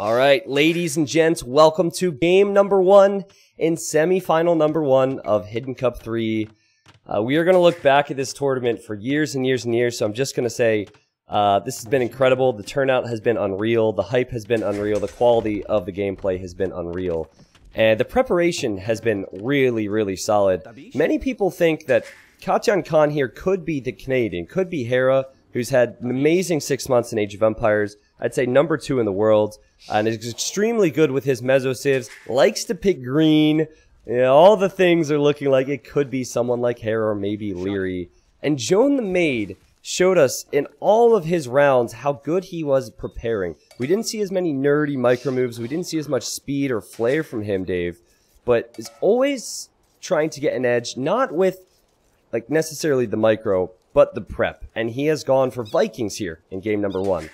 All right, ladies and gents, welcome to game number one in semifinal number one of Hidden Cup 3. We are going to look back at this tournament for years and years and years, so I'm just going to say this has been incredible. The turnout has been unreal. The hype has been unreal. The quality of the gameplay has been unreal. And the preparation has been really, really solid. Many people think that Katjan Khan here could be the Canadian, could be Hera, who's had an amazing 6 months in Age of Empires. I'd say #2 in the world, and is extremely good with his Mezzo Sieves, likes to pick green. You know, all the things are looking like it could be someone like Hera or maybe Leary. And Joan the Maid showed us in all of his rounds how good he was preparing. We didn't see as many nerdy micro moves. We didn't see as much speed or flair from him, Dave, but is always trying to get an edge, not with like necessarily the micro, but the prep. And he has gone for Vikings here in game number one.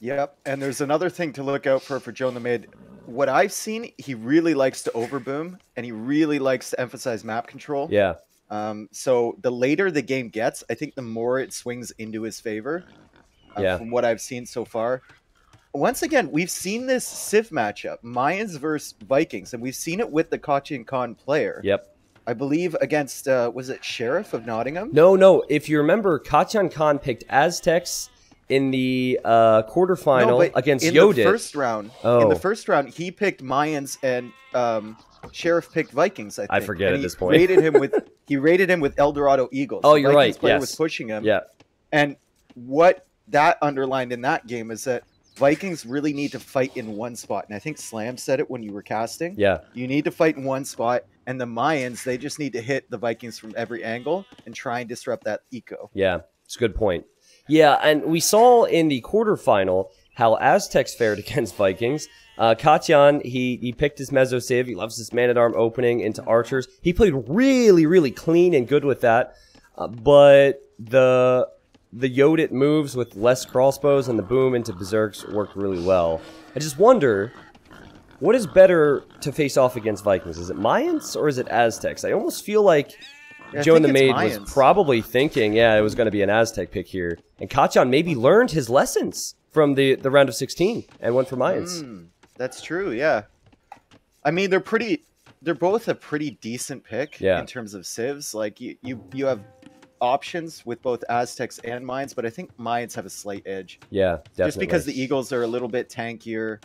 Yep, and there's another thing to look out for Joan the Maid. What I've seen, he really likes to overboom, and he really likes to emphasize map control. Yeah. So the later the game gets, I think the more it swings into his favor, from what I've seen so far. Once again, we've seen this Civ matchup, Mayans versus Vikings, and we've seen it with the Katjan Khan player. Yep. I believe against, was it Sheriff of Nottingham? No. If you remember, Katjan Khan picked Aztecs in the quarterfinal against Yodit. In the first round, he picked Mayans and Sheriff picked Vikings, I think. I forget at this point. He rated him with El Dorado Eagles. Oh, you're right. Player was pushing him. Yeah. And what that underlined in that game is that Vikings really need to fight in one spot. And I think Slam said it when you were casting. Yeah. You need to fight in one spot. And the Mayans, they just need to hit the Vikings from every angle and try and disrupt that eco. Yeah, it's a good point. Yeah, and we saw in the quarterfinal how Aztecs fared against Vikings. Katjan, he picked his Mezzo Civ. He loves this Man-at-Arm opening into Archers. He played really, really clean and good with that. But the Yodit moves with less crossbows and the boom into Berserks worked really well. I just wonder, what is better to face off against Vikings? Is it Mayans or is it Aztecs? I almost feel like Joan the Maid was probably thinking, yeah, it was going to be an Aztec pick here. And Katjan maybe learned his lessons from the round of 16 and went for Mayans. That's true, yeah. I mean, they're both a pretty decent pick in terms of civs. Like, you have options with both Aztecs and Mayans, but I think Mayans have a slight edge. Yeah, definitely. Just because the Eagles are a little bit tankier.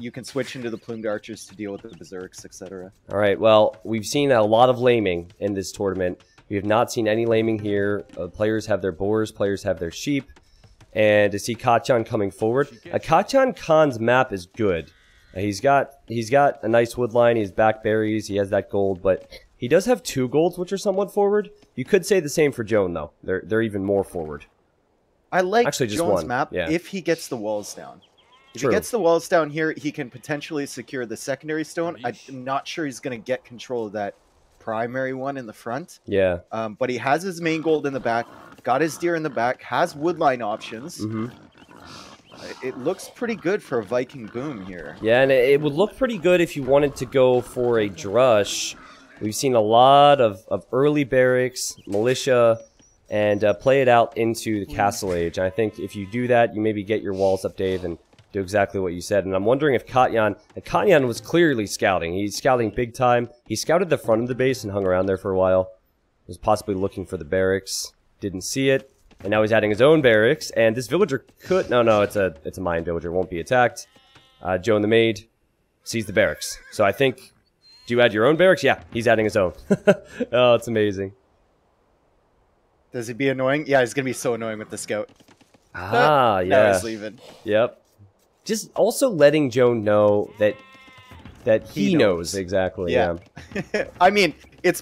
You can switch into the Plumed Archers to deal with the Berserks, etc. All right, well, we've seen a lot of laming in this tournament. We have not seen any laming here. Players have their boars, players have their sheep. And to see Katjan coming forward, Katjan Khan's map is good. He's got a nice wood line. He has back berries. He has that gold, but he does have two golds, which are somewhat forward. You could say the same for Joan, though. They're even more forward. I like actually just Joan's map if he gets the walls down. If he gets the walls down here, he can potentially secure the secondary stone. I'm not sure he's going to get control of that primary one in the front. Yeah. But he has his main gold in the back, got his deer in the back, has woodline options. It looks pretty good for a Viking boom here. Yeah, and it would look pretty good if you wanted to go for a drush. We've seen a lot of early barracks, militia, and play it out into the castle age. And I think if you do that, you maybe get your walls up, Dave, and do exactly what you said. And I'm wondering if Katjan was clearly scouting. He's scouting big time. He scouted the front of the base and hung around there for a while. He was possibly looking for the barracks. Didn't see it. And now he's adding his own barracks. And this villager could... No, it's a Mayan villager. It won't be attacked. Joan the Maid sees the barracks. So I think... Do you add your own barracks? Yeah, he's adding his own. Oh, it's amazing. Does he be annoying? Yeah, he's going to be so annoying with the scout. Ah, yeah. Now he's leaving. Yep. Just also letting Joan know that he knows exactly. Yeah. I mean, it's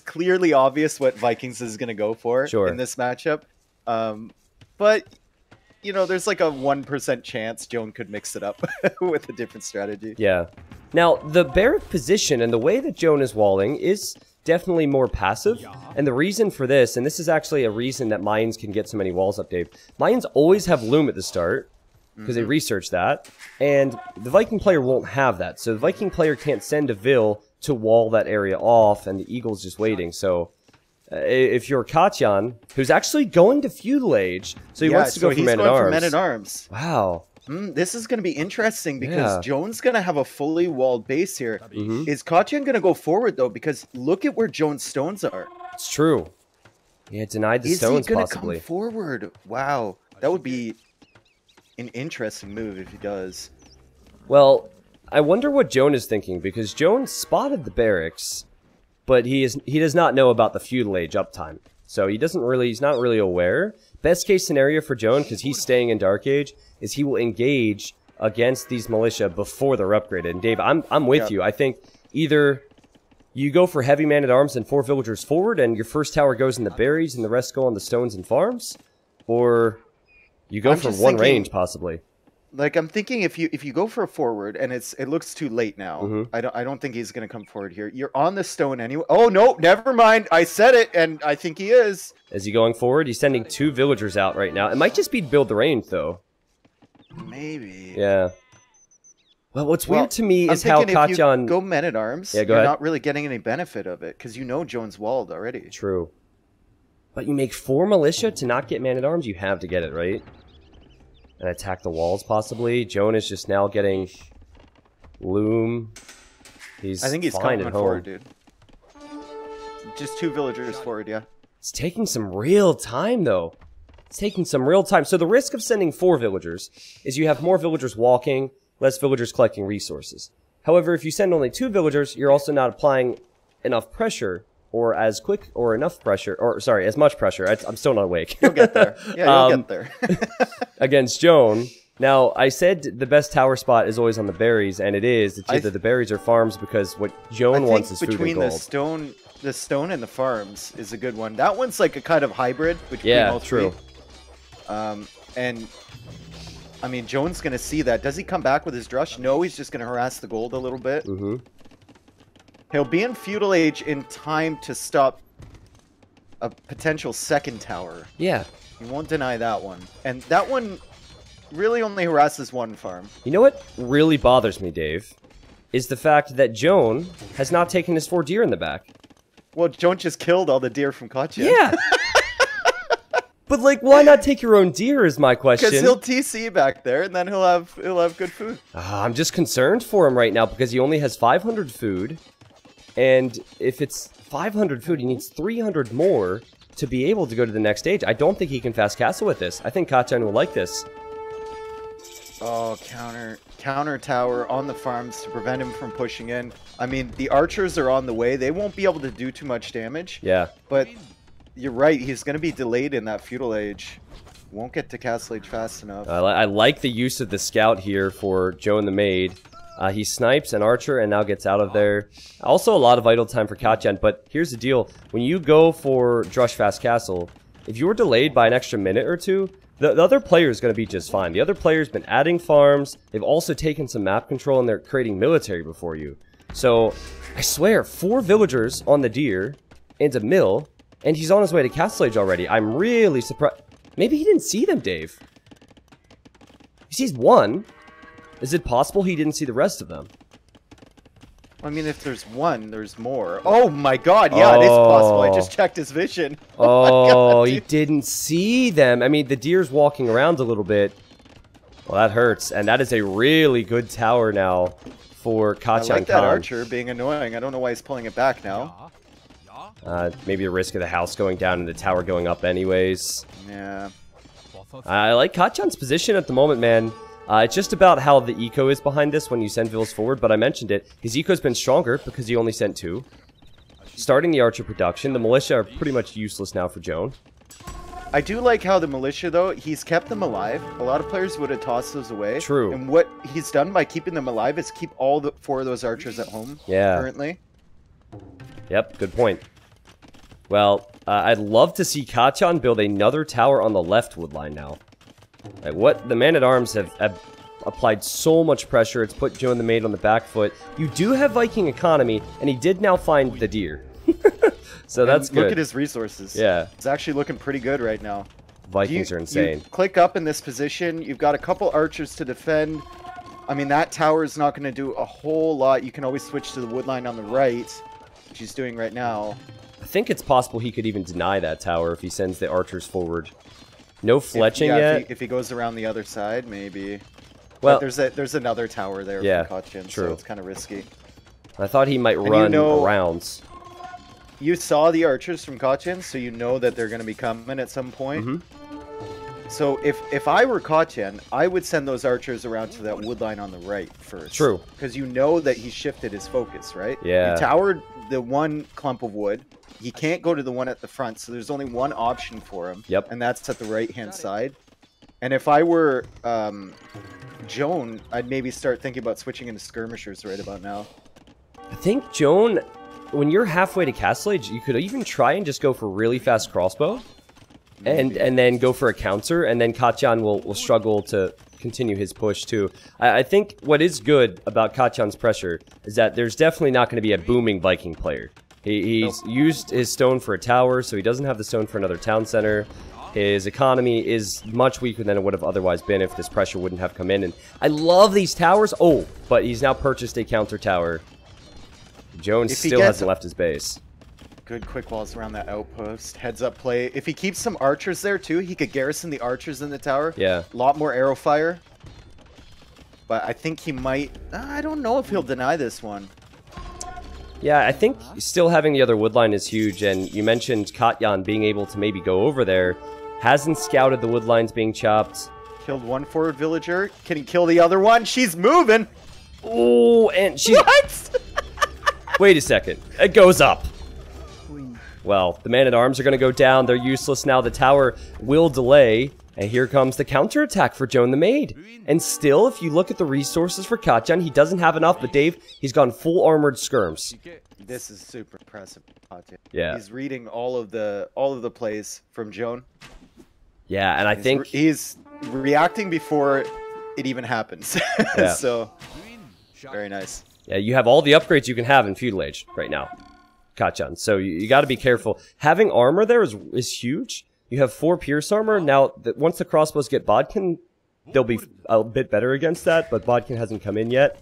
clearly obvious what Vikings is going to go for in this matchup. But you know, there's like a 1% chance Joan could mix it up with a different strategy. Yeah. Now, the barrack position and the way that Joan is walling is definitely more passive. Yeah. And the reason for this, and this is actually a reason that Mayans can get so many walls up, Dave. Mayans always have loom at the start, because they researched that, and the Viking player won't have that. So the Viking player can't send a Vill to wall that area off, and the Eagle's just waiting. So if you're Katyan, who's actually going to Feudal Age, so he wants to go for Men at Arms. Wow. This is going to be interesting because Joan's going to have a fully walled base here. Is Katyan going to go forward, though? Because look at where Joan's stones are. It's true. Yeah, denied the stones, possibly. Is he going to come forward? Wow. That would be an interesting move if he does. Well, I wonder what Joan is thinking, because Joan spotted the barracks, but he does not know about the Feudal Age uptime. So he doesn't really, he's not really aware. Best case scenario for Joan, because he's staying in Dark Age, is he will engage against these militia before they're upgraded. And Dave, I'm with you. I think either you go for heavy man-at-arms and 4 villagers forward, and your first tower goes in the berries, and the rest go on the stones and farms, or you go for one range, possibly. Like, I'm thinking if you go for a forward, and it looks too late now. I don't think he's going to come forward here. You're on the stone anyway. Oh, no, never mind. I said it, and I think he is. Is he going forward? He's sending 2 villagers out right now. It might just be build the range, though. Maybe. Yeah. Well, what's weird to me is how Katyan... go men-at-arms, you're ahead. Not really getting any benefit of it, because you know Joan's walled already. True. But you make 4 militia to not get man-at-arms? You have to get it, right? And attack the walls, possibly. Joan is just now getting Loom. He's fine at home. Forward, dude. Just 2 villagers forward, yeah. It's taking some real time, though. It's taking some real time. So the risk of sending 4 villagers is you have more villagers walking, less villagers collecting resources. However, if you send only 2 villagers, you're also not applying enough pressure, or as quick, or enough pressure, or sorry, as much pressure. I'm still not awake. You'll get there. Yeah, you'll get there. Against Joan. Now, I said the best tower spot is always on the berries, and it is. It's either the berries or farms, because what Joan wants is food and gold. I think between the stone and the farms is a good one. That one's like a kind of hybrid between all three. True. And I mean, Joan's going to see that. Does he come back with his drush? No, he's just going to harass the gold a little bit. He'll be in Feudal Age in time to stop a potential second tower. Yeah. He won't deny that one. And that one really only harasses one farm. You know what really bothers me, Dave, is the fact that Joan has not taken his 4 deer in the back. Well, Joan just killed all the deer from Katyan. Yeah. But like, why not take your own deer is my question. Because he'll TC back there, and then he'll have good food. I'm just concerned for him right now because he only has 500 food. And if it's 500 food, he needs 300 more to be able to go to the next stage. I don't think he can fast castle with this. I think Katyan will like this. Oh, counter tower on the farms to prevent him from pushing in. I mean, the archers are on the way. They won't be able to do too much damage. Yeah. But you're right. He's going to be delayed in that Feudal Age. Won't get to Castle Age fast enough. I like the use of the scout here for Joan the Maid. He snipes an archer and now gets out of there. Also a lot of idle time for Katyan, but here's the deal. When you go for Drush Fast Castle, if you're delayed by an extra minute or two, the other player is going to be just fine. The other player's been adding farms. They've also taken some map control, and they're creating military before you. So, I swear, 4 villagers on the deer and a mill, and he's on his way to Castle Age already. I'm really surprised. Maybe he didn't see them, Dave. He sees one. Is it possible he didn't see the rest of them? I mean, if there's one, there's more. Oh my god, yeah, it is possible. I just checked his vision. Oh, he didn't see them. I mean, the deer's walking around a little bit. Well, that hurts. And that is a really good tower now for Katyan. I like that archer being annoying. I don't know why he's pulling it back now. Maybe a risk of the house going down and the tower going up anyways. Yeah. I like Katyan's position at the moment, man. It's just about how the eco is behind this when you send villas forward, but I mentioned it. His eco's been stronger because he only sent 2. Starting the archer production, the militia are pretty much useless now for Joan. I do like how the militia, though, he's kept them alive. A lot of players would have tossed those away. True. And what he's done by keeping them alive is keep all the 4 of those archers at home currently. Yep, good point. Well, I'd love to see Katyan build another tower on the left wood line now. Like what the man-at-arms have applied so much pressure. It's put Joan the Maid on the back foot. You do have Viking economy, and he did now find the deer. So that's good. Look at his resources. Yeah. It's actually looking pretty good right now. Vikings are insane. You click up in this position. You've got a couple archers to defend. I mean, that tower is not going to do a whole lot. You can always switch to the woodline on the right, which he's doing right now. I think it's possible he could even deny that tower if he sends the archers forward. No fletching yet. If he goes around the other side, maybe. Well, but there's another tower there for Kachin, so it's kind of risky. I thought he might run around. You saw the archers from Kachin, so you know that they're going to be coming at some point. Mm-hmm. So if I were Kachin, I would send those archers around to that wood line on the right first. True. Because you know that he shifted his focus, right? Yeah. He towered the one clump of wood. He can't go to the one at the front, so there's only one option for him. Yep. And that's at the right-hand side. And if I were Joan, I'd maybe start thinking about switching into skirmishers right about now. I think, Joan, when you're halfway to Castle Age, you could even try and just go for really fast crossbow. Maybe. And then go for a counter, and then Kachin will struggle to continue his push, too. I think what is good about Kachan's pressure is that there's definitely not going to be a booming Viking player. He's used his stone for a tower, so he doesn't have the stone for another town center. His economy is much weaker than it would have otherwise been if this pressure wouldn't have come in. And I love these towers. Oh, but he's now purchased a counter tower. Jones still hasn't left his base. Good quick walls around that outpost. Heads up play. If he keeps some archers there too, he could garrison the archers in the tower. Yeah. A lot more arrow fire. But I think he might... I don't know if he'll deny this one. Yeah, I think still having the other wood line is huge, and you mentioned Kachin being able to maybe go over there. Hasn't scouted the wood lines being chopped. Killed one forward villager. Can he kill the other one? She's moving! Oh, and she... What? Wait a second. It goes up. Well, the man-at-arms are going to go down. They're useless now. The tower will delay. And here comes the counterattack for Joan the Maid. And still, if you look at the resources for Kachin, he doesn't have enough, but Dave, he's gone full armored skirms. This is super impressive, Kachin. Yeah. He's reading all of the plays from Joan. Yeah, and I think he's reacting before it even happens. Yeah. So, very nice. Yeah, you have all the upgrades you can have in Feudal Age right now, Kachin. So you got to be careful. Having armor there is huge. You have 4 pierce armor. Now, once the crossbows get Bodkin, they'll be a bit better against that, but Bodkin hasn't come in yet.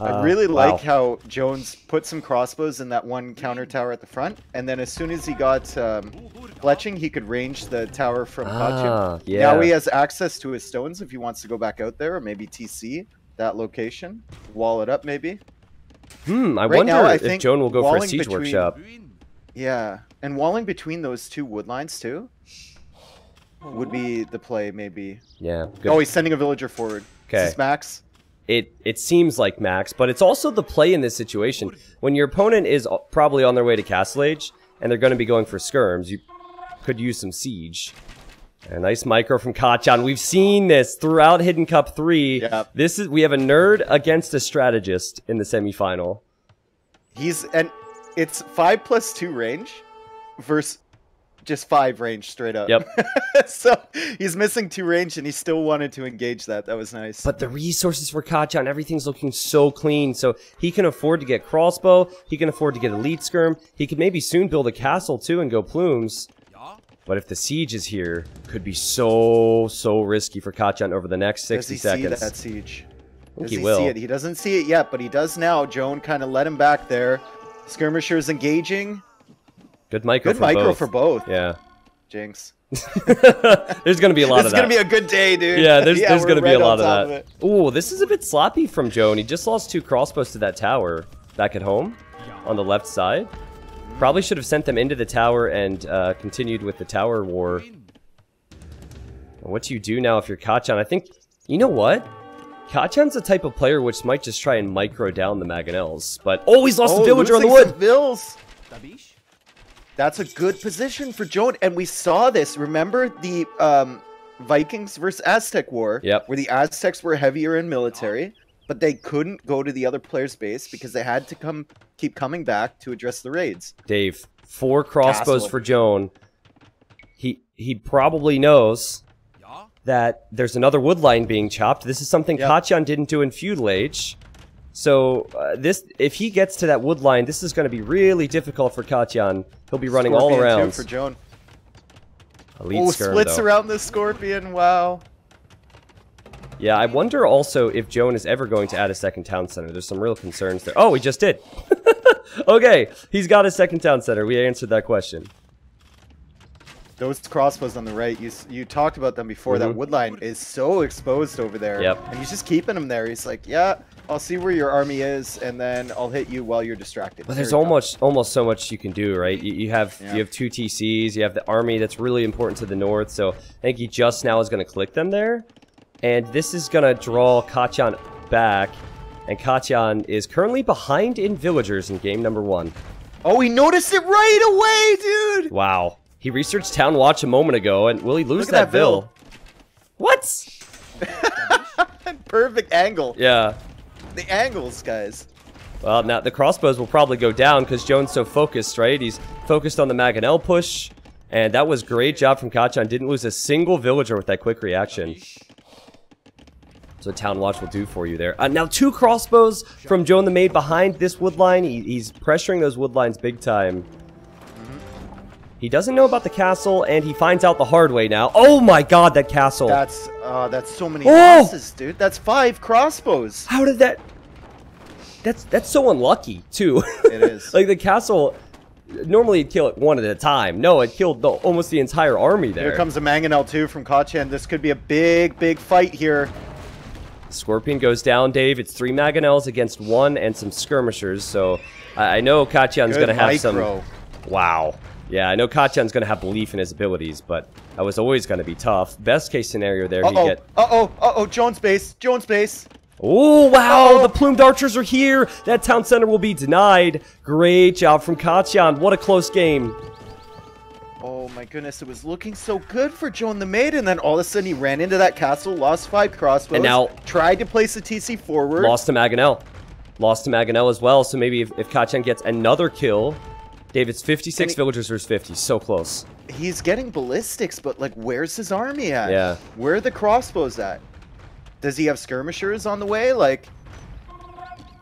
I really like how Jones put some crossbows in that one counter tower at the front, and then as soon as he got fletching, he could range the tower from Kachin. Yeah. Now he has access to his stones if he wants to go back out there, or maybe TC that location. Wall it up, maybe. I wonder if Joan will go for a siege workshop. Yeah. And walling between those two wood lines, too, would be the play, maybe. Yeah. Good. Oh, he's sending a villager forward. Okay. Is this Max? It seems like Max, but it's also the play in this situation. When your opponent is probably on their way to Castle Age, and they're going to be going for skirms, you could use some siege. A nice micro from Kachin. We've seen this throughout Hidden Cup 3. Yep. We have a nerd against a strategist in the semifinal. It's 5+2 range. Versus just 5 range straight up. Yep. So he's missing 2 range and he still wanted to engage that. That was nice. But the resources for Kachin, everything's looking so clean. So he can afford to get crossbow. He can afford to get elite skirm. He could maybe soon build a castle too and go plumes. But if the siege is here, could be so, so risky for Kachin over the next 60 seconds. Does he see that siege? I think he will. See it? He doesn't see it yet, but he does now. Joan kind of led him back there. Skirmishers engaging. Good micro for both. Yeah. Jinx. There's going to be a lot of that. It's going to be a good day, dude. Yeah, there's going to be a lot of that. Ooh, this is a bit sloppy from Joan. He just lost 2 crossbows to that tower back at home on the left side. Probably should have sent them into the tower and continued with the tower war. What do you do now if you're Kachin? I think, you know what? Kachan's the type of player which might just try and micro down the Mangonels. But, oh, he's lost the villager on the wood. That's a good position for Joan, and we saw this. Remember the Vikings versus Aztec war, where the Aztecs were heavier in military, but they couldn't go to the other player's base because they had to keep coming back to address the raids. Dave, 4 crossbows for Joan. He probably knows that there's another wood line being chopped. This is something Kachin didn't do in Feudal Age. So, if he gets to that wood line, this is going to be really difficult for Kachin. He'll be running all around. Scorpion for Joan. Oh, splits around the Scorpion, wow. Yeah, I wonder also if Joan is ever going to add a second town center. There's some real concerns there. Oh, he just did. Okay, he's got his second town center. We answered that question. Those crossbows on the right, you talked about them before. Mm-hmm. That wood line is so exposed over there. Yep. And he's just keeping them there. He's like, yeah, I'll see where your army is, and then I'll hit you while you're distracted. But there's almost so much you can do, right? You have 2 TCs. You have the army that's really important to the north. So I think he just now is going to click them there. And this is going to draw Kachan back. And Kachan is currently behind in villagers in game number 1. Oh, he noticed it right away, dude! Wow. He researched Town Watch a moment ago, and will he lose that bill? What? Perfect angle. Yeah. The angles, guys. Well, now the crossbows will probably go down because Jones so focused, right? He's focused on the Mangonel push, and that was great job from Kachan. Didn't lose a single villager with that quick reaction. So Town Watch will do for you there. Now 2 crossbows from Joan the Maid behind this wood line. He's pressuring those wood lines big time. He doesn't know about the castle, and he finds out the hard way now. Oh my god, that castle. That's so many losses, dude. That's 5 crossbows. How did that... That's so unlucky, too. It is. Like, the castle, normally you'd kill it one at a time. No, it killed almost the entire army there. Here comes a Mangonel, too, from Kachan. This could be a big, big fight here. Scorpion goes down, Dave. It's 3 Mangonels against 1 and some skirmishers, so I know Kachan's going to have some... Wow. Yeah, I know Kachan's going to have belief in his abilities, but that was always going to be tough. Best case scenario there, you get... Jones base, Jones base. Oh, wow, the plumed archers are here. That town center will be denied. Great job from Kachan. What a close game. Oh, my goodness, it was looking so good for Joan the Maid, and then all of a sudden he ran into that castle, lost 5 crossbows, and now tried to place the TC forward. Lost to Mangonel. Lost to Mangonel as well, so maybe if Kachan gets another kill... Dave, it's 56 villagers versus 50. So close. He's getting ballistics, but, like, where's his army at? Yeah. Where are the crossbows at? Does he have skirmishers on the way? Like...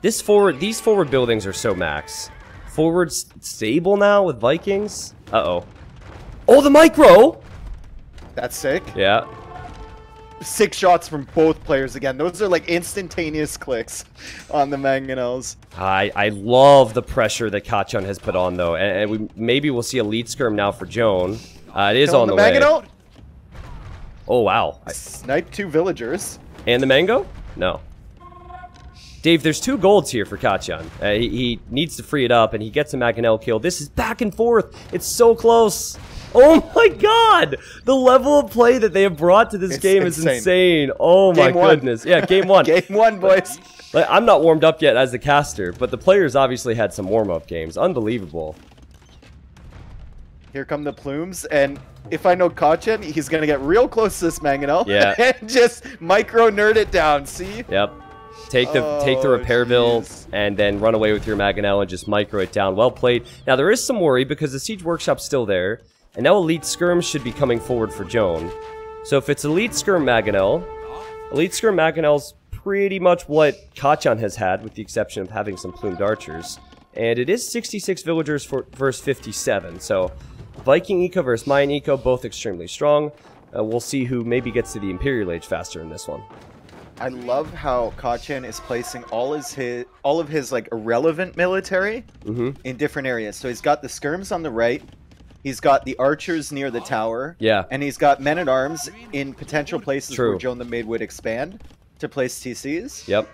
These forward buildings are so max. Forward's stable now with Vikings. Uh-oh. Oh, the micro! That's sick. Yeah. 6 shots from both players again. Those are like instantaneous clicks on the Mangonels. I love the pressure that Kachan has put on, though. And maybe we'll see a lead skirm now for Joan. It is on the Mangonel. Oh, wow. I sniped 2 villagers. And the Mango? No. Dave, there's 2 golds here for Kachan. He needs to free it up, and he gets a Mangonel kill. This is back and forth. It's so close. Oh my god! The level of play that they have brought to this game is insane. Oh my goodness. Yeah, game 1. Game 1, boys. Like, I'm not warmed up yet as the caster, but the players obviously had some warm-up games. Unbelievable. Here come the plumes, and if I know Kachan, he's going to get real close to this Mangonel. Yeah. And just micro-nerd it down, see? Yep. Take the repair bill and then run away with your Mangonel and just micro it down. Well played. Now, there is some worry because the Siege Workshop's still there. And now Elite Skirm should be coming forward for Joan. So if it's Elite Skirm Mangonel, Elite Skirm Mangonel's pretty much what Kachan has had, with the exception of having some plumed archers. And it is 66 villagers versus 57, so Viking Eco versus Mayan Eco, both extremely strong. We'll see who maybe gets to the Imperial Age faster in this one. I love how Kachan is placing all of his like irrelevant military in different areas. So he's got the skirms on the right. He's got the archers near the tower. Yeah. And he's got men-at-arms in potential places where Joan the Maid would expand to place TCs. Yep.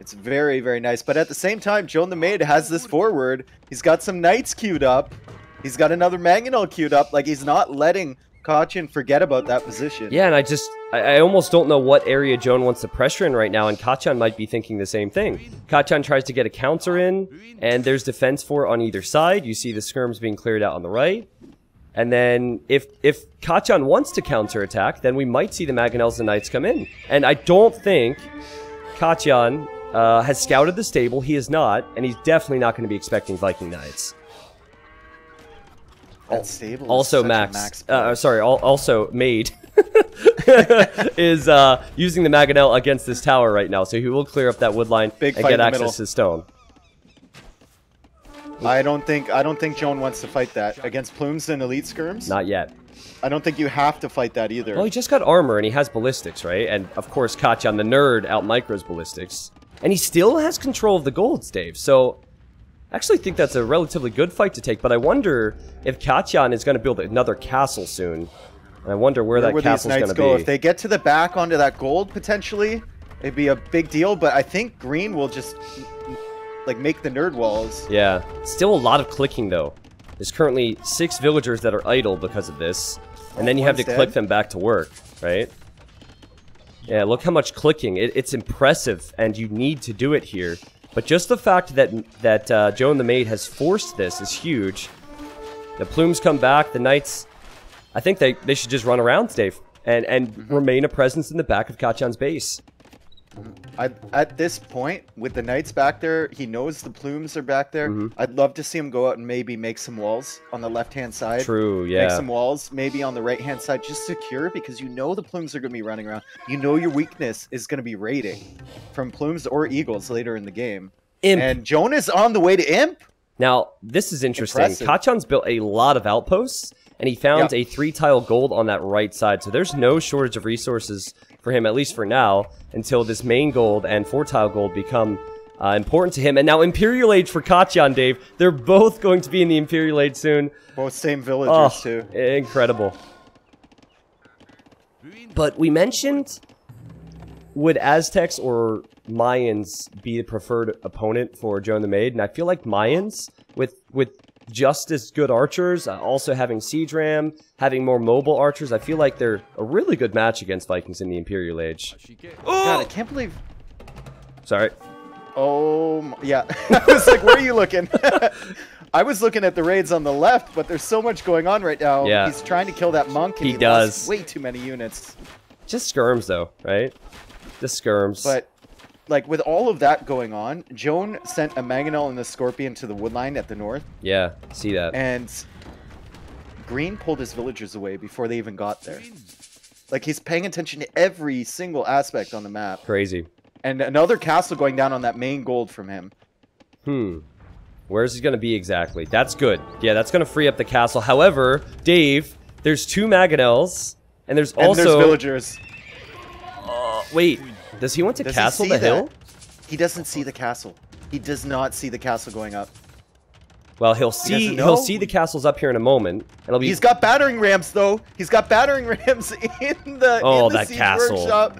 It's very, very nice. But at the same time, Joan the Maid has this forward. He's got some knights queued up. He's got another Mangonel queued up. Like, he's not letting Kachan forget about that position. Yeah, and I almost don't know what area Joan wants to pressure in right now, and Kachan might be thinking the same thing. Kachan tries to get a counter in, and there's defense for it on either side. You see the skirms being cleared out on the right. And then if Kachan wants to counterattack, then we might see the Mangonels and Knights come in. And I don't think Kachan has scouted the stable. He is not, and he's definitely not going to be expecting Viking Knights. Also, Maid is using the Mangonel against this tower right now, so he will clear up that wood line and get access to stone. I don't think Joan wants to fight that against plumes and elite skirms. Not yet. I don't think you have to fight that either. Well, he just got armor and he has ballistics, right? And of course, Kachan the nerd out micros ballistics, and he still has control of the golds, Dave. So I actually think that's a relatively good fight to take, but I wonder if Katyan is going to build another castle soon. And I wonder where that castle's going to be. If they get to the back onto that gold, potentially, it'd be a big deal. But I think green will just, like, make the nerd walls. Yeah. Still a lot of clicking, though. There's currently 6 villagers that are idle because of this. And then you have to click them back to work, right? Yeah, look how much clicking. It's impressive, and you need to do it here. But just the fact that Joan the Maid has forced this is huge. The plumes come back, the knights... I think they should just run around, Dave, and remain a presence in the back of Katyan's base. At this point, with the knights back there, he knows the plumes are back there. I'd love to see him go out and maybe make some walls on the left-hand side. True, yeah. Make some walls, maybe on the right-hand side, just secure, because you know the plumes are going to be running around. You know your weakness is going to be raiding from plumes or eagles later in the game. Imp. And Joan is on the way to Imp. Now, this is interesting. Impressive. Katyan's built a lot of outposts. And he found a 3-tile gold on that right side, so there's no shortage of resources for him, at least for now, until this main gold and 4-tile gold become important to him. And now Imperial Age for Katyan, Dave. They're both going to be in the Imperial Age soon. Both same villagers, too. Incredible. But we mentioned, would Aztecs or Mayans be the preferred opponent for Joan the Maid? And I feel like Mayans, with just as good archers, also having siege ram, having more mobile archers, I feel like they're a really good match against Vikings in the Imperial Age. Oh! God, I can't believe... Sorry. Oh, my... yeah. I was like, where are you looking? I was looking at the raids on the left, but there's so much going on right now. Yeah. He's trying to kill that monk, and he does. Way too many units. Just skirms, though, right? Just skirms. But... like, with all of that going on, Joan sent a Mangonel and the Scorpion to the woodline at the north. Yeah, see that. And Green pulled his villagers away before they even got there. Like, he's paying attention to every single aspect on the map. Crazy. And another castle going down on that main gold from him. Where's he going to be exactly? That's good. Yeah, that's going to free up the castle. However, Dave, there's 2 Mangonels, and there's also... and there's villagers. Wait... does he want to castle the hill? He doesn't see the castle. He does not see the castle going up. Well, he'll see the castles up here in a moment. And it'll be... he's got battering rams though. He's got battering rams in the siege workshop.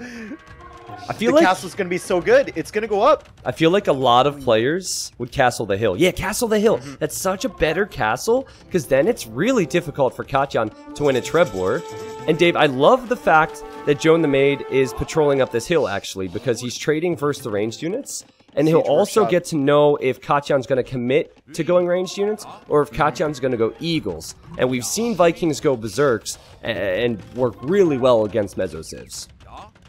I feel like the castle's gonna be so good. It's gonna go up. I feel like a lot of players would castle the hill. Yeah, castle the hill. That's such a better castle because then it's really difficult for Katyan to win a Treb War. And Dave, I love the fact that Joan the Maid is patrolling up this hill, actually, because he's trading versus the ranged units. And he'll also get to know if Katyan's going to commit to going ranged units or if Katyan's going to go eagles. And we've seen Vikings go berserks and work really well against Mezzo-Civs.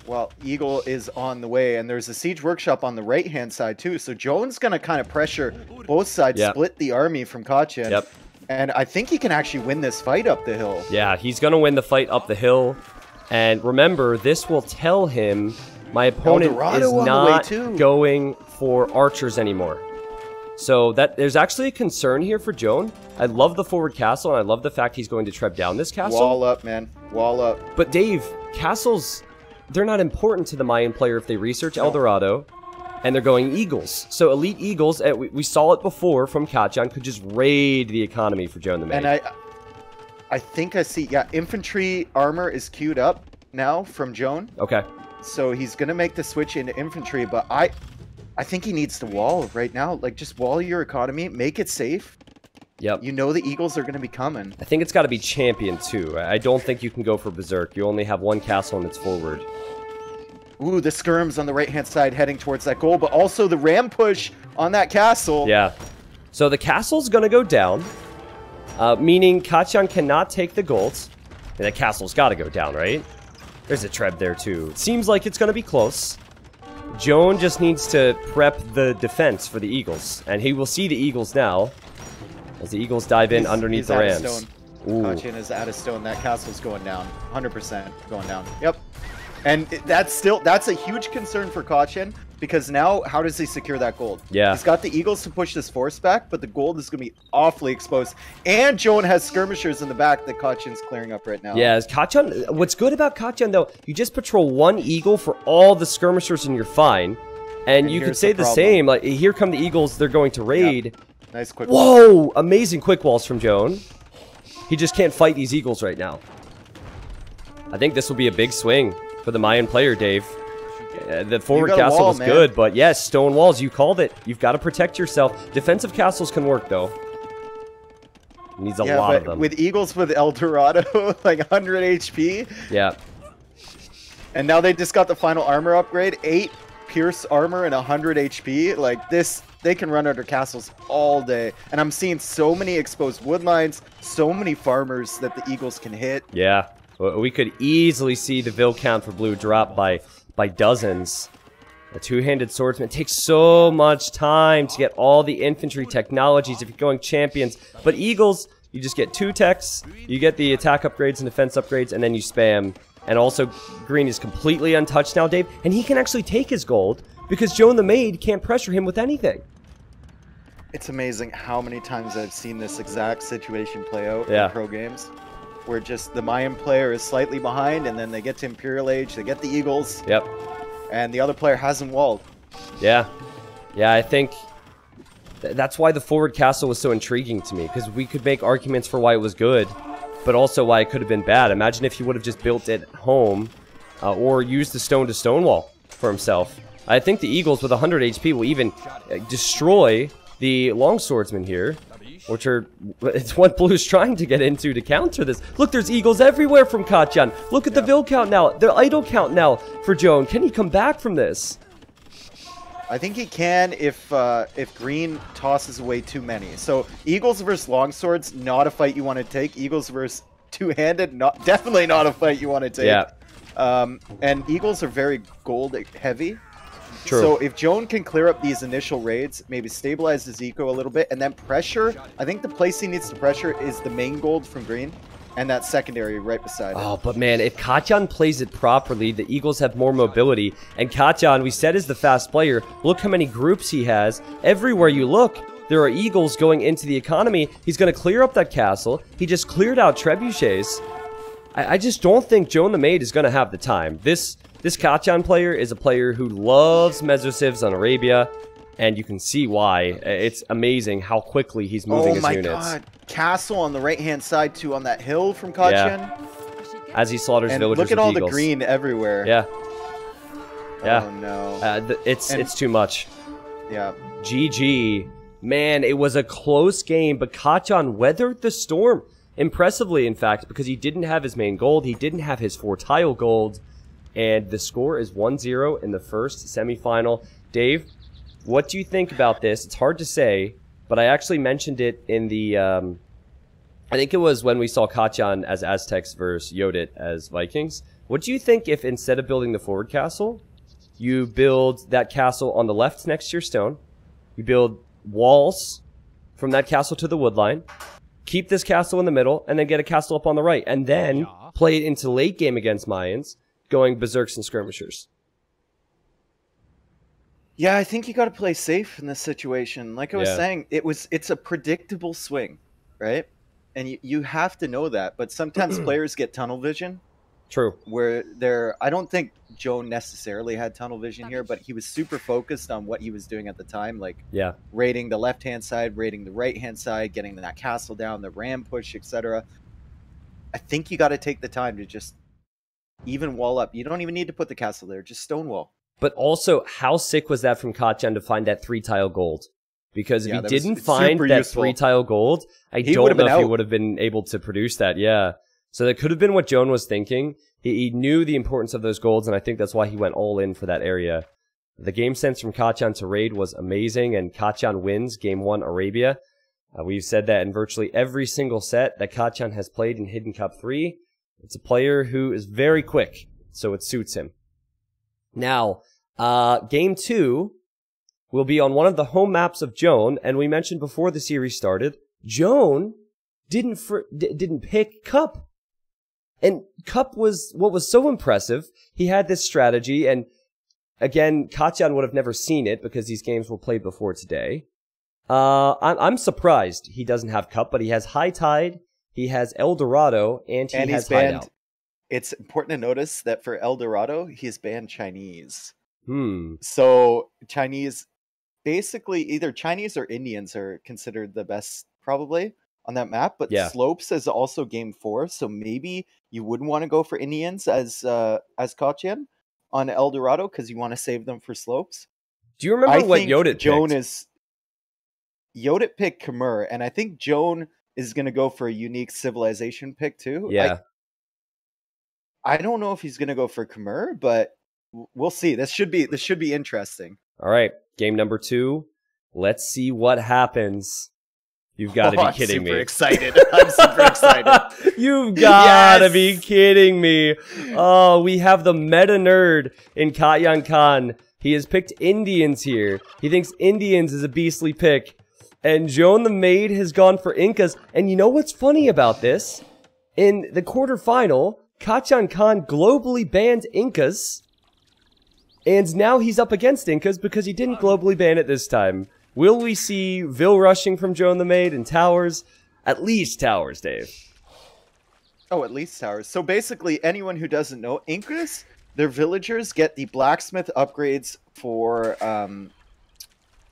Well, eagle is on the way, and there's a siege workshop on the right-hand side, too. So Joan's going to kind of pressure both sides, split the army from Katyan. Yep. And I think he can actually win this fight up the hill. Yeah, he's going to win the fight up the hill. And remember, this will tell him my opponent is not going for archers anymore. So that there's actually a concern here for Joan. I love the forward castle, and I love the fact he's going to treb down this castle. Wall up, man. Wall up. But Dave, castles, they're not important to the Mayan player if they research El Dorado. And they're going eagles. So elite eagles, we saw it before from Katyan, could just raid the economy for Joan the Maid. And I think I see, infantry armor is queued up now from Joan. Okay. So he's going to make the switch into infantry, but I think he needs to wall right now. Like, just wall your economy, make it safe. Yep. You know the eagles are going to be coming. I think it's got to be champion, too. I don't think you can go for berserk. You only have one castle and it's forward. Ooh, the skirms on the right-hand side heading towards that goal, but also the ram push on that castle. Yeah. So the castle's going to go down, meaning Katyan cannot take the gold. And the castle's got to go down, right? There's a treb there, too. It seems like it's going to be close. Joan just needs to prep the defense for the eagles, and he will see the eagles now as the eagles dive in underneath the rams. Katyan is out of stone. That castle's going down. 100% going down. Yep. And that's a huge concern for Katyan, because now how does he secure that gold? Yeah. He's got the eagles to push this force back, but the gold is going to be awfully exposed. And Joan has skirmishers in the back that Katyan's clearing up right now. Yeah, Katyan, what's good about Katyan, though, you just patrol one eagle for all the skirmishers and you're fine. And you could say the same, like, here come the eagles, they're going to raid. Nice quick wall. Whoa! Amazing quick walls from Joan. He just can't fight these eagles right now. I think this will be a big swing for the Mayan player, Dave. The forward castle wall, was man. Good, but yes, stone walls, you called it. You've got to protect yourself. Defensive castles can work, though. Needs a lot of them. With eagles with El Dorado, like 100 HP. Yeah. And now they just got the final armor upgrade. 8 pierce armor and 100 HP. Like this, they can run under castles all day. And I'm seeing so many exposed wood lines, so many farmers that the eagles can hit. Yeah. We could easily see the vill count for blue drop by dozens. A two-handed swordsman. It takes so much time to get all the infantry technologies if you're going champions. But eagles, you just get 2 techs. You get the attack upgrades and defense upgrades, and then you spam. And also, green is completely untouched now, Dave. And he can actually take his gold because Joan the Maid can't pressure him with anything. It's amazing how many times I've seen this exact situation play out in pro games. Where just the Mayan player is slightly behind, and then they get to Imperial Age, they get the eagles. Yep. And the other player hasn't walled. Yeah. Yeah, I think that's why the forward castle was so intriguing to me, because we could make arguments for why it was good, but also why it could have been bad. Imagine if he would have just built it home or used the stone to stone wall for himself. I think the eagles with 100 HP will even destroy the longswordsman here. Which are, it's what blue's trying to get into to counter this. Look, there's eagles everywhere from Katjan. Look at the vill count now, the idol count now for Joan. Can he come back from this? I think he can if green tosses away too many. So eagles versus longswords, not a fight you want to take. Eagles versus two-handed, definitely not a fight you want to take. Yeah. And eagles are very gold heavy. True. So if Joan can clear up these initial raids, maybe stabilize his eco a little bit, and then pressure, I think the place he needs to pressure is the main gold from green, and that secondary right beside it. Oh, but man, if Katjan plays it properly, the eagles have more mobility, and Katjan, we said, is the fast player. Look how many groups he has. Everywhere you look, there are eagles going into the economy. He's going to clear up that castle. He just cleared out trebuchets. I just don't think Joan the Maid is going to have the time. This Katjan player is a player who loves Mezosivs on Arabia, and you can see why. It's amazing how quickly he's moving his units. Oh my god. Castle on the right-hand side, too, on that hill from Katjan. Yeah. As he slaughters villagers with eagles. Look at all the green everywhere. Yeah. Yeah. Oh, no. It's too much. Yeah. GG. Man, it was a close game, but Katjan weathered the storm impressively, in fact, because he didn't have his main gold. He didn't have his 4 tile gold. And the score is 1-0 in the first semifinal. Dave, what do you think about this? It's hard to say, but I actually mentioned it in the... I think it was when we saw Katjan as Aztecs versus Yodit as Vikings. What do you think if instead of building the forward castle, you build that castle on the left next to your stone, you build walls from that castle to the woodline, keep this castle in the middle, and then get a castle up on the right, and then play it into late game against Mayans, going berserks and skirmishers? Yeah, I think you got to play safe in this situation. Like I was saying, it's a predictable swing, right? And you have to know that. But sometimes players get tunnel vision. True. Where I don't think Joan necessarily had tunnel vision here, but he was super focused on what he was doing at the time, like raiding the left-hand side, raiding the right-hand side, getting that castle down, the ram push, etc. I think you got to take the time to just even wall up. You don't even need to put the castle there. Just stone wall. But also, how sick was that from Katjan to find that 3-tile gold? Because if he didn't find that 3-tile gold, I don't know if he would have been able to produce that. Yeah. So that could have been what Joan was thinking. He knew the importance of those golds, and I think that's why he went all in for that area. The game sense from Katjan to raid was amazing, and Katjan wins Game 1 Arabia. We've said that in virtually every single set that Katjan has played in Hidden Cup 3. It's a player who is very quick, so it suits him. Now, Game 2 will be on one of the home maps of Joan, and we mentioned before the series started, Joan didn't pick Cup. And Cup was what was so impressive. He had this strategy, and again, Katjan would have never seen it because these games were played before today. I'm surprised he doesn't have Cup, but he has High Tide. He has El Dorado, and he's has banned Hideout. It's important to notice that for El Dorado, he's banned Chinese. So Chinese basically either Chinese or Indians are considered the best probably on that map, but yeah. Slopes is also game 4, so maybe you wouldn't want to go for Indians as Kachin on El Dorado because you want to save them for Slopes. Do you remember what Yoda picked? Yoda picked Khmer, and I think Joan is going to go for a unique civilization pick too. Yeah. I don't know if he's going to go for Khmer, but we'll see. This should be interesting. All right, game number 2. Let's see what happens. You've got to be kidding me. I'm super excited. I'm super excited. You've got to be kidding me. Oh, we have the meta nerd in Katyan Khan. He has picked Indians here. He thinks Indians is a beastly pick. And Joan the Maid has gone for Incas. And you know what's funny about this? In the quarterfinal, Katyan Khan globally banned Incas. And now he's up against Incas because he didn't globally ban it this time. Will we see Vil rushing from Joan the Maid and Towers? At least Towers, Dave. Oh, at least Towers. So basically, anyone who doesn't know, Incas, their villagers get the blacksmith upgrades for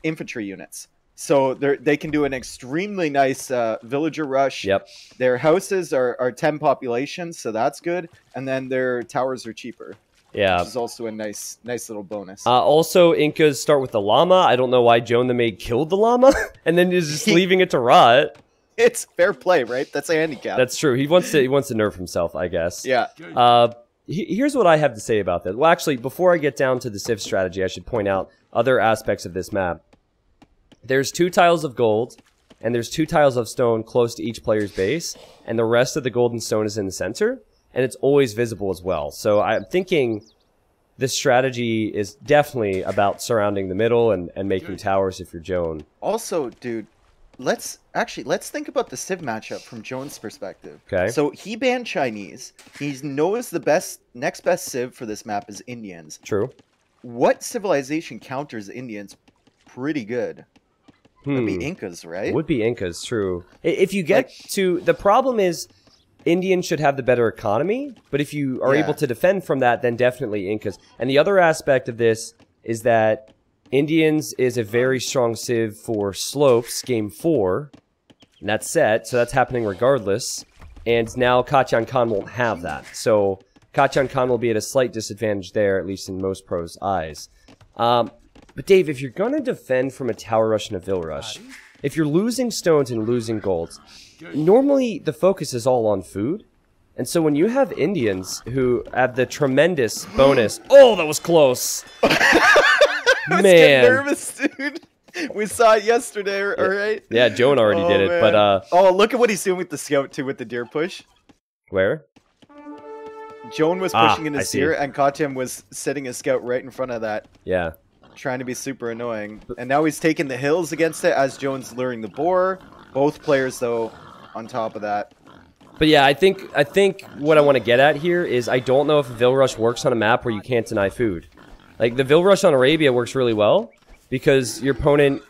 infantry units. So they can do an extremely nice villager rush. Yep. Their houses are 10 populations, so that's good. And then their towers are cheaper. Yeah. Which is also a nice little bonus. Also, Incas start with the llama. I don't know why Joan the Maid killed the llama and then is just leaving it to rot. It's fair play, right? That's a handicap. That's true. He wants to nerf himself, I guess. Yeah. Here's what I have to say about that. Well, actually, before I get down to the Civ strategy, I should point out other aspects of this map. There's 2 tiles of gold, and there's 2 tiles of stone close to each player's base, and the rest of the gold and stone is in the center, and it's always visible as well. So I'm thinking this strategy is definitely about surrounding the middle and making towers if you're Joan. Also, dude, let's think about the Civ matchup from Joan's perspective. Okay. So he banned Chinese. He knows the next best Civ for this map is Indians. True. What civilization counters Indians pretty good? Would be Incas, right? Would be Incas, true. If you get to... The problem is Indians should have the better economy, but if you are able to defend from that, then definitely Incas. And the other aspect of this is that Indians is a very strong Civ for Slopes, Game 4. And that's set, so that's happening regardless. And now Katyan Khan won't have that. So Katyan Khan will be at a slight disadvantage there, at least in most pros' eyes. But Dave, if you're going to defend from a tower rush and a vill rush, if you're losing stones and losing golds, normally the focus is all on food. And so when you have Indians who have the tremendous bonus... Oh, that was close! Man. I was getting nervous, dude. We saw it yesterday, alright? Yeah, Joan already did it, man. But... Oh, look at what he's doing with the scout, too, with the deer push. Where? Joan was pushing in his deer, and Katyan was setting his scout right in front of that. Yeah. Trying to be super annoying. And now he's taking the hills against it as Joan's luring the boar. Both players, though, on top of that. But yeah, I think what I want to get at here is I don't know if Vil Rush works on a map where you can't deny food. Like, the Vil Rush on Arabia works really well because your opponent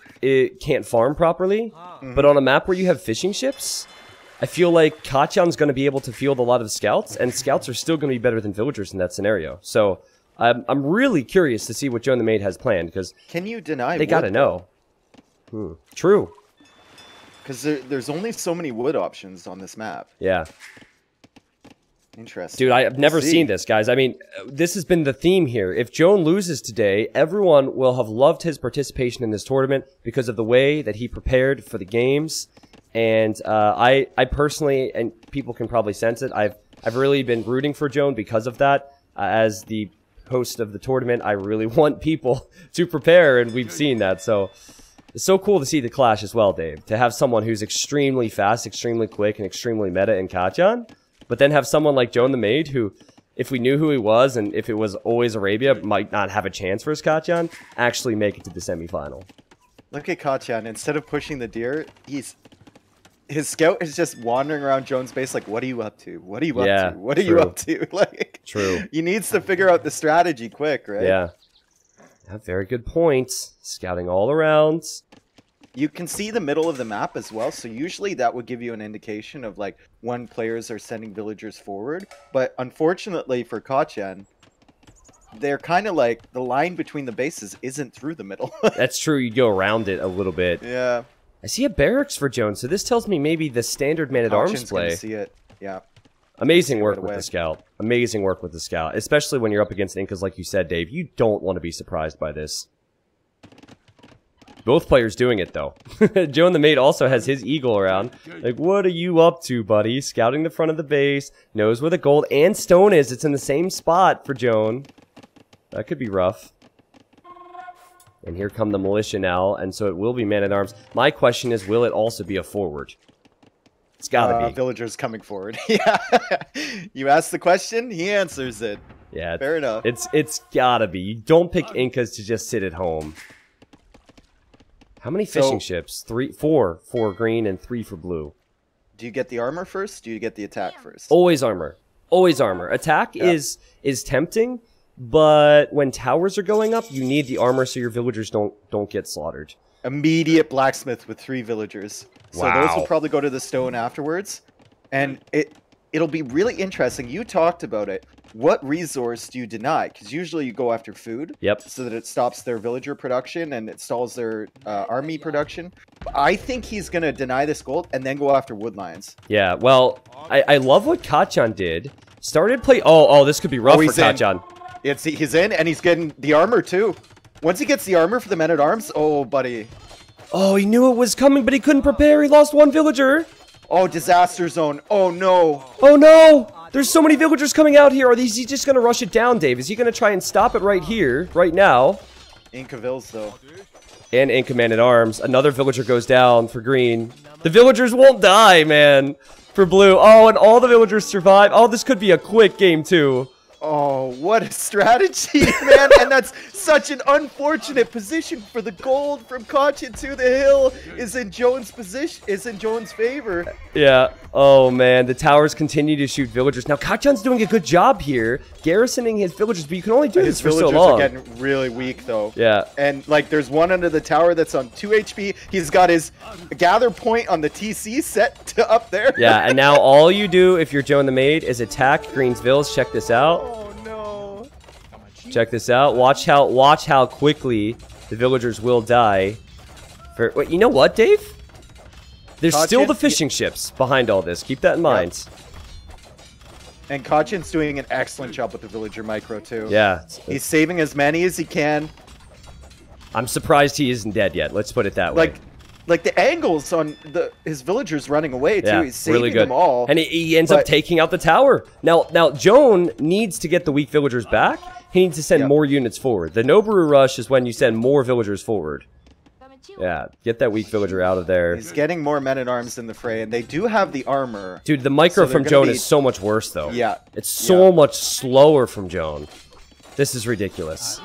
can't farm properly. But on a map where you have fishing ships, I feel like Kachan's going to be able to field a lot of scouts, and scouts are still going to be better than villagers in that scenario. So... I'm really curious to see what Joan the Maid has planned, because they got to know. True. Because there's only so many wood options on this map. Yeah. Interesting. Dude, I've never seen this, guys. I mean, this has been the theme here. If Joan loses today, everyone will have loved his participation in this tournament because of the way that he prepared for the games. And I personally, and people can probably sense it, I've really been rooting for Joan because of that. As the host of the tournament, I really want people to prepare, and we've seen that. So it's so cool to see the clash as well, Dave, to have someone who's extremely fast, extremely quick, and extremely meta in Katyan, but then have someone like Joan the Maid, who, if we knew who he was and if it was always Arabia, might not have a chance versus Katyan, actually make it to the semifinal. Look at Katyan. Instead of pushing the deer, his scout is just wandering around Joan's base like, what are you up to? What are you up to? What are you up to? Like, true. He needs to figure out the strategy quick, right? Yeah. Very good points. Scouting all around. You can see the middle of the map as well, so usually that would give you an indication of, like, when players are sending villagers forward. But unfortunately for Kachan, they're kind of like the line between the bases isn't through the middle. That's true. You go around it a little bit. Yeah. I see a barracks for Jones, so this tells me maybe the standard man-at-arms play. See it. Yeah. Amazing work with the scout. Amazing work with the scout, especially when you're up against Incas, like you said, Dave. You don't want to be surprised by this. Both players doing it, though. Joe and the mate also has his eagle around. Like, what are you up to, buddy? Scouting the front of the base. Knows where the gold and stone is. It's in the same spot for Joan. That could be rough. And here come the militia now, and so it will be man-at-arms. My question is, will it also be a forward? It's gotta be. Villagers coming forward. Yeah. You ask the question, he answers it. Yeah. Fair enough. It's gotta be. You don't pick Incas to just sit at home. How many fishing ships? Four green and 3 for blue. Do you get the armor first? Do you get the attack first? Always armor. Always armor. Attack is tempting, but when towers are going up, you need the armor so your villagers don't get slaughtered. Immediate blacksmith with 3 villagers. So those will probably go to the stone afterwards. And it'll be really interesting. You talked about it. What resource do you deny? Because usually you go after food. Yep. So that it stops their villager production and it stalls their army production. I think he's going to deny this gold and then go after wood lions. Yeah, well, I love what Kachan did. Started play... Oh, this could be rough for Kachan. He's in and he's getting the armor too. Once he gets the armor for the men-at-arms... Oh, buddy. Oh, he knew it was coming, but he couldn't prepare. He lost 1 villager. Oh, disaster zone. Oh, no. Oh, no. There's so many villagers coming out here. Is he just going to rush it down, Dave? Is he going to try and stop it right here, right now? Inca Vills, though. And Inca Man-at-Arms. Another villager goes down for green. The villagers won't die, man, for blue. Oh, and all the villagers survive. Oh, this could be a quick game, too. Oh, what a strategy, man. And that's such an unfortunate position for the gold from Kachan to the hill is in Jones' favor. Yeah. Oh, man. The towers continue to shoot villagers. Now, Kachan's doing a good job here, garrisoning his villagers, but you can only do this for so long. His villagers are getting really weak, though. Yeah. And, like, there's one under the tower that's on 2 HP. He's got his gather point on the TC set to up there. Yeah, and now all you do if you're Joan the Maid is attack Green's Vills. Check this out. Oh no! Check this out. Watch how quickly the villagers will die. Wait, you know what, Dave? There's still the fishing ships behind all this. Keep that in mind. Yep. And Kachan's doing an excellent job with the villager micro too. Yeah, he's saving as many as he can. I'm surprised he isn't dead yet. Let's put it that way. Like the angles on his villagers running away, too. Yeah, he's saving them all. And he ends up taking out the tower. Now Joan needs to get the weak villagers back. He needs to send more units forward. The Noboru rush is when you send more villagers forward. Yeah, get that weak villager out of there. He's getting more men-at-arms in the fray, and they do have the armor. Dude, the micro from Joan is so much worse, though. Yeah. It's so much slower from Joan. This is ridiculous.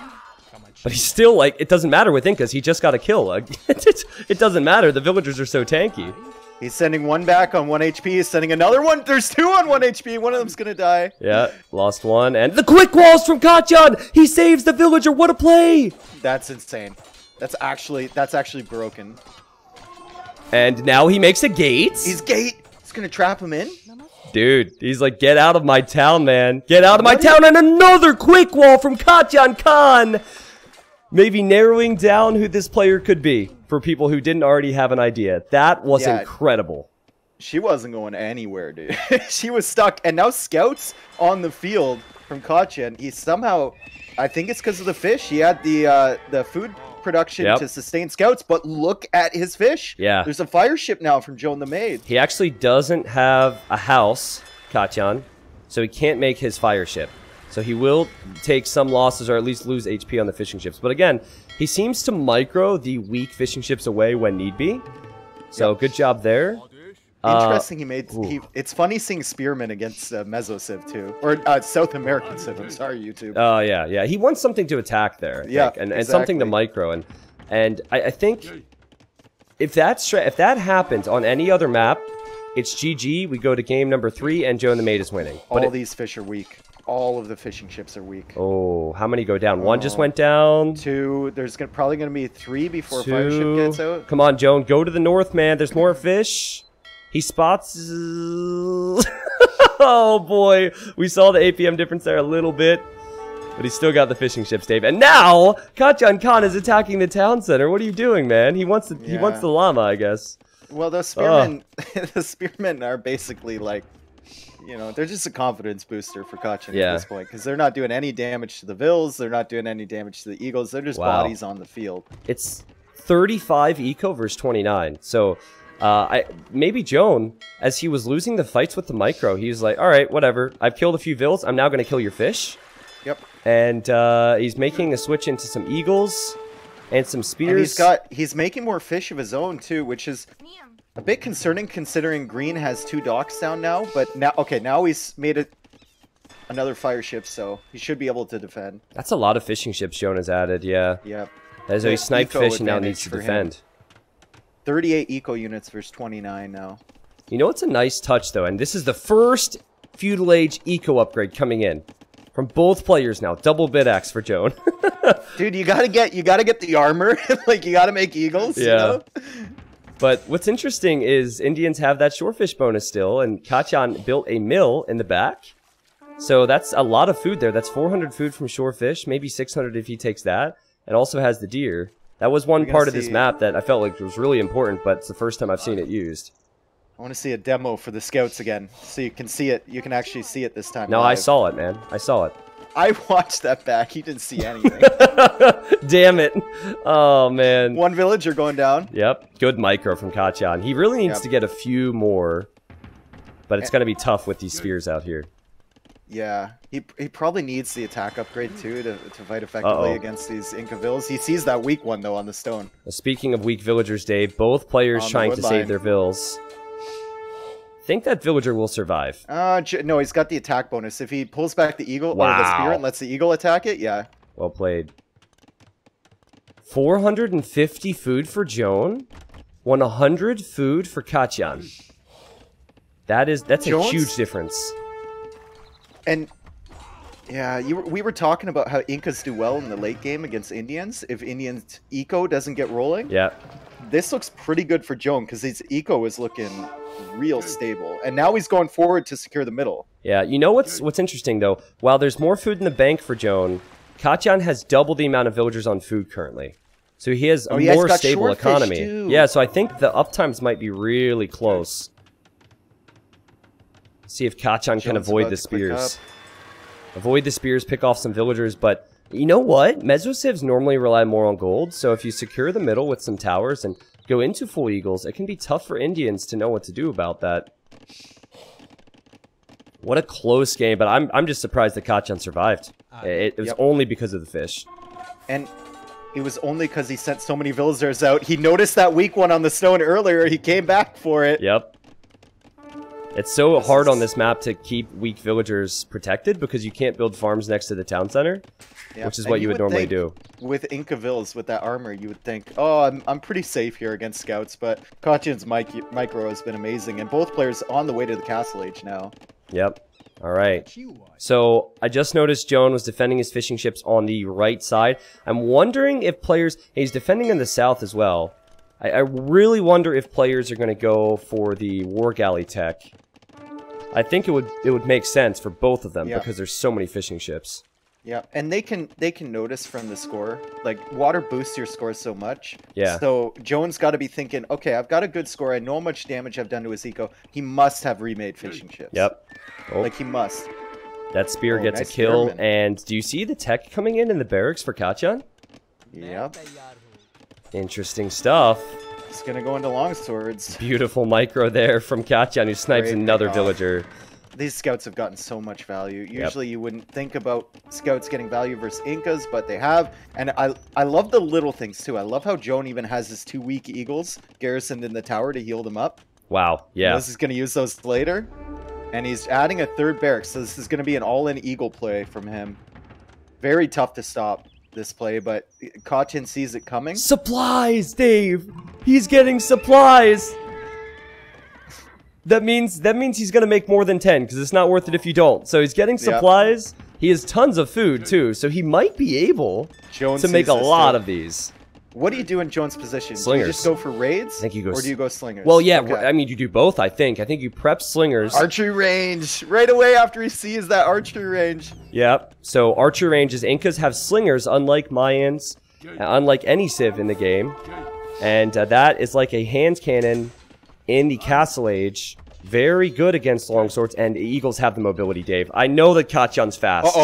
But he's still like, it doesn't matter with Incas, he just got a kill. It doesn't matter, the villagers are so tanky. He's sending 1 back on 1 HP, he's sending another 1, there's 2 on 1 HP, one of them's gonna die. Yeah, lost 1, and the quick walls from Kachan! He saves the villager, what a play! That's insane. That's actually broken. And now he makes a gate. His gate, it's gonna trap him in. Dude, he's like, get out of my town, man. Get out of my town, and another quick wall from Kachan Khan! Maybe narrowing down who this player could be for people who didn't already have an idea. That was incredible. She wasn't going anywhere, dude. She was stuck. And now scouts on the field from Kachan. He somehow, I think it's because of the fish. He had the food production to sustain scouts. But look at his fish. Yeah. There's a fire ship now from Joan the Maid. He actually doesn't have a house, Kachan, so he can't make his fire ship. So he will take some losses or at least lose HP on the fishing ships. But again, he seems to micro the weak fishing ships away when need be. So good job there. Interesting he made... it's funny seeing Spearman against Meso-Civ too. Or South American Civ. I'm sorry, YouTube. Oh, yeah. He wants something to attack there. Yeah, and something to micro. And I think if that happens on any other map, it's GG. We go to game number 3 and Joan the Maid is winning. But these fish are weak. All of the fishing ships are weak. Oh, how many go down? 1 just went down. 2. There's probably going to be 3 before a fire ship gets out. Come on, Joan. Go to the north, man. There's more fish. He spots... Oh, boy. We saw the APM difference there a little bit. But he's still got the fishing ships, Dave. And now Katjan Khan is attacking the town center. What are you doing, man? He wants the llama, I guess. Well, those spearmen, the spearmen are basically like, you know, they're just a confidence booster for Katjan at this point, because they're not doing any damage to the Vils. They're not doing any damage to the Eagles. They're just bodies on the field. It's 35 eco versus 29. So maybe Joan, as he was losing the fights with the micro, he was like, all right, whatever. I've killed a few Vils. I'm now going to kill your fish. Yep. And he's making a switch into some Eagles and some Spears. And he's making more fish of his own, too, which is a bit concerning considering Green has 2 docks down now. But now, okay, now he's made it another fire ship, so he should be able to defend. That's a lot of fishing ships Joan has added, yeah. Yep. As he sniped fish and now needs to defend. 38 eco units versus 29 now. You know, it's a nice touch, though, and this is the first Feudal Age eco upgrade coming in from both players now. Double bid axe for Joan. Dude, you gotta get the armor. Like, you gotta make Eagles. Yeah. You know? But what's interesting is Indians have that shorefish bonus still, and Katjan built a mill in the back. So that's a lot of food there. That's 400 food from shorefish, maybe 600 if he takes that, and also has the deer. That was one part of this map that I felt like was really important, but it's the first time I've seen it used. I want to see a demo for the scouts again, so you can see it. You can actually see it this time. No, live. I saw it, man. I saw it. I watched that back. You didn't see anything. Damn it. Oh, man. One villager going down. Yep. Good micro from Katjan. He really needs to get a few more, but it's going to be tough with these spears out here. Yeah, he probably needs the attack upgrade, too, to fight effectively against these Inca Vils. He sees that weak one, though, on the stone. Well, speaking of weak villagers, Dave, both players trying to save their Vils. Think that villager will survive. No, he's got the attack bonus. If he pulls back the eagle or the spear and lets the eagle attack it, yeah. Well played. 450 food for Joan, 100 food for Katjan. That's a huge difference. And yeah, we were talking about how Incas do well in the late game against Indians if Indians eco doesn't get rolling. Yeah. This looks pretty good for Joan because his eco is looking real stable, and now he's going forward to secure the middle. Yeah, you know what's interesting though? While there's more food in the bank for Joan, Katjan has double the amount of villagers on food currently, so he has a more stable economy. Yeah, so I think the uptimes might be really close. See if Katjan can avoid the spears. Avoid the spears, pick off some villagers, but you know what? Mezzo-civs normally rely more on gold, so if you secure the middle with some towers and go into full eagles, it can be tough for Indians to know what to do about that. What a close game, but I'm just surprised that Katjan survived. It was only because of the fish. And it was only because he sent so many villagers out. He noticed that weak one on the stone earlier. He came back for it. Yep. It's so hard on this map to keep weak villagers protected because you can't build farms next to the town center, which is what you would normally do. With Inca Vils, with that armor, you would think, oh, I'm pretty safe here against scouts, but Katjan's micro has been amazing, and both players on the way to the castle age now. Yep. All right. So I just noticed Joan was defending his fishing ships on the right side. I'm wondering if players... He's defending in the south as well. I really wonder if players are going to go for the war galley tech. I think it would make sense for both of them because there's so many fishing ships. Yeah, and they can notice from the score. Like, water boosts your score so much. Yeah. So Joan's got to be thinking, okay, I've got a good score. I know how much damage I've done to his eco. He must have remade fishing ships. Yep. Oh. Like, he must. That spear gets a kill. German. And do you see the tech coming in the barracks for Katjan? Yeah. Interesting stuff. It's going to go into longswords. Beautiful micro there from Katjan, who snipes another villager. These scouts have gotten so much value. Usually you wouldn't think about scouts getting value versus Incas, but they have. And I love the little things, too. I love how Joan even has his 2 weak eagles garrisoned in the tower to heal them up. Wow, yeah. This is going to use those later. And he's adding a 3rd barracks, so this is going to be an all-in eagle play from him. Very tough to stop this play, but Katjan sees it coming. Supplies, Dave! He's getting supplies! That means he's gonna make more than 10, because it's not worth it if you don't. So he's getting supplies. He has tons of food, too, so he might be able to make a lot of these. What do you do in Jones' position? Slingers. Do you just go for raids? I think you go, or do you go slingers? Well, yeah, okay. I mean, you do both, I think. I think you prep slingers. Archery range. Right away after he sees that archery range. Yep. So archery ranges. Incas have slingers, unlike Mayans, unlike any civ in the game. And that is like a hand cannon in the Castle Age. Very good against longswords, and eagles have the mobility, Dave. I know that Katjan's fast.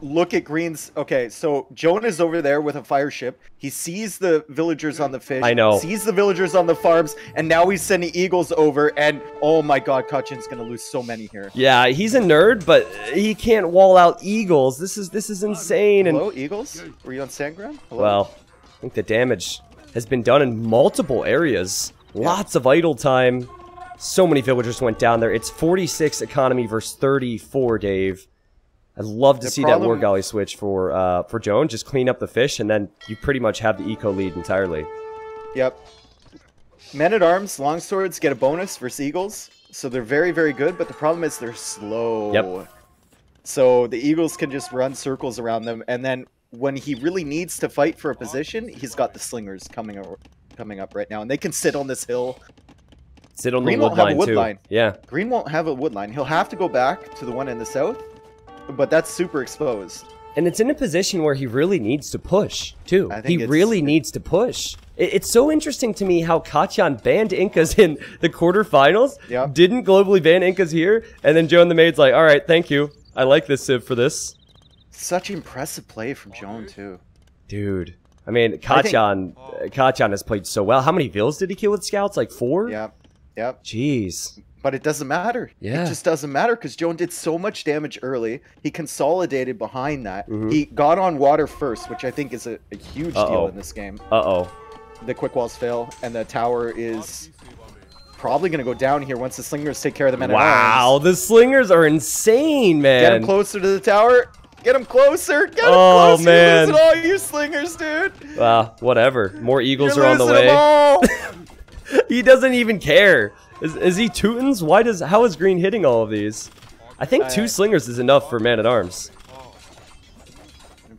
Look at Green's. Okay, so Joan is over there with a fire ship. He sees the villagers on the fish. I know. Sees the villagers on the farms, and now he's sending eagles over, and oh my god, Katjan's going to lose so many here. Yeah, he's a nerd, but he can't wall out eagles. This is insane. Hello, and eagles? Were you on Sandgram? Hello? Well, I think the damage has been done in multiple areas. Yeah. Lots of idle time. So many villagers went down there. It's 46 economy versus 34, Dave. I'd love to see that Wargali switch for Joan. Just clean up the fish, and then you pretty much have the eco lead entirely. Yep. Men-at-arms, longswords get a bonus versus eagles. So they're very, very good, but the problem is they're slow. Yep. So the eagles can just run circles around them, and then when he really needs to fight for a position, he's got the slingers coming up right now, and they can sit on this hill. Sit on Green the wood, line, too. Line. Yeah. Green won't have a wood line. He'll have to go back to the one in the south, but that's super exposed. And it's in a position where he really needs to push, too. He really needs to push. It's so interesting to me how Katjan banned Incas in the quarterfinals, yep. Didn't globally ban Incas here, and then Joan the Maid's like, all right, thank you. I like this civ for this. Such impressive play from Joan, too. Dude. I mean, Katjan has played so well. How many vills did he kill with scouts? Like 4? Yeah. Yep. Jeez. But it doesn't matter. Yeah. It just doesn't matter because Joan did so much damage early. He consolidated behind that. Mm-hmm. He got on water first, which I think is a huge deal in this game. Uh-oh. The quick walls fail, and the tower is probably going to go down here once the slingers take care of the men. Wow, the slingers are insane, man. Get him closer to the tower. Get him closer. Get him closer. Man. You're losing all you slingers, dude. Whatever. More eagles are on the way. Them all. He doesn't even care. Is he Teutons? How is Green hitting all of these? I think 2 slingers is enough for man-at-arms.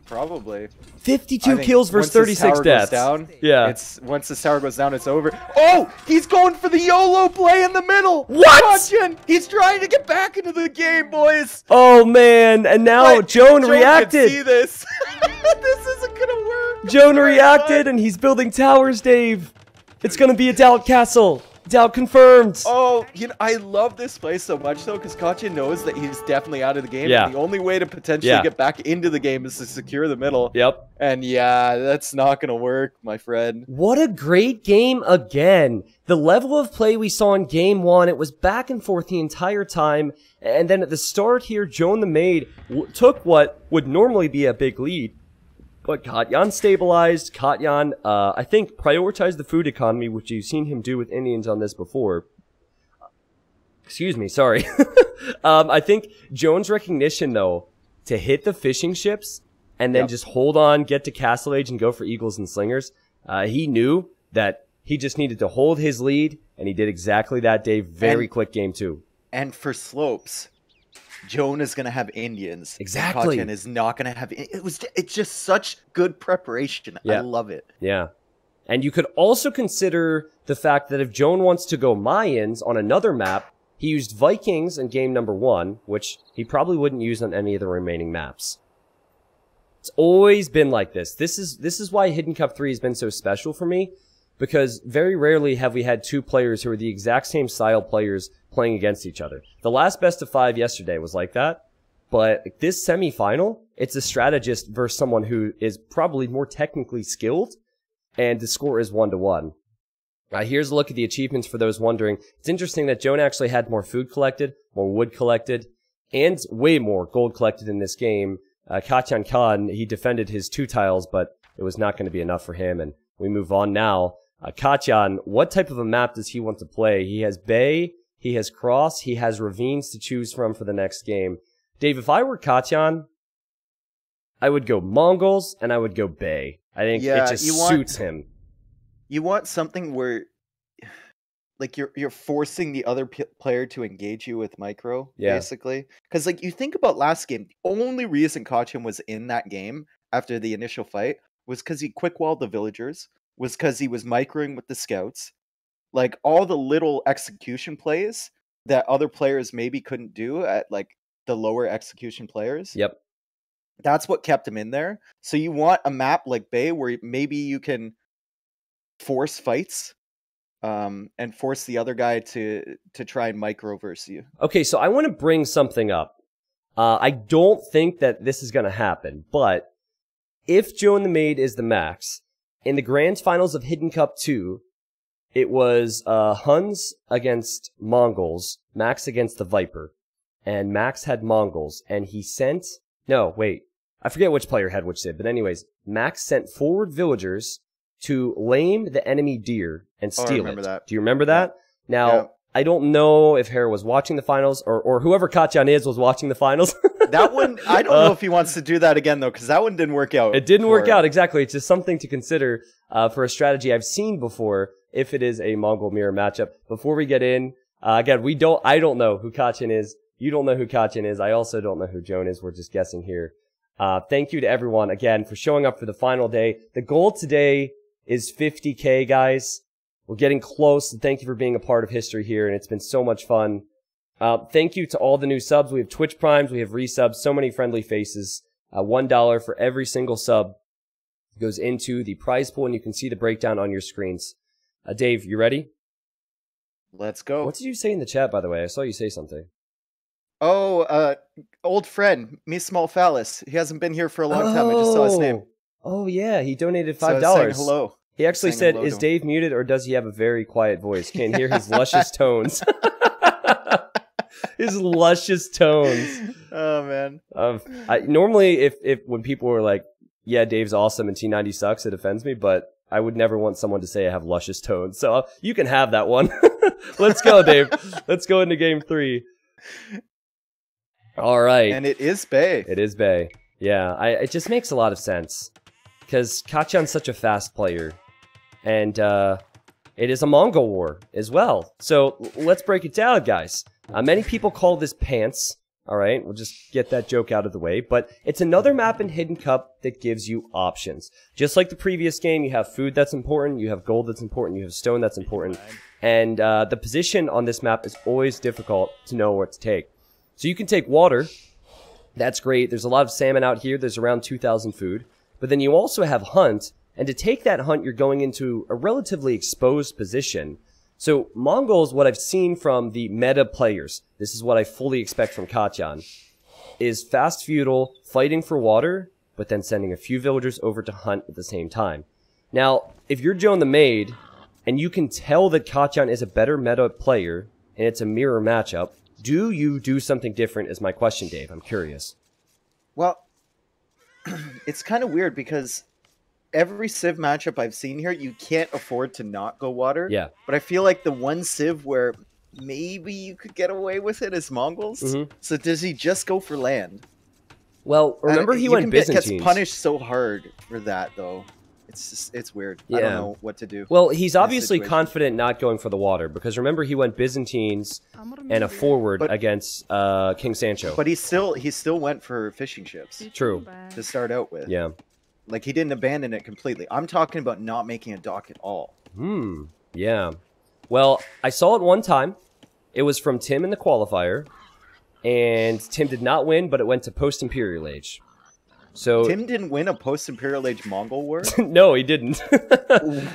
Probably. 52 kills versus 36 deaths. Down, yeah. Once this tower goes down, it's over. Oh! He's going for the YOLO play in the middle! What?! Katjan, he's trying to get back into the game, boys! Oh, man. And now Joan reacted! Can see this. This isn't gonna work! Joan reacted, and he's building towers, Dave! It's gonna be a Doubt Castle. Doubt confirmed. Oh, you know, I love this play so much though, because Katjan knows that he's definitely out of the game. Yeah. And the only way to potentially get back into the game is to secure the middle. Yep. And yeah, that's not gonna work, my friend. What a great game again. The level of play we saw in game 1, it was back and forth the entire time. And then at the start here, Joan the Maid took what would normally be a big lead. But Katjan stabilized. Katjan, I think, prioritized the food economy, which you've seen him do with Indians on this before. Excuse me, sorry. I think Joan's recognition, though, to hit the fishing ships and then just hold on, get to Castle Age, and go for eagles and slingers. He knew that he just needed to hold his lead, and he did exactly that, Dave. Very quick game, too. And for slopes, Joan is going to have Indians. Exactly. Katjan is not going to have... It's just such good preparation. Yeah. I love it. Yeah. And you could also consider the fact that if Joan wants to go Mayans on another map, he used Vikings in game number 1, which he probably wouldn't use on any of the remaining maps. It's always been like this. This is why Hidden Cup 3 has been so special for me, because very rarely have we had 2 players who are the exact same style players playing against each other. The last best-of-5 yesterday was like that, but this semifinal, it's a strategist versus someone who is probably more technically skilled, and the score is 1-1. Here's a look at the achievements for those wondering. It's interesting that Joan actually had more food collected, more wood collected, and way more gold collected in this game. Katjan Khan, he defended his 2 tiles, but it was not going to be enough for him, and we move on now. Katjan, what type of a map does he want to play? He has Bay... He has Cross. He has Ravines to choose from for the next game. Dave, if I were Katjan, I would go Mongols and I would go Bay. I think it just suits him. You want something where, like, you're forcing the other player to engage you with micro, basically. Because, like, you think about last game, the only reason Katjan was in that game after the initial fight was because he quick-walled the villagers, was because he was microing with the scouts. Like, all the little execution plays that other players maybe couldn't do at, like, the lower execution players. Yep. That's what kept him in there. So you want a map like Bay where maybe you can force fights and force the other guy to try and microverse you. Okay, so I want to bring something up. I don't think that this is going to happen, but if Joan the Maid is the max, in the grand finals of Hidden Cup 2, it was Huns against Mongols, Max against the Viper, and Max had Mongols, and he sent... No, wait. I forget which player had which save, but anyways, Max sent forward villagers to lame the enemy deer and steal it. Do you remember that? Yeah. Now, yeah. I don't know if Hera was watching the finals or whoever Katjan is was watching the finals. That one, I don't know if he wants to do that again, though, because that one didn't work out. It didn't work out, exactly. It's just something to consider for a strategy I've seen before if it is a Mongol mirror matchup. Before we get in, again, I don't know who Katjan is. You don't know who Katjan is. I also don't know who Joan is. We're just guessing here. Thank you to everyone, again, for showing up for the final day. The goal today is 50K, guys. We're getting close. And thank you for being a part of history here, and it's been so much fun. Thank you to all the new subs. We have Twitch Primes. We have resubs. So many friendly faces. $1 for every single sub goes into the prize pool, and you can see the breakdown on your screens. Dave, you ready? Let's go. What did you say in the chat, by the way? I saw you say something. Oh, old friend, me small phallus. He hasn't been here for a long time. I just saw his name. Oh, yeah. He donated $5. So I was saying hello. He actually said, is Dave muted or does he have a very quiet voice? Can't hear his luscious tones. His luscious tones. Oh, man. Normally, when people were like, yeah, Dave's awesome and T90 sucks, it offends me, but I would never want someone to say I have luscious tones. So you can have that one. Let's go, Dave. Let's go into game three. All right. And it is Bay. It is Bay. Yeah, it just makes a lot of sense. Because Katjan's such a fast player. And it is a Mongol war as well. So let's break it down, guys. Many people call this pants. All right, we'll just get that joke out of the way. But it's another map in Hidden Cup that gives you options. Just like the previous game, you have food that's important, you have gold that's important, you have stone that's important. And the position on this map is always difficult to know what to take. So you can take water, that's great, there's a lot of salmon out here, there's around 2,000 food, but then you also have hunt, and to take that hunt you're going into a relatively exposed position. So Mongols, what I've seen from the meta players, this is what I fully expect from Katjan, is fast feudal, fighting for water, but then sending a few villagers over to hunt at the same time. Now, if you're Joan the Maid, and you can tell that Katjan is a better meta player, and it's a mirror matchup, do you do something different is my question, Dave. I'm curious. Well, it's kind of weird because every Civ matchup I've seen here, you can't afford to not go water. Yeah. But I feel like the one Civ where maybe you could get away with it is Mongols. Mm-hmm. So does he just go for land? Well, remember he went Byzantines. He gets punished so hard for that, though. It's just, it's weird. Yeah. I don't know what to do. Well, he's obviously confident not going for the water because remember he went Byzantines and a forward against King Sancho. But he still went for fishing ships. True. To start out with. Yeah. Like he didn't abandon it completely. I'm talking about not making a dock at all. Hmm. Yeah. Well, I saw it one time. It was from Tim in the qualifier, and Tim did not win, but it went to post Imperial Age. So Tim didn't win a post-Imperial Age Mongol war? No, he didn't.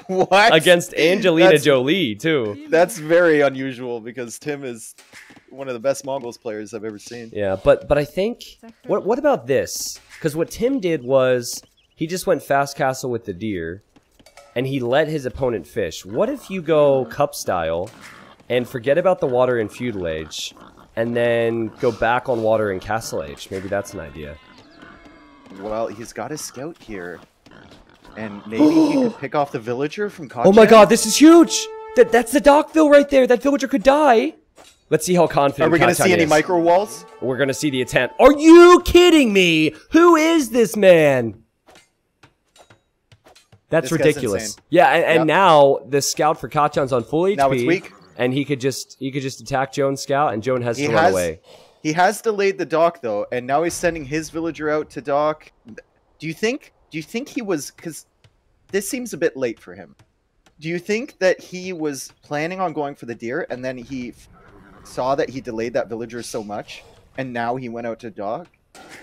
What? Against Angelina Jolie, too. That's very unusual because Tim is one of the best Mongols players I've ever seen. Yeah, but I think... What about this? Because what Tim did was he just went fast castle with the deer and he let his opponent fish. What if you go cup style and forget about the water in Feudal Age and then go back on water in Castle Age? Maybe that's an idea. Well, he's got his scout here, and maybe he could pick off the villager from Katjan. Oh my god, this is huge! That's the Dockville right there! That villager could die! Let's see how confident Katjan is. Are we going to see any micro walls? We're going to see the attempt. Are you kidding me? Who is this man? That's ridiculous. Yeah, and now the scout for Katjan's on full HP. Now it's weak. And he could just attack Joan's scout, and Joan has to run away. He has delayed the dock, though, and now he's sending his villager out to dock. Do you think Do you think he was, because this seems a bit late for him. Do you think that he was planning on going for the deer and then he saw that he delayed that villager so much and now he went out to dock?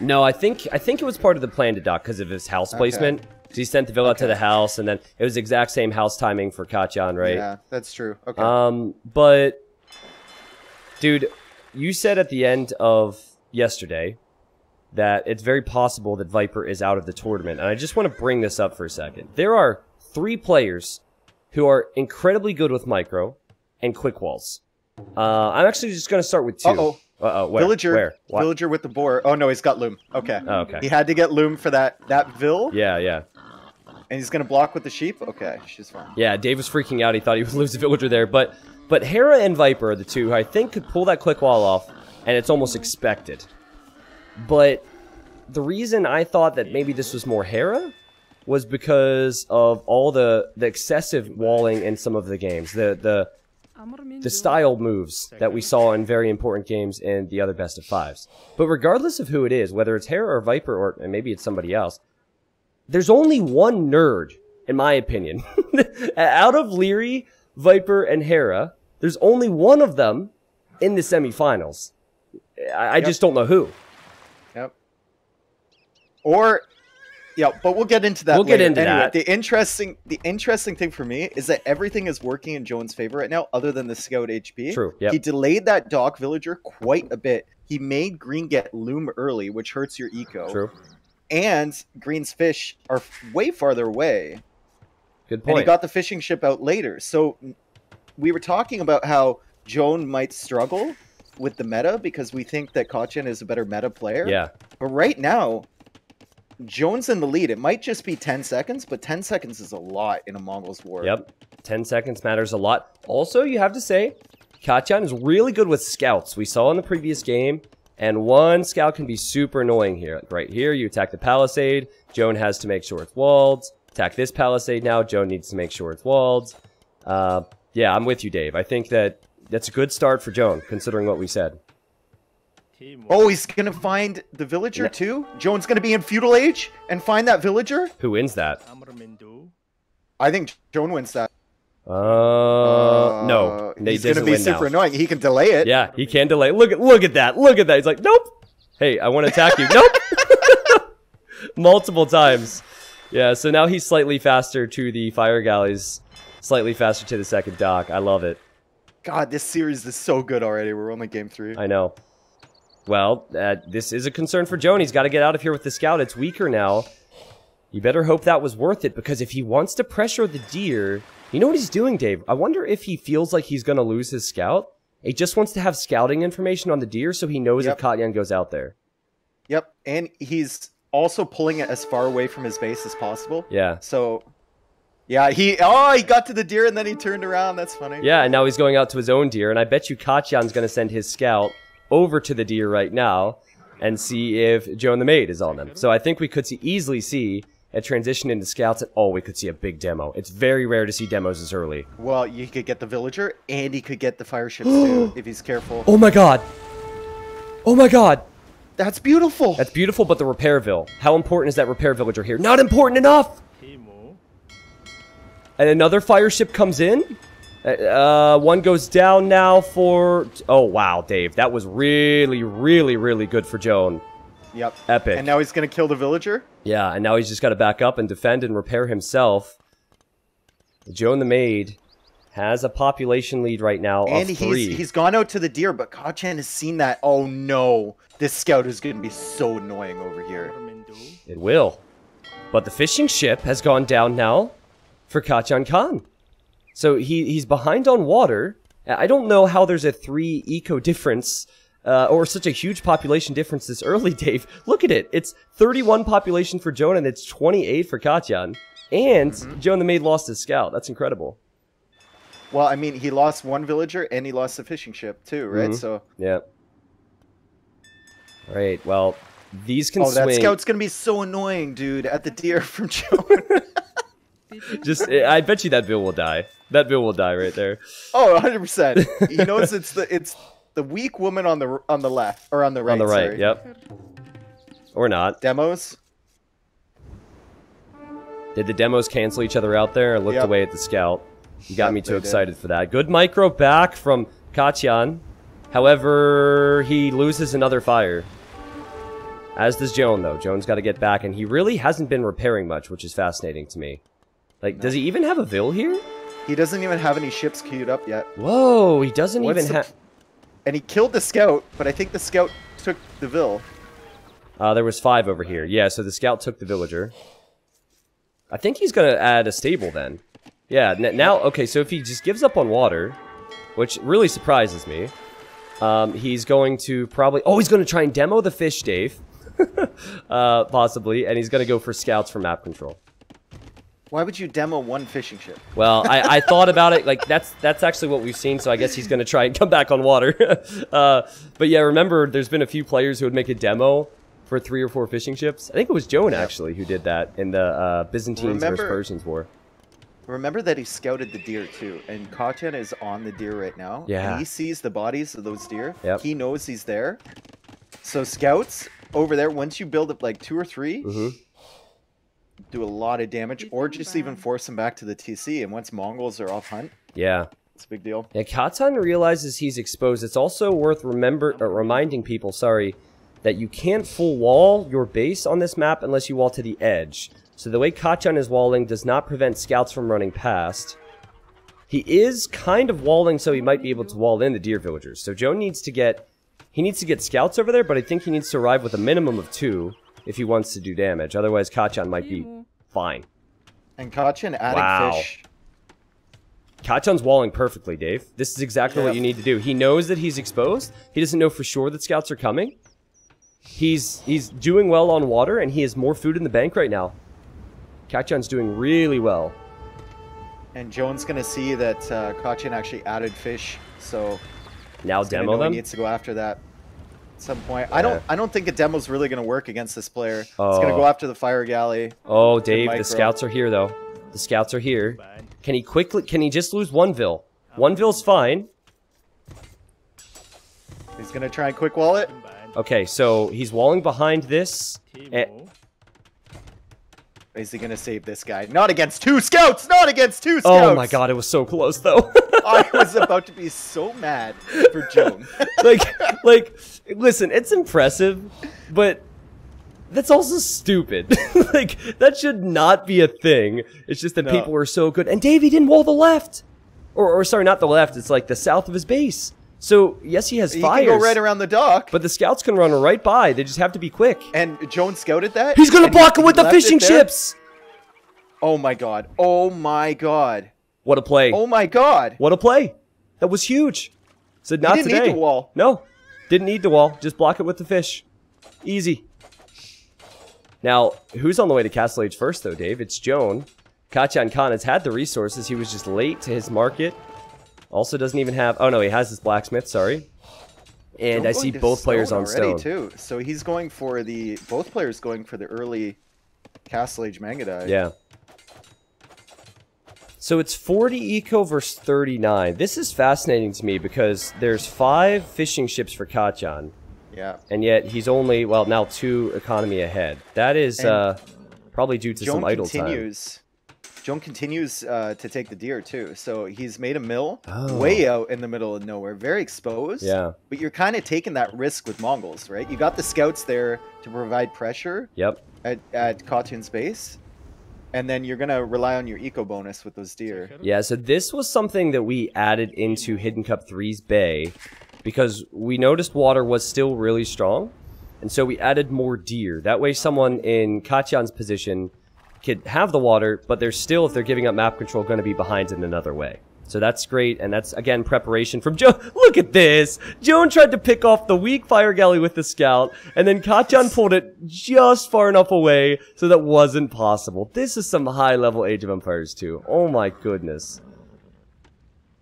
No, I think it was part of the plan to dock because of his house placement. So he sent the villager out to the house and then it was the exact same house timing for Katjan, right? Yeah, that's true. Okay. But dude, you said at the end of yesterday that it's very possible that Viper is out of the tournament. And I just want to bring this up for a second. There are 3 players who are incredibly good with micro and quick walls. I'm actually just going to start with 2. Uh-oh. Uh-oh. Where? Villager. Where? Villager with the boar. Oh, no, he's got Loom. Okay. Oh, okay. He had to get Loom for that Vill. Yeah, yeah. And he's going to block with the sheep? Okay, she's fine. Yeah, Dave was freaking out. He thought he would lose the villager there. But Hera and Viper are the 2 who I think could pull that quick wall off, and it's almost expected. But the reason I thought that maybe this was more Hera was because of all the excessive walling in some of the games, the style moves that we saw in very important games in the other best of 5s. But regardless of who it is, whether it's Hera or Viper or maybe it's somebody else, there's only one nerd, in my opinion, out of Leary, Viper, and Hera. There's only one of them in the semifinals. I just don't know who. Or, yeah, but we'll get into that later. We'll get into that. The interesting thing for me is that everything is working in Jones' favor right now, other than the scout HP. True. Yep. He delayed that dock villager quite a bit. He made Green get Loom early, which hurts your eco. True. And Green's fish are way farther away. Good point. And he got the fishing ship out later. So we were talking about how Joan might struggle with the meta because we think that Katjan is a better meta player. Yeah. But right now, Joan's in the lead. It might just be 10 seconds, but 10 seconds is a lot in a Mongol's war. Yep. 10 seconds matters a lot. Also, you have to say, Katjan is really good with scouts. We saw in the previous game, and one scout can be super annoying here. Like right here, you attack the palisade. Joan has to make sure it's walled. Attack this palisade now. Joan needs to make sure it's walled. Yeah, I'm with you, Dave. I think that's a good start for Joan, considering what we said. Oh, he's going to find the villager too? Joan's going to be in feudal age and find that villager? Who wins that? I think Joan wins that. No. He's going to be super annoying. He can delay it. Yeah, he can delay. Look at that. He's like, nope. Hey, I want to attack you. Nope. Multiple times. Yeah, so now he's slightly faster to the fire galleys, slightly faster to the second dock. I love it. God, this series is so good already. We're only game 3. I know. Well, this is a concern for Joan. He's got to get out of here with the scout. It's weaker now. You better hope that was worth it, because if he wants to pressure the deer... You know what he's doing, Dave? I wonder if he feels like he's going to lose his scout. He just wants to have scouting information on the deer so he knows if Katjan goes out there. Yep, and he's also pulling it as far away from his base as possible. Yeah. So, yeah, he got to the deer and then he turned around. That's funny. Yeah, and now he's going out to his own deer, and I bet you Katjan's going to send his scout over to the deer right now and see if Joan the Maid is on them. So I think we could easily see a transition into scouts, and oh, we could see a big demo. It's very rare to see demos as early. Well, you could get the villager and he could get the fire ship too if he's careful. Oh my god. Oh my god. That's beautiful. That's beautiful, but the repair vill. How important is that repair villager here? Not important enough. And another fire ship comes in. One goes down now for... Oh, wow, Dave. That was really, really, really good for Joan. Yep. Epic. And now he's going to kill the villager? Yeah, and now he's just got to back up and defend and repair himself. Joan the Maid has a population lead right now of 3. And he's gone out to the deer, but Katjan has seen that. Oh, no. This scout is going to be so annoying over here. It will. But the fishing ship has gone down now for Katjan Khan. So he's behind on water. I don't know how there's a 3 eco difference or such a huge population difference this early, Dave. Look at it. It's 31 population for Joan and it's 28 for Katjan. And Joan the Maid lost his scout. That's incredible. Well, I mean, he lost one villager and he lost the fishing ship too, right? So yeah. All right. Well, these can swing. Oh, that scout's going to be so annoying, dude, at the deer from Joan. Just, I bet you that Vill will die. That Vill will die right there. Oh, 100%. He knows it's the weak woman on the left or on the right. On the right, sorry. Yep. Or not. Demos. Did the demos cancel each other out there? I looked away at the scout. You got me too excited for that. Good micro back from Katjan. However, he loses another fire. As does Joan, though. Joan's got to get back, and he really hasn't been repairing much, which is fascinating to me. Like, does he even have a vill here? He doesn't even have any ships queued up yet. Whoa, he doesn't even have... And he killed the scout, but I think the scout took the vill. There was 5 over here. Yeah, so the scout took the villager. I think he's going to add a stable then. Yeah, now, okay, so if he just gives up on water, which really surprises me, he's going to probably... Oh, he's going to try and demo the fish, Dave. Possibly, and he's going to go for scouts for map control. Why would you demo one fishing ship? Well, I thought about it. Like, that's actually what we've seen, so I guess he's going to try and come back on water. But yeah, remember, there's been a few players who would make a demo for 3 or 4 fishing ships. I think it was Joan, actually, who did that in the Byzantines versus Persians war. Remember that he scouted the deer, too, and Katjan is on the deer right now. Yeah. And he sees the bodies of those deer. Yep. He knows he's there. So scouts over there, once you build up like 2 or 3, do a lot of damage, or just even force them back to the TC. And once Mongols are off hunt, it's a big deal. Yeah, Katjan realizes he's exposed. It's also worth reminding people, that you can't full wall your base on this map unless you wall to the edge. So the way Katjan is walling does not prevent scouts from running past. He is kind of walling, so he might be able to wall in the deer villagers. So Joe needs to get... He needs to get scouts over there, but I think he needs to arrive with a minimum of 2 if he wants to do damage. Otherwise, Katjan might be fine. And Katjan adding fish. Katjan's walling perfectly, Dave. This is exactly what you need to do. He knows that he's exposed. He doesn't know for sure that scouts are coming. He's doing well on water, and he has more food in the bank right now. Katjan's doing really well. And Joan's going to see that Katjan actually added fish, so... Now demo them? He needs to go after that at some point. Yeah. I don't think a demo's really going to work against this player. Oh. It's going to go after the fire galley. Oh, Dave, the scouts are here, though. The scouts are here. Bye. Can he quickly... Can he just lose one vill? One vill's fine. He's going to try and quick wall it. Okay, so he's walling behind this. Is he going to save this guy? Not against 2 scouts! Not against 2 scouts! Oh my god, it was so close, though. I was about to be so mad for Joan. like, listen, it's impressive, but that's also stupid. Like, that should not be a thing. It's just that people are so good. And Davey didn't wall the left. Or sorry, not the left. It's like the south of his base. So, yes, he has fires. He can go right around the dock. But the scouts can run right by. They just have to be quick. And Joan scouted that? He's going to block him with the fishing ships. Oh, my God. Oh, my God. What a play. Oh, my God. What a play. That was huge. Said not today. Didn't need the wall. No. Didn't need the wall. Just block it with the fish. Easy. Now, who's on the way to Castle Age first, though, Dave? It's Joan. Katjan Khan has had the resources. He was just late to his market. Also doesn't even have... Oh, no. He has his blacksmith. Sorry. And I see both players on stone. Too. So he's going for the... Both players going for the early Castle Age Mangadai. Yeah. So it's 40 eco versus 39. This is fascinating to me because there's 5 fishing ships for Katjan. Yeah. And yet he's only, well, now 2 economy ahead. That is probably due to some idle time. Joan continues to take the deer, too. So he's made a mill way out in the middle of nowhere. Very exposed. Yeah. But you're kind of taking that risk with Mongols, right? You got the scouts there to provide pressure at Katjan's base. And then you're going to rely on your eco bonus with those deer. Yeah, so this was something that we added into Hidden Cup 3's bay because we noticed water was still really strong. And so we added more deer. That way someone in Katjan's position could have the water, but they're still, if they're giving up map control, going to be behind in another way. So that's great. And that's, again, preparation from Joan. Look at this. Joan tried to pick off the weak fire galley with the scout. And then Katjan pulled it just far enough away so that wasn't possible. This is some high level Age of Empires 2. Oh my goodness.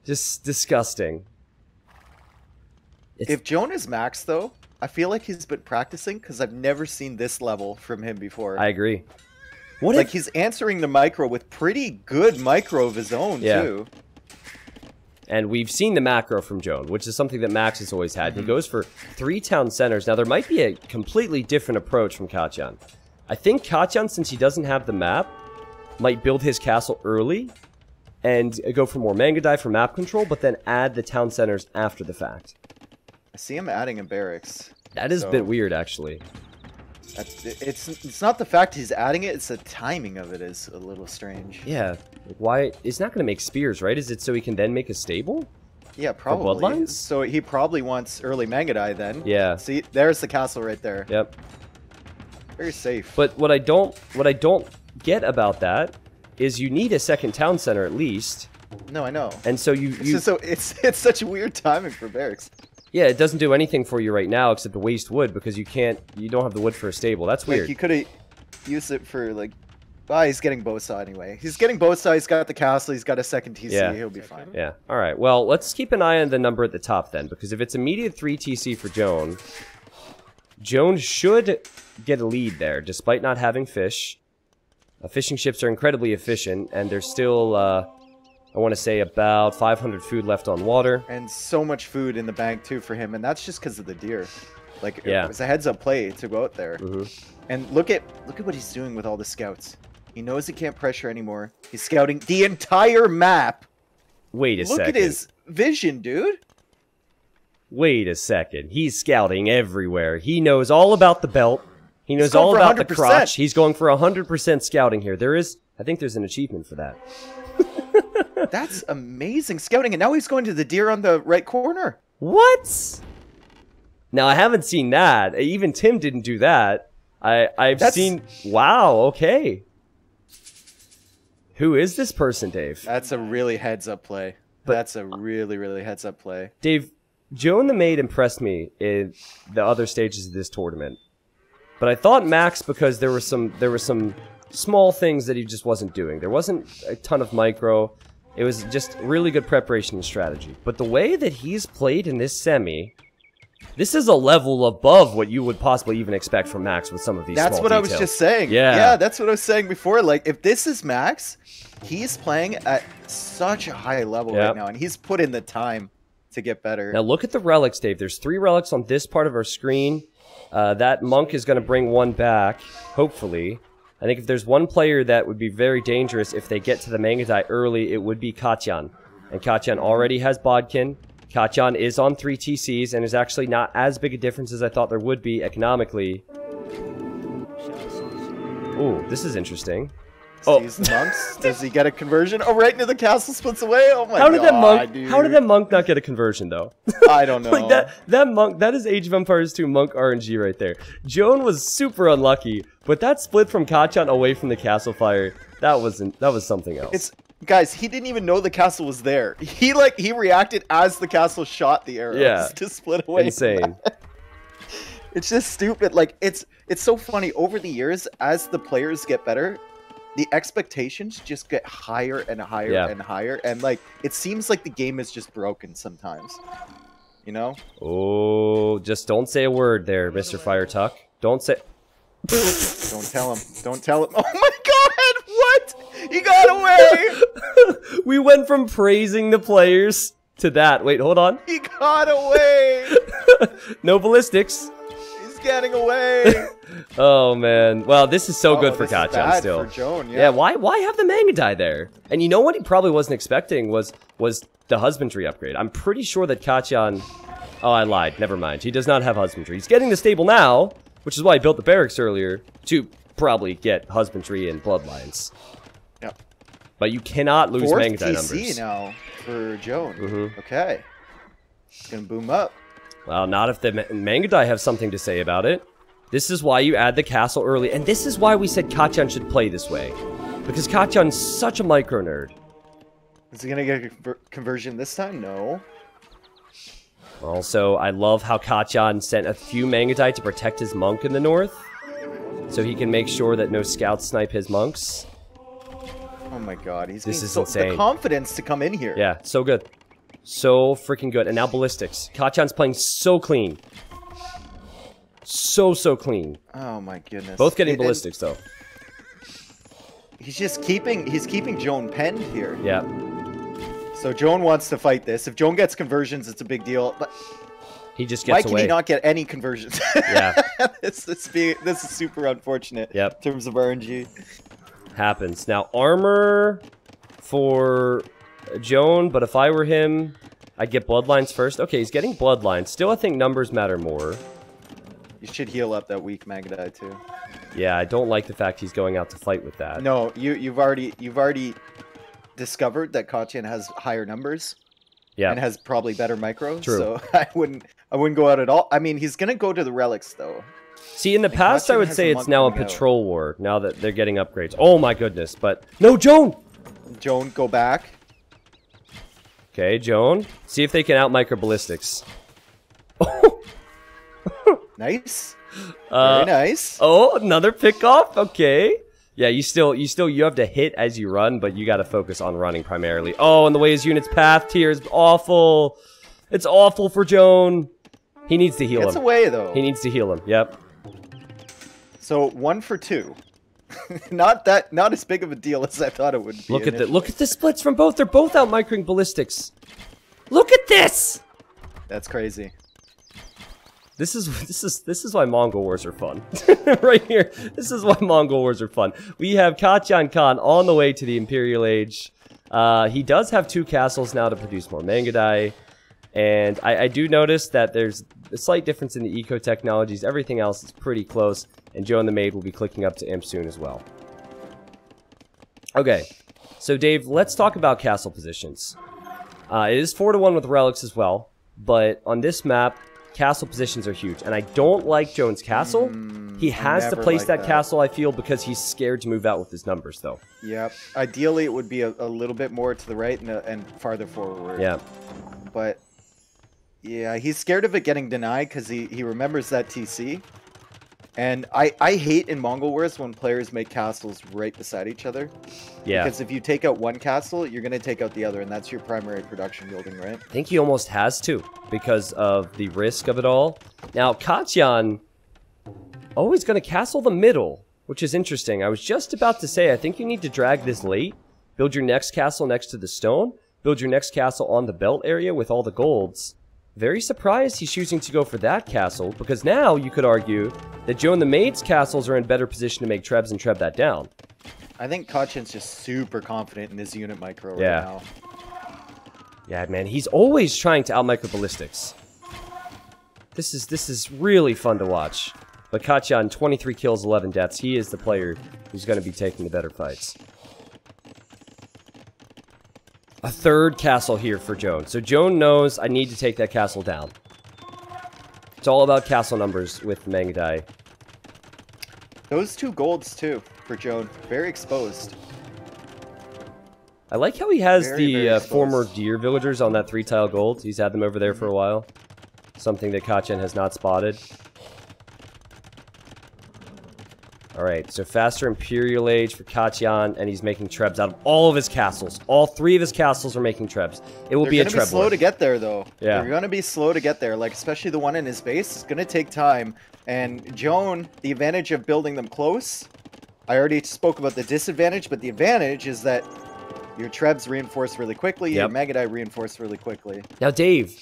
Just disgusting. If Joan is maxed, though, I feel like he's been practicing because I've never seen this level from him before. I agree. What like, he's answering the micro with pretty good micro of his own, too. And we've seen the macro from Joan, which is something that Max has always had. He goes for 3 town centers. Now, there might be a completely different approach from Katjan. I think Katjan, since he doesn't have the map, might build his castle early and go for more Mangadai for map control, but then add the town centers after the fact. I see him adding a barracks. That is a bit weird, actually. It's not the fact he's adding it, it's the timing of it is a little strange. Yeah, why? It's not going to make spears, right? Is it so he can then make a stable? Yeah, probably. For bloodlines? So he probably wants early Mangadai then. Yeah. See, there's the castle right there. Yep. Very safe. But what I don't get about that is you need a second town center at least. No, I know. And so it's such weird timing for barracks. Yeah, it doesn't do anything for you right now except to waste wood because you don't have the wood for a stable. That's weird. Like, you could have used it for like, he's getting Bosa anyway. He's getting Bosa, he's got the castle, he's got a second TC, yeah. He'll be fine. Yeah, alright, well, let's keep an eye on the number at the top then, because if it's immediate 3 TC for Joan, Joan should get a lead there, despite not having fish. Fishing ships are incredibly efficient, and there's still, I want to say about 500 food left on water. And so much food in the bank too for him, and that's just because of the deer. Like, yeah. It was a heads-up play to go out there. Mm-hmm. And look at what he's doing with all the scouts. He knows he can't pressure anymore. He's scouting the entire map. Wait a second. Look at his vision, dude. Wait a second. He's scouting everywhere. He knows all about the belt. He knows all about the crotch. He's going for 100% scouting here. There is, I think there's an achievement for that. That's amazing scouting. And now he's going to the deer on the right corner. What? Now, I haven't seen that. Even Tim didn't do that. I've seen... Wow, okay. Who is this person, Dave? That's a really heads-up play. But that's a really, really heads-up play. Dave, Joan the Maid impressed me in the other stages of this tournament. But I thought Max, because there were some small things that he just wasn't doing. There wasn't a ton of micro. It was just really good preparation and strategy. But the way that he's played in this semi, this is a level above what you would possibly even expect from Max with some of these small details. I was just saying. Yeah, that's what I was saying before. Like, if this is Max, he's playing at such a high level right now, and he's put in the time to get better. Now, look at the relics, Dave. There's 3 relics on this part of our screen. That monk is going to bring one back, hopefully. I think if there's one player that would be very dangerous if they get to the Mangadai early, it would be Katjan. And Katjan already has Bodkin. Katjan is on 3 TCs and is actually not as big a difference as I thought there would be economically. Ooh, this is interesting. Oh, sees the monks. Does he get a conversion? Oh, right into the castle, splits away. Oh my god! How did that monk not get a conversion though? I don't know. Like that monk. That is Age of Empires 2 monk RNG right there. Joan was super unlucky, but that split from Katjan away from the castle fire. That was something else. Guys, he didn't even know the castle was there. He reacted as the castle shot the arrows to split away. Insane. It's just stupid. Like, it's so funny. Over the years, as the players get better, the expectations just get higher and higher and higher. And like, it seems like the game is just broken sometimes. You know? Oh, just don't say a word there, Mr. Firetuck. Don't say. Don't tell him. Don't tell him. Oh my god! What? He got away! We went from praising the players to that. Wait, hold on. He got away! No ballistics. He's getting away. Oh man. Wow, this is so good for Katjan still. For Joan, yeah, why have the Mangadai there? And you know what he probably wasn't expecting was the husbandry upgrade. I'm pretty sure that Katjan... Oh, I lied. Never mind. He does not have husbandry. He's getting the stable now, which is why I built the barracks earlier, to probably get husbandry and bloodlines. Yep. But you cannot lose Mangadai numbers. 4th TC now for Joan. Mm-hmm. Okay. It's going to boom up. Well, not if the Mangadai have something to say about it. This is why you add the castle early, and this is why we said Katjan should play this way. Because Katjan's such a micro-nerd. Is he going to get a conversion this time? No. Also, I love how Katjan sent a few Mangadai to protect his monk in the north, so he can make sure that no scouts snipe his monks. Oh my god, this is insane. The confidence to come in here. Yeah, so good. So freaking good. And now ballistics. Katjan's playing so clean. So clean. Oh my goodness. Both getting ballistics though. He's just keeping Joan penned here. Yeah. So Joan wants to fight this. If Joan gets conversions, it's a big deal. But he just gets away. Why can he not get any conversions? Yeah. This is super unfortunate in terms of RNG. happens. Now, armor for Joan, but if I were him, I'd get bloodlines first. Okay, he's getting bloodlines. Still, I think numbers matter more. You should heal up that weak Magadai too. Yeah, I don't like the fact he's going out to fight with that. No, you've already discovered that Katyan has higher numbers. Yeah. And has probably better micros. True. So I wouldn't go out at all. I mean, he's gonna go to the relics though. See, in the past Katyan I would say it's now a patrol war, now that they're getting upgrades. Oh my goodness, but no, Joan, go back. Okay, Joan. See if they can out micro ballistics. Nice. Very nice. Oh, another pickoff. Okay. Yeah, you have to hit as you run, but you got to focus on running primarily. Oh, and the way his unit's pathed here is awful. It's awful for Joan. He needs to heal him. It's away though. He needs to heal him. Yep. So 1 for 2. Not as big of a deal as I thought it would be. Look at the splits from both. They're both out microing ballistics. Look at this. That's crazy. This is why Mongol wars are fun. Right here. This is why Mongol wars are fun. We have Katyan Khan on the way to the Imperial Age. He does have 2 castles now to produce more Mangadai. And I do notice that there's a slight difference in the eco technologies. Everything else is pretty close. And Joan the Maid will be clicking up to Imp soon as well. Okay. So Dave, let's talk about castle positions. It is 4-1 with relics as well. But on this map, castle positions are huge, and I don't like Joan's castle. He has to place that castle, I feel, because he's scared to move out with his numbers, though. Yep. Ideally, it would be a little bit more to the right and farther forward. Yeah. But, yeah, he's scared of it getting denied because he remembers that TC. And I hate in Mongol Wars when players make castles right beside each other. Yeah. Because if you take out one castle, you're going to take out the other, and that's your primary production building, right? I think he almost has to, because of the risk of it all. Now, Katyan, he's going to castle the middle, which is interesting. I was just about to say, I think you need to drag this late, build your next castle next to the stone, build your next castle on the belt area with all the golds. Very surprised he's choosing to go for that castle, because now you could argue that Joan the Maid's castles are in better position to make trebs and treb that down. I think Katyan's just super confident in his unit micro right now. Yeah, man, he's always trying to out micro ballistics. This is really fun to watch. But Katyan, 23 kills, 11 deaths. He is the player who's going to be taking the better fights. A 3rd castle here for Joan. So Joan knows I need to take that castle down. It's all about castle numbers with Mangadai. Those 2 golds too for Joan. Very exposed. I like how he has the former deer villagers on that 3-tile gold. He's had them over there for a while. Something that Katyan has not spotted. Alright, so faster Imperial Age for Katyan, and he's making trebs out of all of his castles. All 3 of his castles are making trebs. It will be a treb. They're going to be slow to get there, though. Yeah. They're going to be slow to get there, like especially the one in his base. It's going to take time. And Joan, the advantage of building them close, I already spoke about the disadvantage, but the advantage is that your trebs reinforce really quickly, your Mangadai reinforce really quickly. Now, Dave,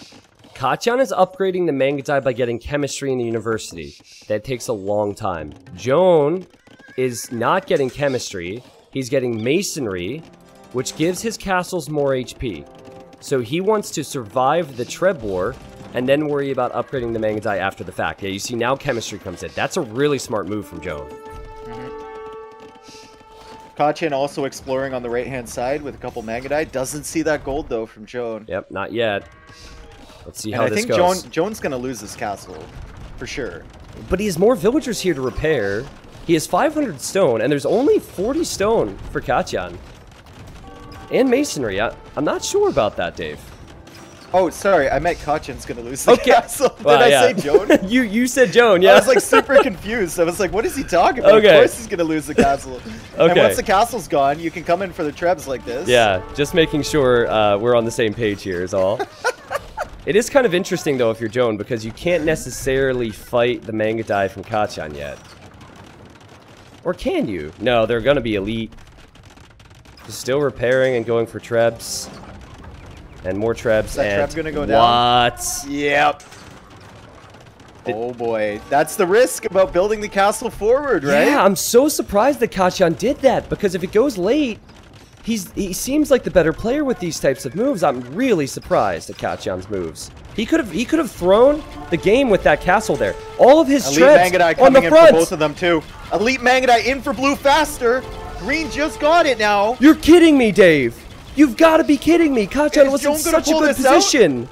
Katyan is upgrading the Mangadai by getting chemistry in the university. That takes a long time. Joan is not getting chemistry. He's getting masonry, which gives his castles more HP. So he wants to survive the treb war and then worry about upgrading the Mangadai after the fact. Yeah, you see, now chemistry comes in. That's a really smart move from Joan. Katyan also exploring on the right-hand side with a couple Mangadai. Doesn't see that gold, though, from Joan. Yep, not yet. Let's see how this goes. I think Joan's going to lose his castle, for sure. But he has more villagers here to repair. He has 500 stone, and there's only 40 stone for Katyan. And masonry. I'm not sure about that, Dave. Oh, sorry. I meant Katyan's going to lose the castle. Well, Did I say Joan? you said Joan, yeah. I was like super confused. I was like, what is he talking about? Okay. Of course he's going to lose the castle. Okay. And once the castle's gone, you can come in for the trebs like this. Yeah, just making sure we're on the same page here is all. It is kind of interesting, though, if you're Joan, because you can't necessarily fight the Mangadai from Katyan yet. Or can you? No, they're going to be elite. Just still repairing and going for trebs. And more trebs. Is that treb going to go down? What? Yep. Oh boy, that's the risk about building the castle forward, right? Yeah, I'm so surprised that Kachan did that, because if it goes late, he seems like the better player with these types of moves. I'm really surprised at Kachan's moves. He could have thrown the game with that castle there. All of his trips on the front. Elite Mangadai coming in for both of them too. Elite Mangadai in for blue faster. Green just got it now. You're kidding me, Dave. You've got to be kidding me. Kachan was in such a good position.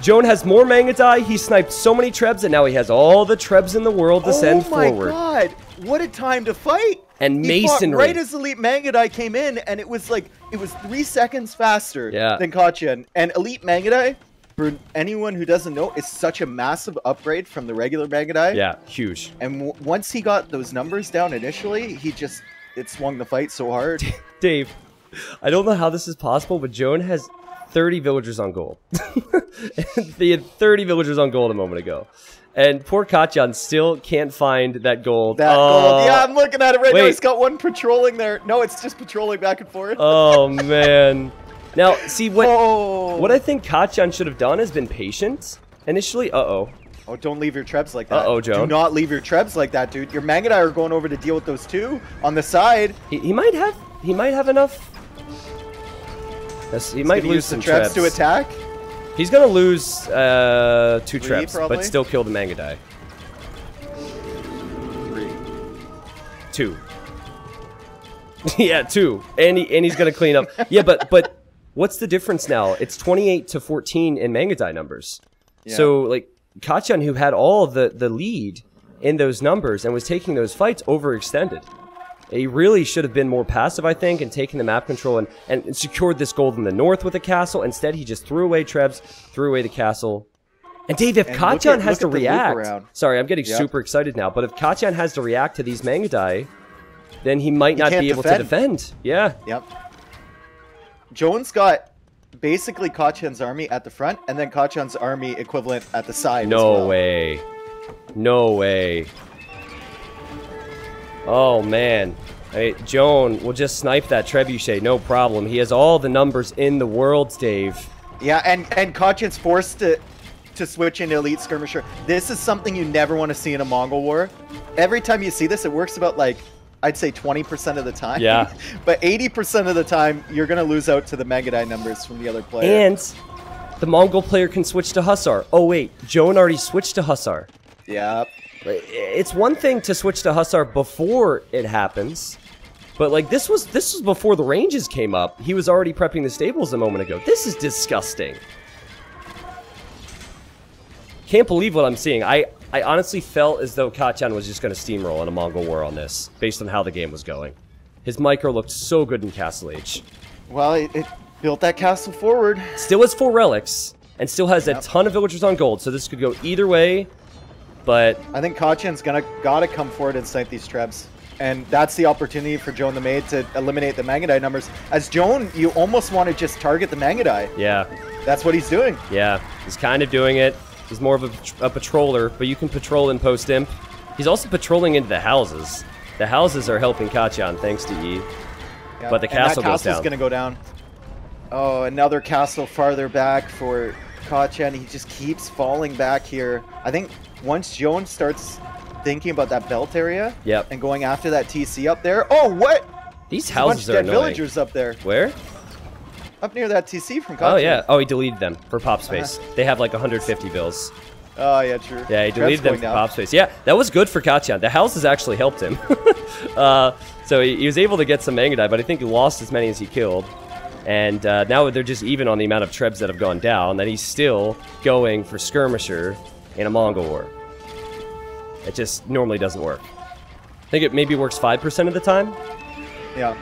Joan has more Mangadai. He sniped so many trebs, and now he has all the trebs in the world to send forward. Oh my god, what a time to fight. And Masonry. Right as Elite Mangadai came in, and it was like, it was 3 seconds faster than Kachan. And Elite Mangadai, for anyone who doesn't know, is such a massive upgrade from the regular Mangadai. Yeah, huge. And once he got those numbers down initially, he just, it swung the fight so hard. Dave, I don't know how this is possible, but Joan has 30 villagers on gold. They had 30 villagers on gold a moment ago. And poor Kachan still can't find that gold. That gold. Yeah, I'm looking at it right now. He's got one patrolling there. No, it's just patrolling back and forth. Oh, man. Now, see, what I think Kachan should have done is been patient initially. Uh-oh. Oh, don't leave your trebs like that. Uh-oh, Joan. Do not leave your trebs like that, dude. Your Mangadai are going over to deal with those two on the side. He might have enough. Yes, he might lose some trebs to attack. He's gonna lose two trebs, but still kill the Mangadai. Two. Yeah, two, and he's gonna clean up. Yeah, but what's the difference now? It's 28 to 14 in Mangadai numbers. Yeah. So like Kachan, who had all the lead in those numbers and was taking those fights, overextended. He really should have been more passive, I think, and taken the map control and secured this gold in the north with a castle. Instead, he just threw away trebs, threw away the castle. And Dave, if Kachan has to react... Sorry, I'm getting super excited now. But if Kachan has to react to these Mangadai, then he might not be able to defend. Yeah. Yep. Jones got basically Kachan's army at the front, and then Kachan's army equivalent at the side. No way. No way. Oh, man. Hey, Joan will just snipe that trebuchet, no problem. He has all the numbers in the world, Dave. Yeah, and Kachan's forced to switch into Elite Skirmisher. This is something you never want to see in a Mongol war. Every time you see this, it works about, like, I'd say 20% of the time. Yeah. But 80% of the time, you're going to lose out to the Mangadai numbers from the other player. And the Mongol player can switch to Hussar. Oh, wait. Joan already switched to Hussar. Yep. It's one thing to switch to Hussar before it happens, but like this was before the ranges came up. He was already prepping the stables a moment ago. This is disgusting. Can't believe what I'm seeing. I honestly felt as though Kachan was just going to steamroll in a Mongol war on this, based on how the game was going. His micro looked so good in Castle Age. Well, it built that castle forward. Still has 4 relics, and still has a ton of villagers on gold, so this could go either way. But I think Kachan's gotta come forward and snipe these trebs. And that's the opportunity for Joan the Maid to eliminate the Mangadai numbers. As Joan, you almost want to just target the Mangadai. Yeah. That's what he's doing. Yeah, he's kind of doing it. He's more of a patroller, but you can patrol and post imp. He's also patrolling into the houses. The houses are helping Kachan, thanks to E. Yeah, but the castle goes down. That castle's gonna go down. Oh, another castle farther back for Kachan. He just keeps falling back here. I think once Joan starts thinking about that belt area and going after that TC up there. Oh, what? These houses are annoying. Villagers up there. Where? Up near that TC from Kachan. Oh, yeah. Oh, he deleted them for pop space. They have like 150 bills. Oh, yeah, true. Yeah, he deleted them for pop space. Yeah, that was good for Kachan. The houses actually helped him. So he was able to get some Mangadai, but I think he lost as many as he killed. And now they're just even on the amount of trebs that have gone down. That he's still going for Skirmisher in a Mongol war. It just normally doesn't work. I think it maybe works 5% of the time. Yeah.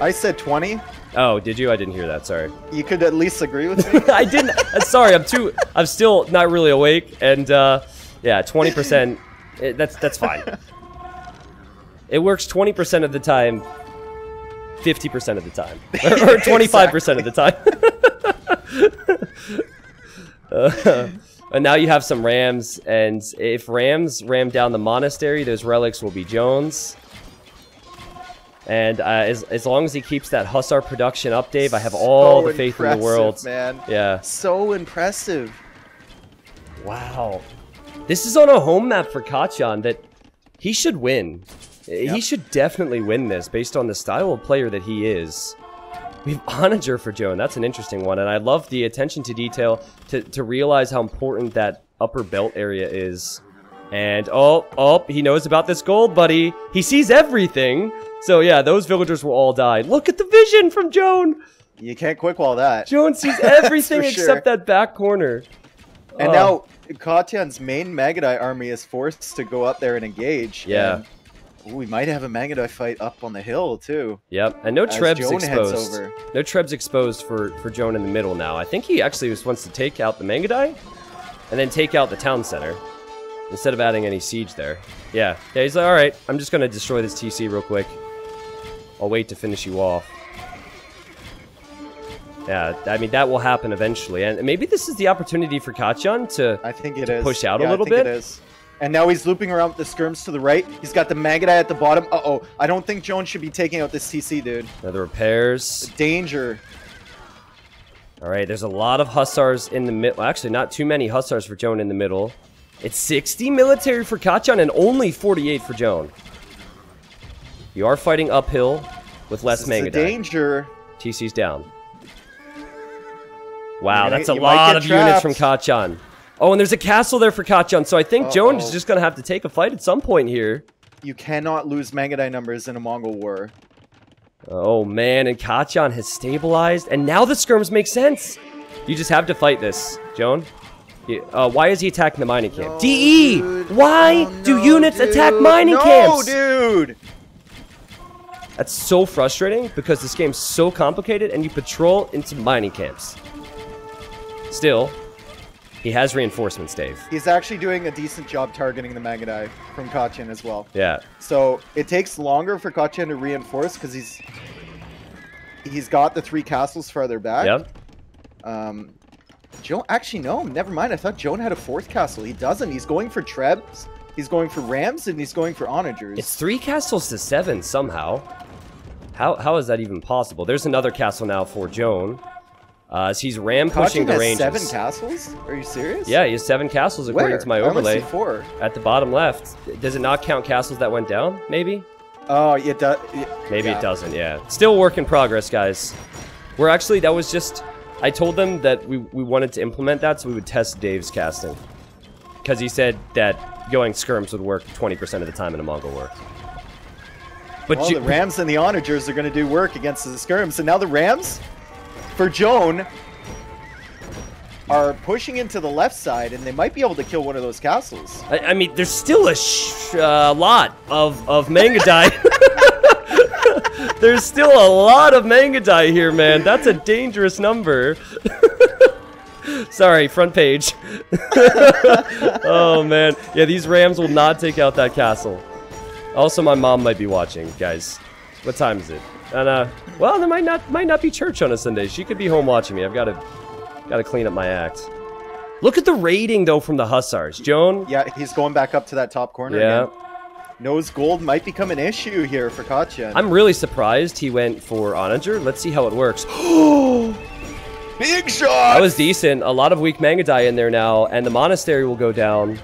I said 20. Oh, did you? I didn't hear that. Sorry. You could at least agree with me. I didn't. Sorry, I'm still not really awake. And yeah, 20%. That's fine. It works 20% of the time. 50% of the time, or 25% of the time. And now you have some rams, and if rams ram down the monastery, those relics will be Jones. And as long as he keeps that Hussar production up, Dave, I have all the faith in the world. Man. Yeah. So impressive. Wow. This is on a home map for Kachan that he should win. Yep. He should definitely win this based on the style of player that he is. We have Onager for Joan. That's an interesting one. And I love the attention to detail to realize how important that upper belt area is. And oh, he knows about this gold, buddy. He sees everything. So yeah, those villagers will all die. Look at the vision from Joan. You can't quickwall that. Joan sees everything except that back corner. And now Kachan's main Magadai army is forced to go up there and engage. Yeah. And, ooh, we might have a Magadai fight up on the hill, too. Yep, and no Treb's exposed. No Treb's exposed for Joan in the middle now. I think he actually just wants to take out the Magadai and then take out the town center instead of adding any siege there. Yeah, yeah, he's like, all right, I'm just going to destroy this TC real quick. I'll wait to finish you off. Yeah, I mean, that will happen eventually. And maybe this is the opportunity for Kachan to push out a little bit. It is. And now he's looping around with the skirms to the right. He's got the Magadai at the bottom. Uh-oh. I don't think Joan should be taking out this TC, dude. Another repairs. Danger. All right, there's a lot of Hussars in the middle. Well, actually, not too many Hussars for Joan in the middle. It's 60 military for Kachan and only 48 for Joan. You are fighting uphill with less Magadai. Danger. TC's down. Wow, that's a lot of units from Kachan. Oh, and there's a castle there for Kachan, so I think Joan is just going to have to take a fight at some point here. You cannot lose Magadai numbers in a Mongol war. Oh, man, and Kachan has stabilized, and now the skirms make sense. You just have to fight this, Joan. Why is he attacking the mining camp? No, DE! Dude. Why do units attack mining camps? No, dude! That's so frustrating, because this game's so complicated, and you patrol into mining camps. Still, he has reinforcements, Dave. He's actually doing a decent job targeting the Magadai from Kachan as well. Yeah. So it takes longer for Kachan to reinforce because he's got the three castles farther back. Yep. Joan, actually, no, never mind. I thought Joan had a fourth castle. He doesn't. He's going for Trebs, he's going for Rams, and he's going for Onagers. It's 3 castles to 7 somehow. How is that even possible? There's another castle now for Joan. So he's ram pushing the ranges. 7 castles? Are you serious? Yeah, he has 7 castles according to my overlay. I only see 4. At the bottom left. Does it not count castles that went down? Maybe? Oh, it does. Maybe it doesn't, yeah. Still work in progress, guys. We're actually, that was just, I told them that we wanted to implement that so we would test Dave's casting. Because he said that going skirms would work 20% of the time in a Mongol war. But well, the Rams and the Onagers are going to do work against the skirms, and now the Rams? For Joan, are pushing into the left side, and they might be able to kill one of those castles. I mean, there's still a lot of Magadai. There's still a lot of Magadai here, man. That's a dangerous number. Sorry, front page. Oh, man. Yeah, these Rams will not take out that castle. Also, my mom might be watching, guys. What time is it? And well, there might not be church on a Sunday. She could be home watching me. I've got to clean up my act. Look at the raiding though from the Hussars, Joan. Yeah, he's going back up to that top corner. Yeah. Again. Nose gold might become an issue here for Kachan. I'm really surprised he went for Onager. Let's see how it works. Big shot. That was decent. A lot of weak Magadai in there now, and the monastery will go down.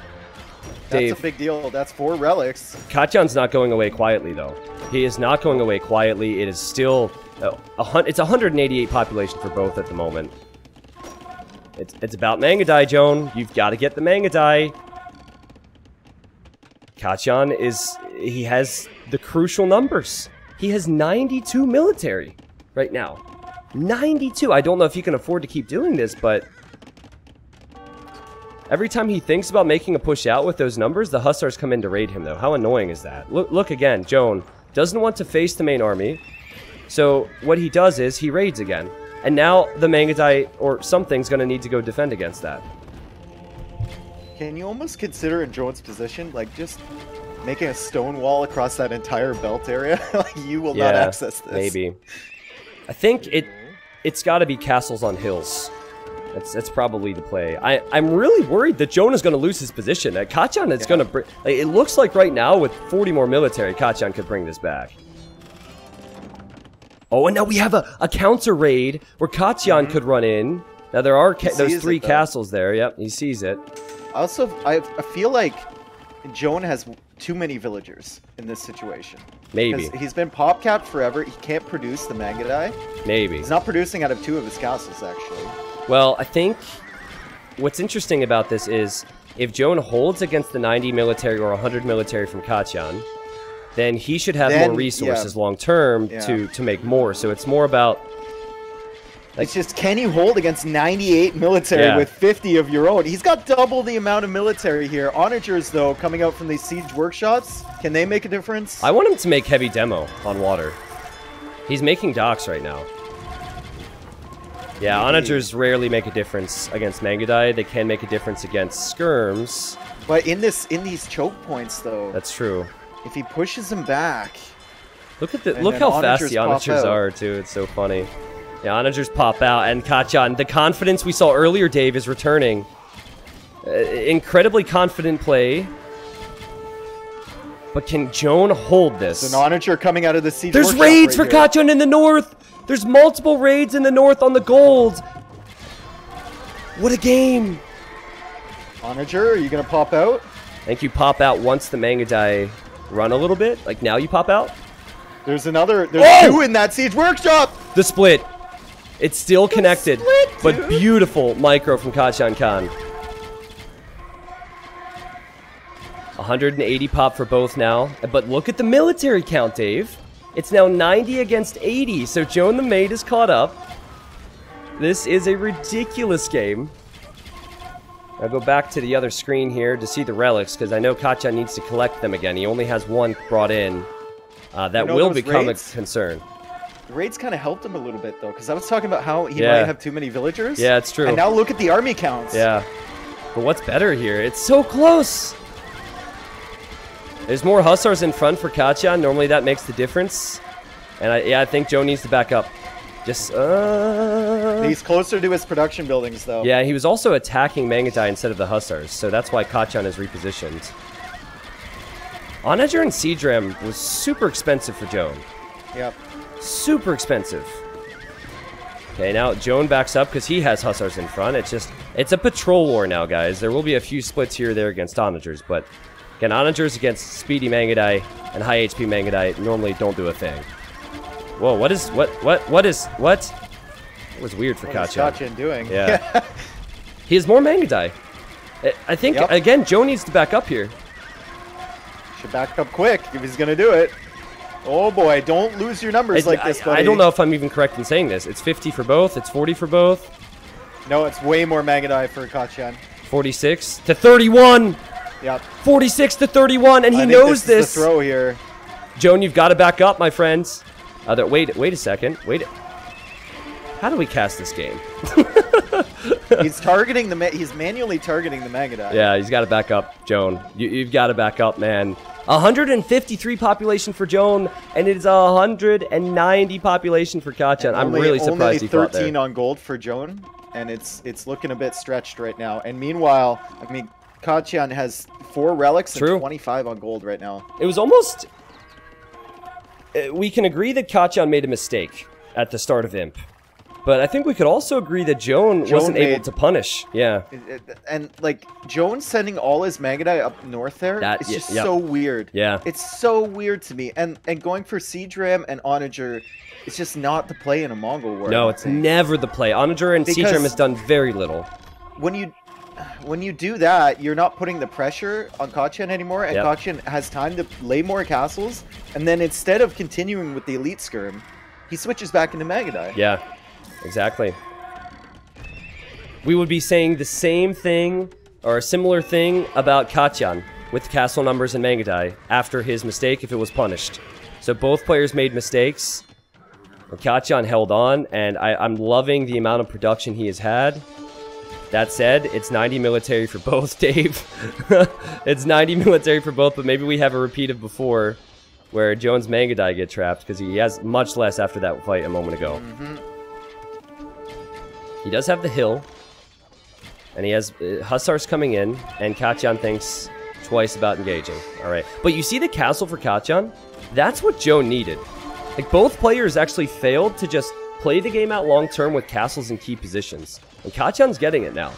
Dave. That's a big deal. That's 4 relics. Kachan's not going away quietly, though. He is not going away quietly. It is still... it's 188 population for both at the moment. It's about Magadai, Joan. You've got to get the Magadai. Kachan is... He has the crucial numbers. He has 92 military right now. 92. I don't know if he can afford to keep doing this, but... Every time he thinks about making a push out with those numbers, the Hussars come in to raid him, though. How annoying is that? Look again. Joan doesn't want to face the main army. So what he does is he raids again. And now the Magadai or something's going to need to go defend against that. Can you almost consider in Joan's position, like, just making a stone wall across that entire belt area? Like, you will not access this. Maybe. I think it's got to be castles on hills. That's probably the play. I'm really worried that Joan is going to lose his position. Kachan is going to bring... Like, it looks like right now with 40 more military, Kachan could bring this back. Oh, and now we have a counter raid where Kachan could run in. Now there are those 3 castles there. Yep, he sees it. Also, I feel like Joan has too many villagers in this situation. Maybe. He's been pop-capped forever. He can't produce the Mangadai. Maybe. He's not producing out of two of his castles, actually. Well, I think what's interesting about this is if Joan holds against the 90 military or 100 military from Kachan, then he should have more resources long-term to make more. So it's more about... Like, it's just, can you hold against 98 military with 50 of your own? He's got double the amount of military here. Onagers, though, coming out from these siege workshops, can they make a difference? I want him to make heavy demo on water. He's making docks right now. Yeah, Onagers rarely make a difference against Mangadai. They can make a difference against Skirms. But in these choke points, though... That's true. If he pushes him back... Look how fast the Onagers are, too. It's so funny. The Onagers pop out, and Kachan, the confidence we saw earlier, Dave, is returning. Incredibly confident play. But can Joan hold this? There's an Onager coming out of the siege. There's raids for Kachan in the north! There's multiple raids in the north on the gold! What a game! Onager, are you going to pop out? I think you pop out once the Mangadai run a little bit. Like, now you pop out. There's another... There's two in that siege workshop! The split. It's still connected, but beautiful micro from Kachan Khan. 180 pop for both now, but look at the military count, Dave. It's now 90 against 80, so Joan the Maid is caught up. This is a ridiculous game. I'll go back to the other screen here to see the relics, because I know Kachan needs to collect them again. He only has one brought in. That will become a concern. Raids kind of helped him a little bit, though, because I was talking about how he might have too many villagers. Yeah, it's true. And now look at the army counts. Yeah. But what's better here? It's so close. There's more Hussars in front for Kachan. Normally that makes the difference. And I think Joe needs to back up. Just, He's closer to his production buildings, though. Yeah, he was also attacking Mangadai instead of the Hussars, so that's why Kachan is repositioned. Onager and Seedram was super expensive for Joan. Yep. Super expensive. Okay, now Joan backs up because he has Hussars in front. It's a patrol war now, guys. There will be a few splits here or there against Onagers, but again, Onagers against speedy Mangadai and high HP Mangadai normally don't do a thing. Whoa, what is That was weird for Kachan. What is Kachan doing? Yeah. He has more Mangadai. I think, again, Joan needs to back up here. Should back up quick if he's going to do it. Oh boy, don't lose your numbers like this, buddy. I don't know if I'm even correct in saying this. It's 50 for both, it's 40 for both. No, it's way more Mangadai for Kachan. 46 to 31! Yep. 46 to 31, and he knows this. Is the throw here. Joan, you've got to back up, my friends. Wait a second. Wait. How do we cast this game? He's manually targeting the Mangadai. Yeah, he's got to back up, Joan. You've got to back up, man. 153 population for Joan, and it is 190 population for Kachan. I'm really surprised he fought there. Only 13 on gold for Joan, and it's looking a bit stretched right now. And meanwhile, I mean, Kachan has 4 relics and 25 on gold right now. It was almost... We can agree that Kachan made a mistake at the start of Imp. But I think we could also agree that Joan wasn't able to punish. Yeah. And, like, Joan sending all his Mangadai up north there, it's just so weird. Yeah. It's so weird to me. And going for Seedram and Onager, it's just not the play in a Mongol war. No, it's never the play. Onager and Seedram has done very little. When you do that, you're not putting the pressure on Kachan anymore, and Kachan has time to lay more castles, and then instead of continuing with the elite skirm, he switches back into Mangadai. Yeah. Exactly. We would be saying the same thing, or a similar thing, about Kachan with castle numbers and Mangadai after his mistake if it was punished. So both players made mistakes, and Kachan held on, and I'm loving the amount of production he has had. That said, it's 90 military for both, Dave. It's 90 military for both, but maybe we have a repeat of before where Joan's Mangadai get trapped, because he has much less after that fight a moment ago. Mm-hmm. He does have the hill, and he has Hussars coming in, and Kachan thinks twice about engaging. All right. But you see the castle for Kachan? That's what Joan needed. Like, both players actually failed to just play the game out long-term with castles in key positions, and Kachan's getting it now.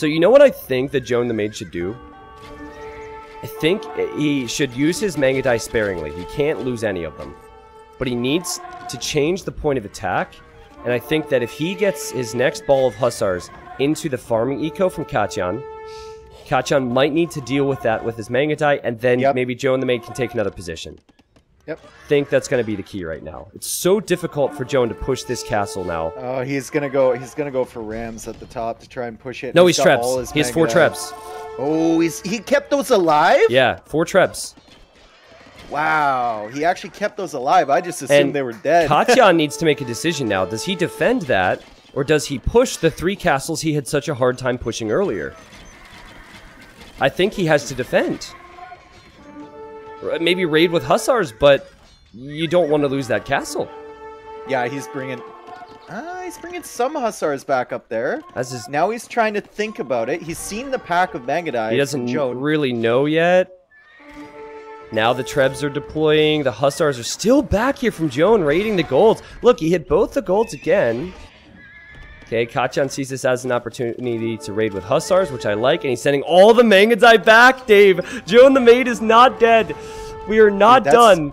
So you know what I think that Joan the Mage should do? I think he should use his Manga Die sparingly. He can't lose any of them. But he needs to change the point of attack. And I think that if he gets his next ball of Hussars into the farming eco from Kachan, Kachan might need to deal with that with his Manga Die, and then maybe Joan the Mage can take another position. Yep. I think that's going to be the key right now. It's so difficult for Joan to push this castle now. Oh, he's going to go. He's going to go for rams at the top to try and push it. No, he's traps. He has four traps. Oh, he kept those alive? Yeah, four traps. Wow, he actually kept those alive. I just assumed they were dead. Katya needs to make a decision now. Does he defend that, or does he push the three castles he had such a hard time pushing earlier? I think he has to defend. Maybe raid with Hussars, but you don't want to lose that castle. Yeah, he's bringing some Hussars back up there. Now he's trying to think about it. He's seen the pack of Mangadai. He doesn't really know yet. Now the Trebs are deploying. The Hussars are still back here from Joan, raiding the golds. Look, he hit both the golds again. Okay, Kachan sees this as an opportunity to raid with Hussars, which I like, and he's sending all the Mangadai back, Dave. Joan the Maid is not dead. We are not done.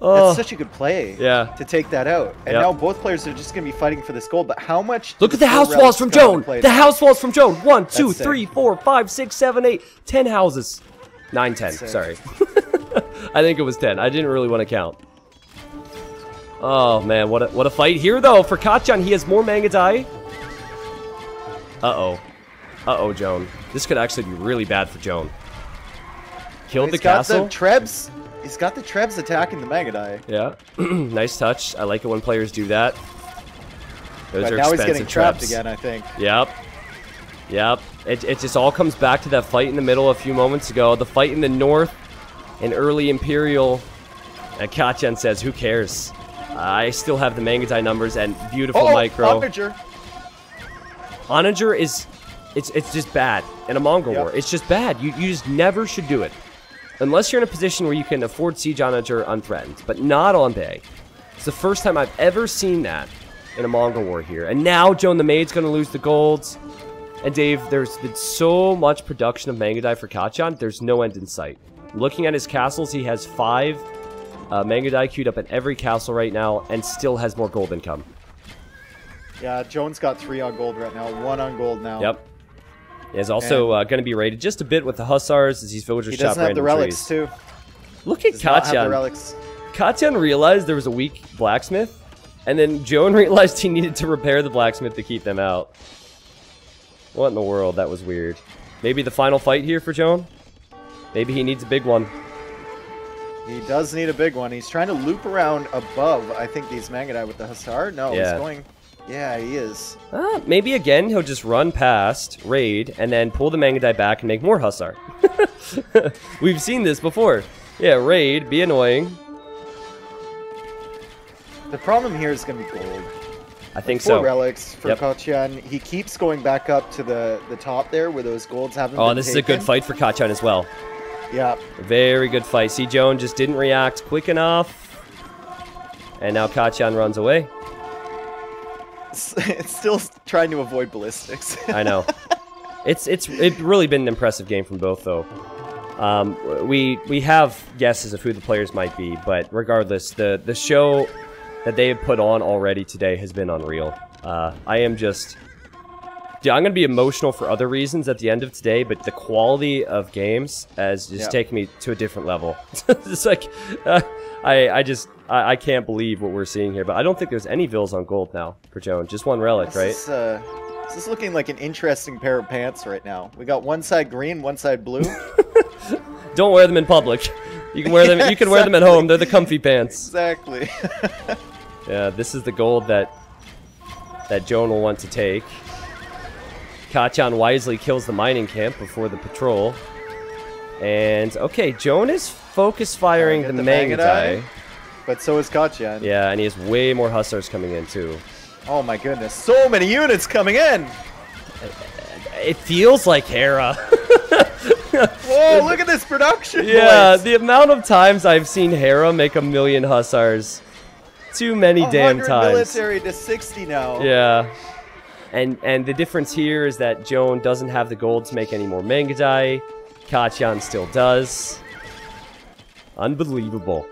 That's such a good play to take that out. And now both players are just going to be fighting for this gold, but how much... Look at the house walls from Joan. The house walls from Joan. 1, 2, 3, 4, 5, 6, 7, 8, 10 houses. 9, 10, sorry. I think it was 10. I didn't really want to count. Oh, man, what a fight here, though, for Kachan. He has more Mangadai. Uh-oh. Uh-oh, Joan. This could actually be really bad for Joan. Killed the castle. He's got the Trebs attacking the Mangadai. Yeah. Nice touch. I like it when players do that. Those are expensive. Now he's getting trapped again, I think. Yep. Yep. It just all comes back to that fight in the middle a few moments ago. The fight in the north and early Imperial. And Kachan says, who cares? I still have the Mangadai numbers and beautiful micro. Onager. Onager is, it's just bad in a Mongol war. It's just bad. You just never should do it. Unless you're in a position where you can afford Siege Onager unthreatened, but not on Bay. It's the first time I've ever seen that in a Mongol war here. And now Joan the Maid's going to lose the golds. And Dave, there's been so much production of Mangadai for Kachan, there's no end in sight. Looking at his castles, he has 5... Mangadai queued up at every castle right now and still has more gold income. Yeah, Joan's got 3 on gold right now, 1 on gold now. Yep. He's also going to be raided just a bit with the Hussars as these villagers chop random trees. He doesn't have the relics, too. Look at Kachan. Kachan realized there was a weak blacksmith, and then Joan realized he needed to repair the blacksmith to keep them out. What in the world? That was weird. Maybe the final fight here for Joan? Maybe he needs a big one. He does need a big one. He's trying to loop around above, I think, these Mangadai with the Hussar. No, he's going... Yeah, he is. Maybe again, he'll just run past, raid, and then pull the Mangadai back and make more Hussar. We've seen this before. Yeah, raid, be annoying. The problem here is going to be gold. I think so. 4 relics for Kachan. He keeps going back up to the top there where those golds haven't been this taken. Is a good fight for Kachan as well. Yeah. Very good fight. See, Joan just didn't react quick enough. And now Kachan runs away. It's still trying to avoid ballistics. I know. It's really been an impressive game from both, though. We have guesses of who the players might be, but regardless, the show that they have put on already today has been unreal. I am just... Dude, I'm going to be emotional for other reasons at the end of today, but the quality of games has just taken me to a different level. It's like, I can't believe what we're seeing here, but I don't think there's any vills on gold now for Joan. Just 1 relic, right? This is looking like an interesting pair of pants right now. We got 1 side green, 1 side blue. Don't wear them in public. You can wear them. You can wear them at home. They're the comfy pants. Exactly. Yeah, this is the gold that Joan will want to take. Kachan wisely kills the mining camp before the patrol. And, okay, Joan is focus firing the Mangadai. But so is Kachan. Yeah, and he has way more Hussars coming in, too. Oh, my goodness. So many units coming in! It feels like Hera. Whoa, look at this production! Yeah, the amount of times I've seen Hera make 1 million Hussars. Too many damn times. 100 military to 60 now. Yeah. And the difference here is that Joan doesn't have the gold to make any more Mangadai. Kachan still does. Unbelievable.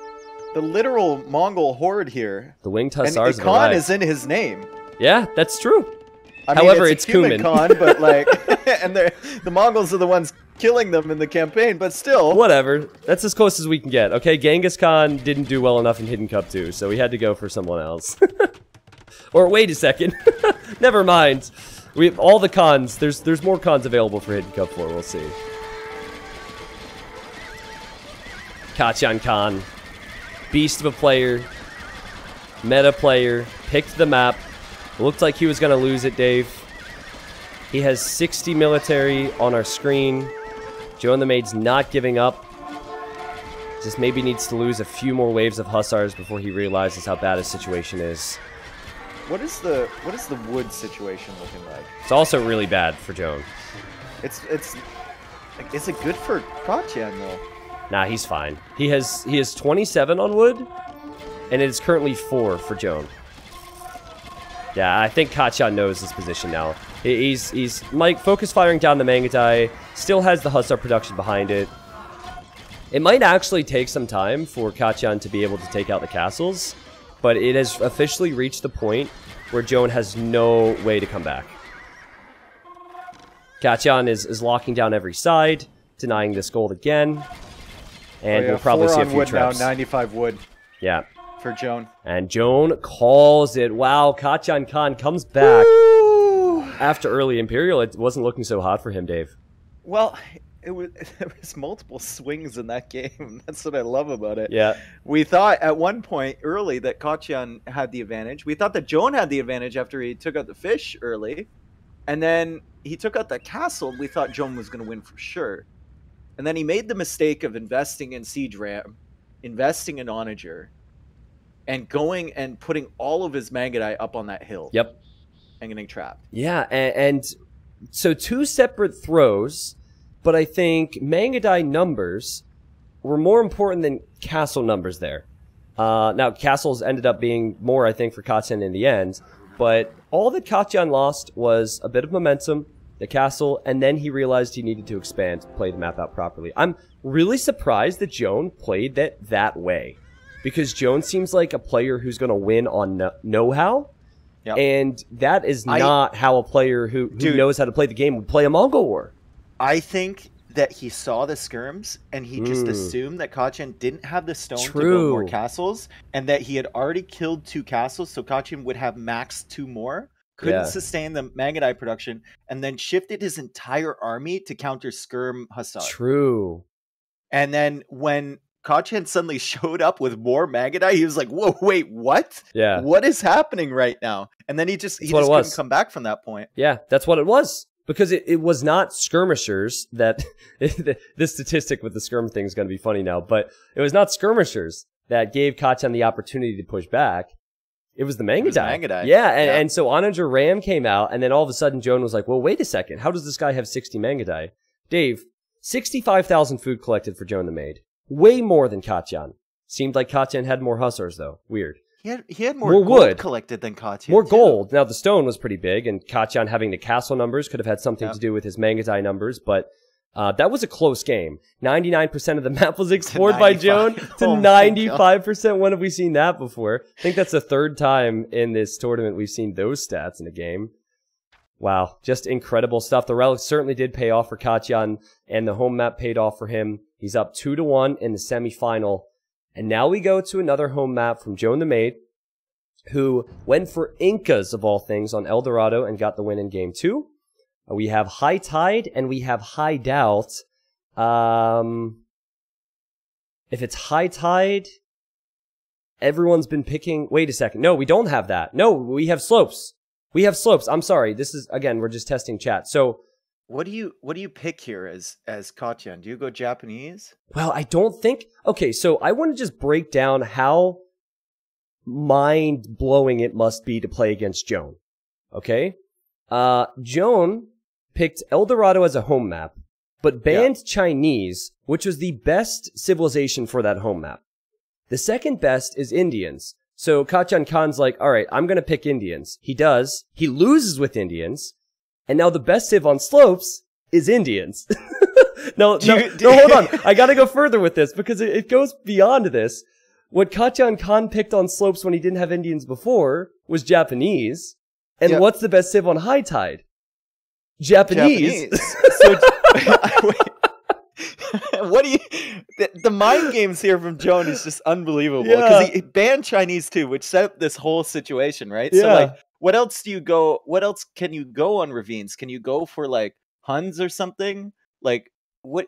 The literal Mongol horde here. The winged hussars. And Khan is in his name. Yeah, that's true. I mean, however, it's Kumin Khan, but like, and the Mongols are the ones killing them in the campaign, but still. Whatever. That's as close as we can get. Okay, Genghis Khan didn't do well enough in Hidden Cup 2, so we had to go for someone else. Or wait a second. Never mind. We have all the Khans. There's more Khans available for Hidden Cup 4. We'll see. Kachan Khan. Beast of a player. Meta player. Picked the map. Looked like he was going to lose it, Dave. He has 60 military on our screen. Joan the Maid's not giving up. Just maybe needs to lose a few more waves of Hussars before he realizes how bad his situation is. What is the wood situation looking like? It's also really bad for Joan. It's like, is it good for Kachan though? Nah, he's fine. He has 27 on wood, and it is currently 4 for Joan. Yeah, I think Kachan knows his position now. He's Mike focus firing down the Mangatai, still has the Hussar production behind it. It might actually take some time for Kachan to be able to take out the castles, but it has officially reached the point where Joan has no way to come back. Kachan is locking down every side, denying this gold again, and we'll probably see a few traps. Now, 95 wood. Yeah. For Joan. And Joan calls it. Wow, Kachan Khan comes back. Woo! After early Imperial, it wasn't looking so hot for him, Dave. Well, there was multiple swings in that game. That's what I love about it. Yeah. We thought at one point early that Kachan had the advantage. We thought that Joan had the advantage after he took out the fish early. And then he took out the castle. We thought Joan was going to win for sure. And then he made the mistake of investing in Siege Ram, investing in Onager, and going and putting all of his Mangadai up on that hill. Yep. And getting trapped. Yeah, and so two separate throws, but I think Mangadai numbers were more important than castle numbers there. Now, castles ended up being more, I think, for Kachan in the end, but all that Kachan lost was a bit of momentum, the castle, and then he realized he needed to expand to play the map out properly. I'm really surprised that Joan played it that way, because Joan seems like a player who's going to win on know-how. Yep. And that is not how a player who knows how to play the game would play a Mongol War. I think that he saw the skirms, and he just assumed that Kachan didn't have the stone to build more castles, and that he had already killed 2 castles, so Kachan would have max 2 more, couldn't sustain the Mangadai production, and then shifted his entire army to counter skirm Hussar. True. And then when Kachan suddenly showed up with more Mangadai, he was like, whoa, wait, what? Yeah. What is happening right now? And then he just couldn't come back from that point. Yeah, that's what it was. Because it was not skirmishers that... this statistic with the skirm thing is going to be funny now, but it was not skirmishers that gave Kachan the opportunity to push back. It was the Mangadai. Yeah, and so Onager Ram came out, and then all of a sudden Joan was like, well, wait a second. How does this guy have 60 Mangadai? Dave, 65,000 food collected for Joan the Maid. Way more than Kachan. Seemed like Kachan had more Hussars, though. Weird. He had more gold collected than Kachan. More gold. Now, the stone was pretty big, and Kachan having the castle numbers could have had something to do with his Mangadai numbers, but that was a close game. 99% of the map was explored by Joan to 95%. When have we seen that before? I think that's the 3rd time in this tournament we've seen those stats in a game. Wow, just incredible stuff. The relics certainly did pay off for Kachan, and the home map paid off for him. He's up 2-1 in the semifinal. And now we go to another home map from Joan the Maid, who went for Incas, of all things, on El Dorado and got the win in Game 2. We have High Tide and we have High Doubt. If it's High Tide, everyone's been picking... Wait a second. No, we don't have that. No, we have Slopes. We have Slopes. I'm sorry. This is, again, we're just testing chat. So what do you pick here as Kachan? Do you go Japanese? Well, I don't think. Okay, so I want to just break down how mind-blowing it must be to play against Joan. Okay? Joan picked El Dorado as a home map, but banned Chinese, which was the best civilization for that home map. The second best is Indians. So Kachan Khan's like, all right, I'm going to pick Indians. He does. He loses with Indians. And now the best Civ on slopes is Indians. No, hold on. I got to go further with this because it goes beyond this. What Kachan Khan picked on slopes when he didn't have Indians before was Japanese. And what's the best Civ on high tide? Japanese. So, what do you... The mind games here from Joan is just unbelievable because he banned Chinese too, which set up this whole situation, right? Yeah. So like, what else do you go? What else can you go on ravines? Can you go for like Huns or something? Like what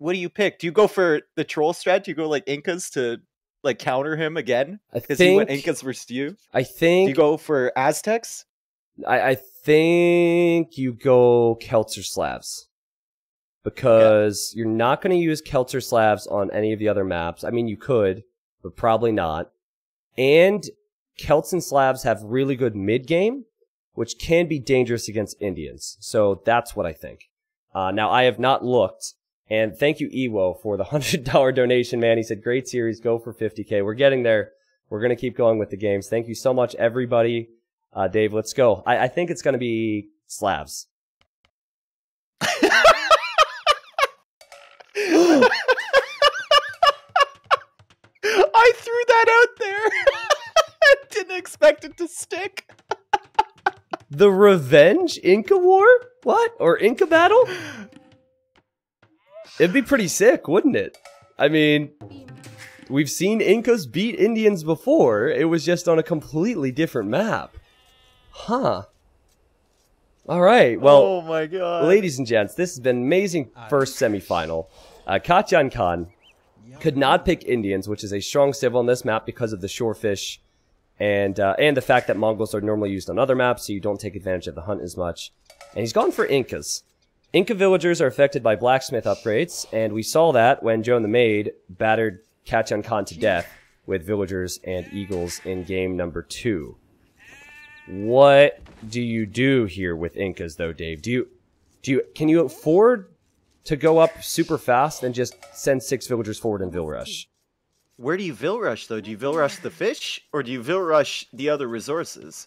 do you pick? Do you go for the troll strat? Do you go like Incas to like counter him again? Because he went Incas versus you. I think. Do you go for Aztecs? I think you go Celts or Slavs. Because you're not going to use Celts or Slavs on any of the other maps. I mean, you could, but probably not. And Celts and Slavs have really good mid-game, which can be dangerous against Indians. So that's what I think. Now, I have not looked. And thank you, Ewo, for the $100 donation, man. He said, great series, go for 50K. We're getting there. We're going to keep going with the games. Thank you so much, everybody. Dave, let's go. I think it's going to be Slavs. I threw that out there. I didn't expect it to stick. The Revenge Inca War? What? Or Inca Battle? It'd be pretty sick, wouldn't it? I mean, we've seen Incas beat Indians before. It was just on a completely different map. Huh. All right, well, oh my God. Ladies and gents, this has been an amazing first semifinal. Kachan Khan could not pick Indians, which is a strong civ on this map because of the shorefish and the fact that Mongols are normally used on other maps, so you don't take advantage of the hunt as much. And he's gone for Incas. Inca villagers are affected by blacksmith upgrades, and we saw that when Joan the Maid battered Kachan Khan to death with villagers and eagles in game number 2. What do you do here with Incas, though, Dave? Can you afford to go up super fast and just send 6 villagers forward and Vil Rush? Where do you Vil Rush, though? Do you Vil Rush the fish, or do you Vil Rush the other resources?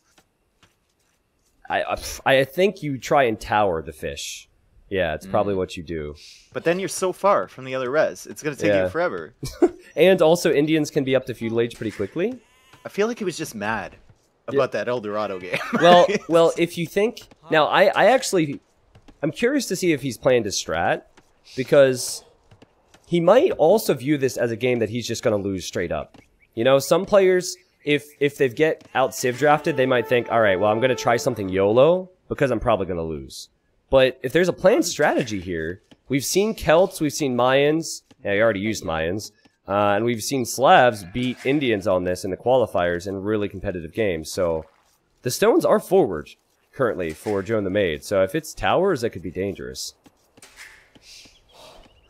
I think you try and tower the fish. Yeah, it's probably what you do. But then you're so far from the other res. It's going to take you forever. And also, Indians can be up to Feudal Age pretty quickly. I feel like he was just mad about that El Dorado game. well, if you think... Now, I actually... I'm curious to see if he's planned his strat, because he might also view this as a game that he's just going to lose straight up. You know, some players, if they get out Civ drafted, they might think, all right, well, I'm going to try something YOLO, because I'm probably going to lose. But if there's a planned strategy here, we've seen Celts, we've seen Mayans, I already used Mayans, and we've seen Slavs beat Indians on this in the qualifiers in really competitive games. So the stones are forward currently for Joan the Maid. So if it's towers, that could be dangerous.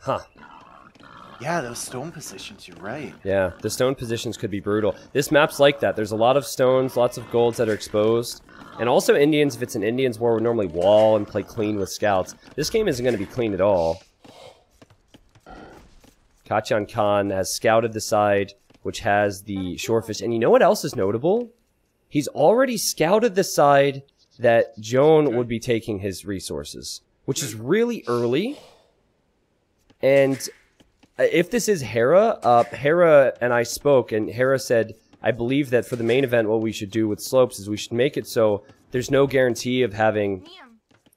Huh. Yeah, those stone positions, you're right. Yeah, the stone positions could be brutal. This map's like that. There's a lot of stones, lots of golds that are exposed. And also Indians, if it's an Indians war, we normally wall and play clean with scouts. This game isn't going to be clean at all. Kachan Khan has scouted the side, which has the shorefish. And you know what else is notable? He's already scouted the side that Joan would be taking his resources, which is really early. And if this is Hera, Hera and I spoke, and Hera said, I believe that for the main event, what we should do with slopes is we should make it so there's no guarantee of having,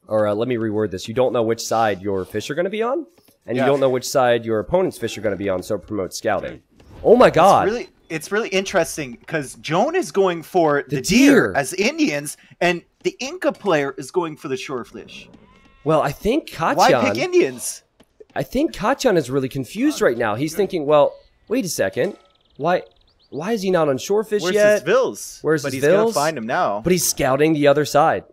or let me reword this, you don't know which side your fish are going to be on. And you don't know which side your opponent's fish are going to be on, so promote scouting. Oh my God! It's really interesting because Joan is going for the deer as Indians, and the Inca player is going for the shorefish. Well, I think Kachan... Why pick Indians? I think Kachan is really confused right now. He's thinking, well, wait a second, why is he not on shorefish yet? Where's his Vils? But he's going to find him now. But he's scouting the other side.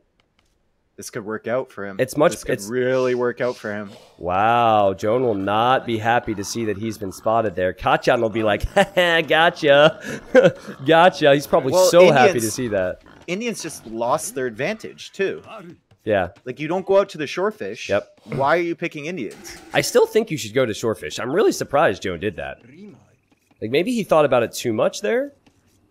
This could work out for him. This could really work out for him. Wow, Joan will not be happy to see that he's been spotted there. Kachan will be like, haha, gotcha. Gotcha. He's probably happy to see that. Indians just lost their advantage, too. Yeah. Like, you don't go out to the shorefish. Yep. Why are you picking Indians? I still think you should go to shorefish. I'm really surprised Joan did that. Like, maybe he thought about it too much there.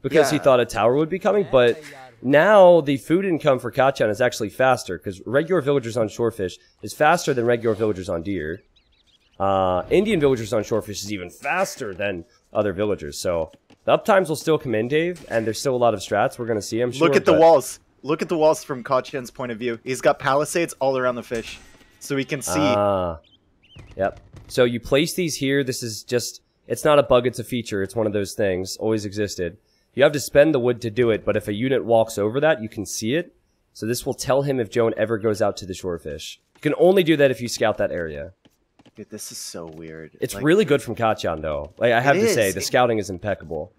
because he thought a tower would be coming. But now the food income for Kachan is actually faster, because regular villagers on shorefish is faster than regular villagers on deer. Indian villagers on shorefish is even faster than other villagers. So the uptimes will still come in, Dave, and there's still a lot of strats. We're going to see them. Sure, look at the walls. Look at the walls from Kachan's point of view. He's got palisades all around the fish, so we can see. Yep. So you place these here. This is just, it's not a bug, it's a feature. It's one of those things, always existed. You have to spend the wood to do it, but if a unit walks over that, you can see it. So this will tell him if Joan ever goes out to the shorefish. You can only do that if you scout that area. Dude, this is so weird. It's like, really good from Kachan, though. Like, I have to say, the scouting is impeccable.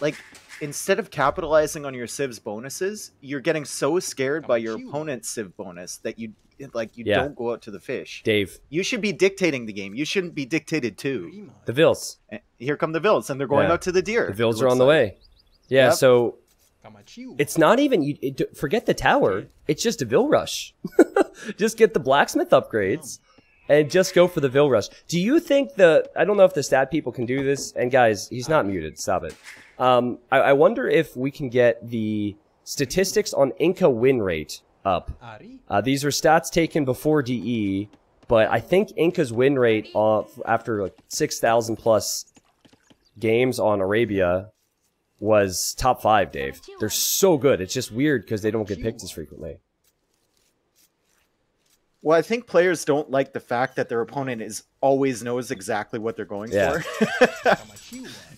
Like, instead of capitalizing on your civ's bonuses, you're getting so scared by your opponent's civ bonus that you don't go out to the fish. Dave, you should be dictating the game. You shouldn't be dictated to. The Vils. Here come the Vils, and they're going out to the deer. The Vils are on the way. Yeah, so it's not even, forget the tower. It's just a Vil rush. Just get the blacksmith upgrades. And just go for the Vil rush. Do you think the... I don't know if the stat people can do this. And guys, he's not muted. Stop it. I wonder if we can get the statistics on Inca win rate up. These are stats taken before DE. But I think Inca's win rate after like 6,000 plus games on Arabia was top 5, Dave. They're so good. It's just weird because they don't get picked as frequently. Well, I think players don't like the fact that their opponent is always knows exactly what they're going for.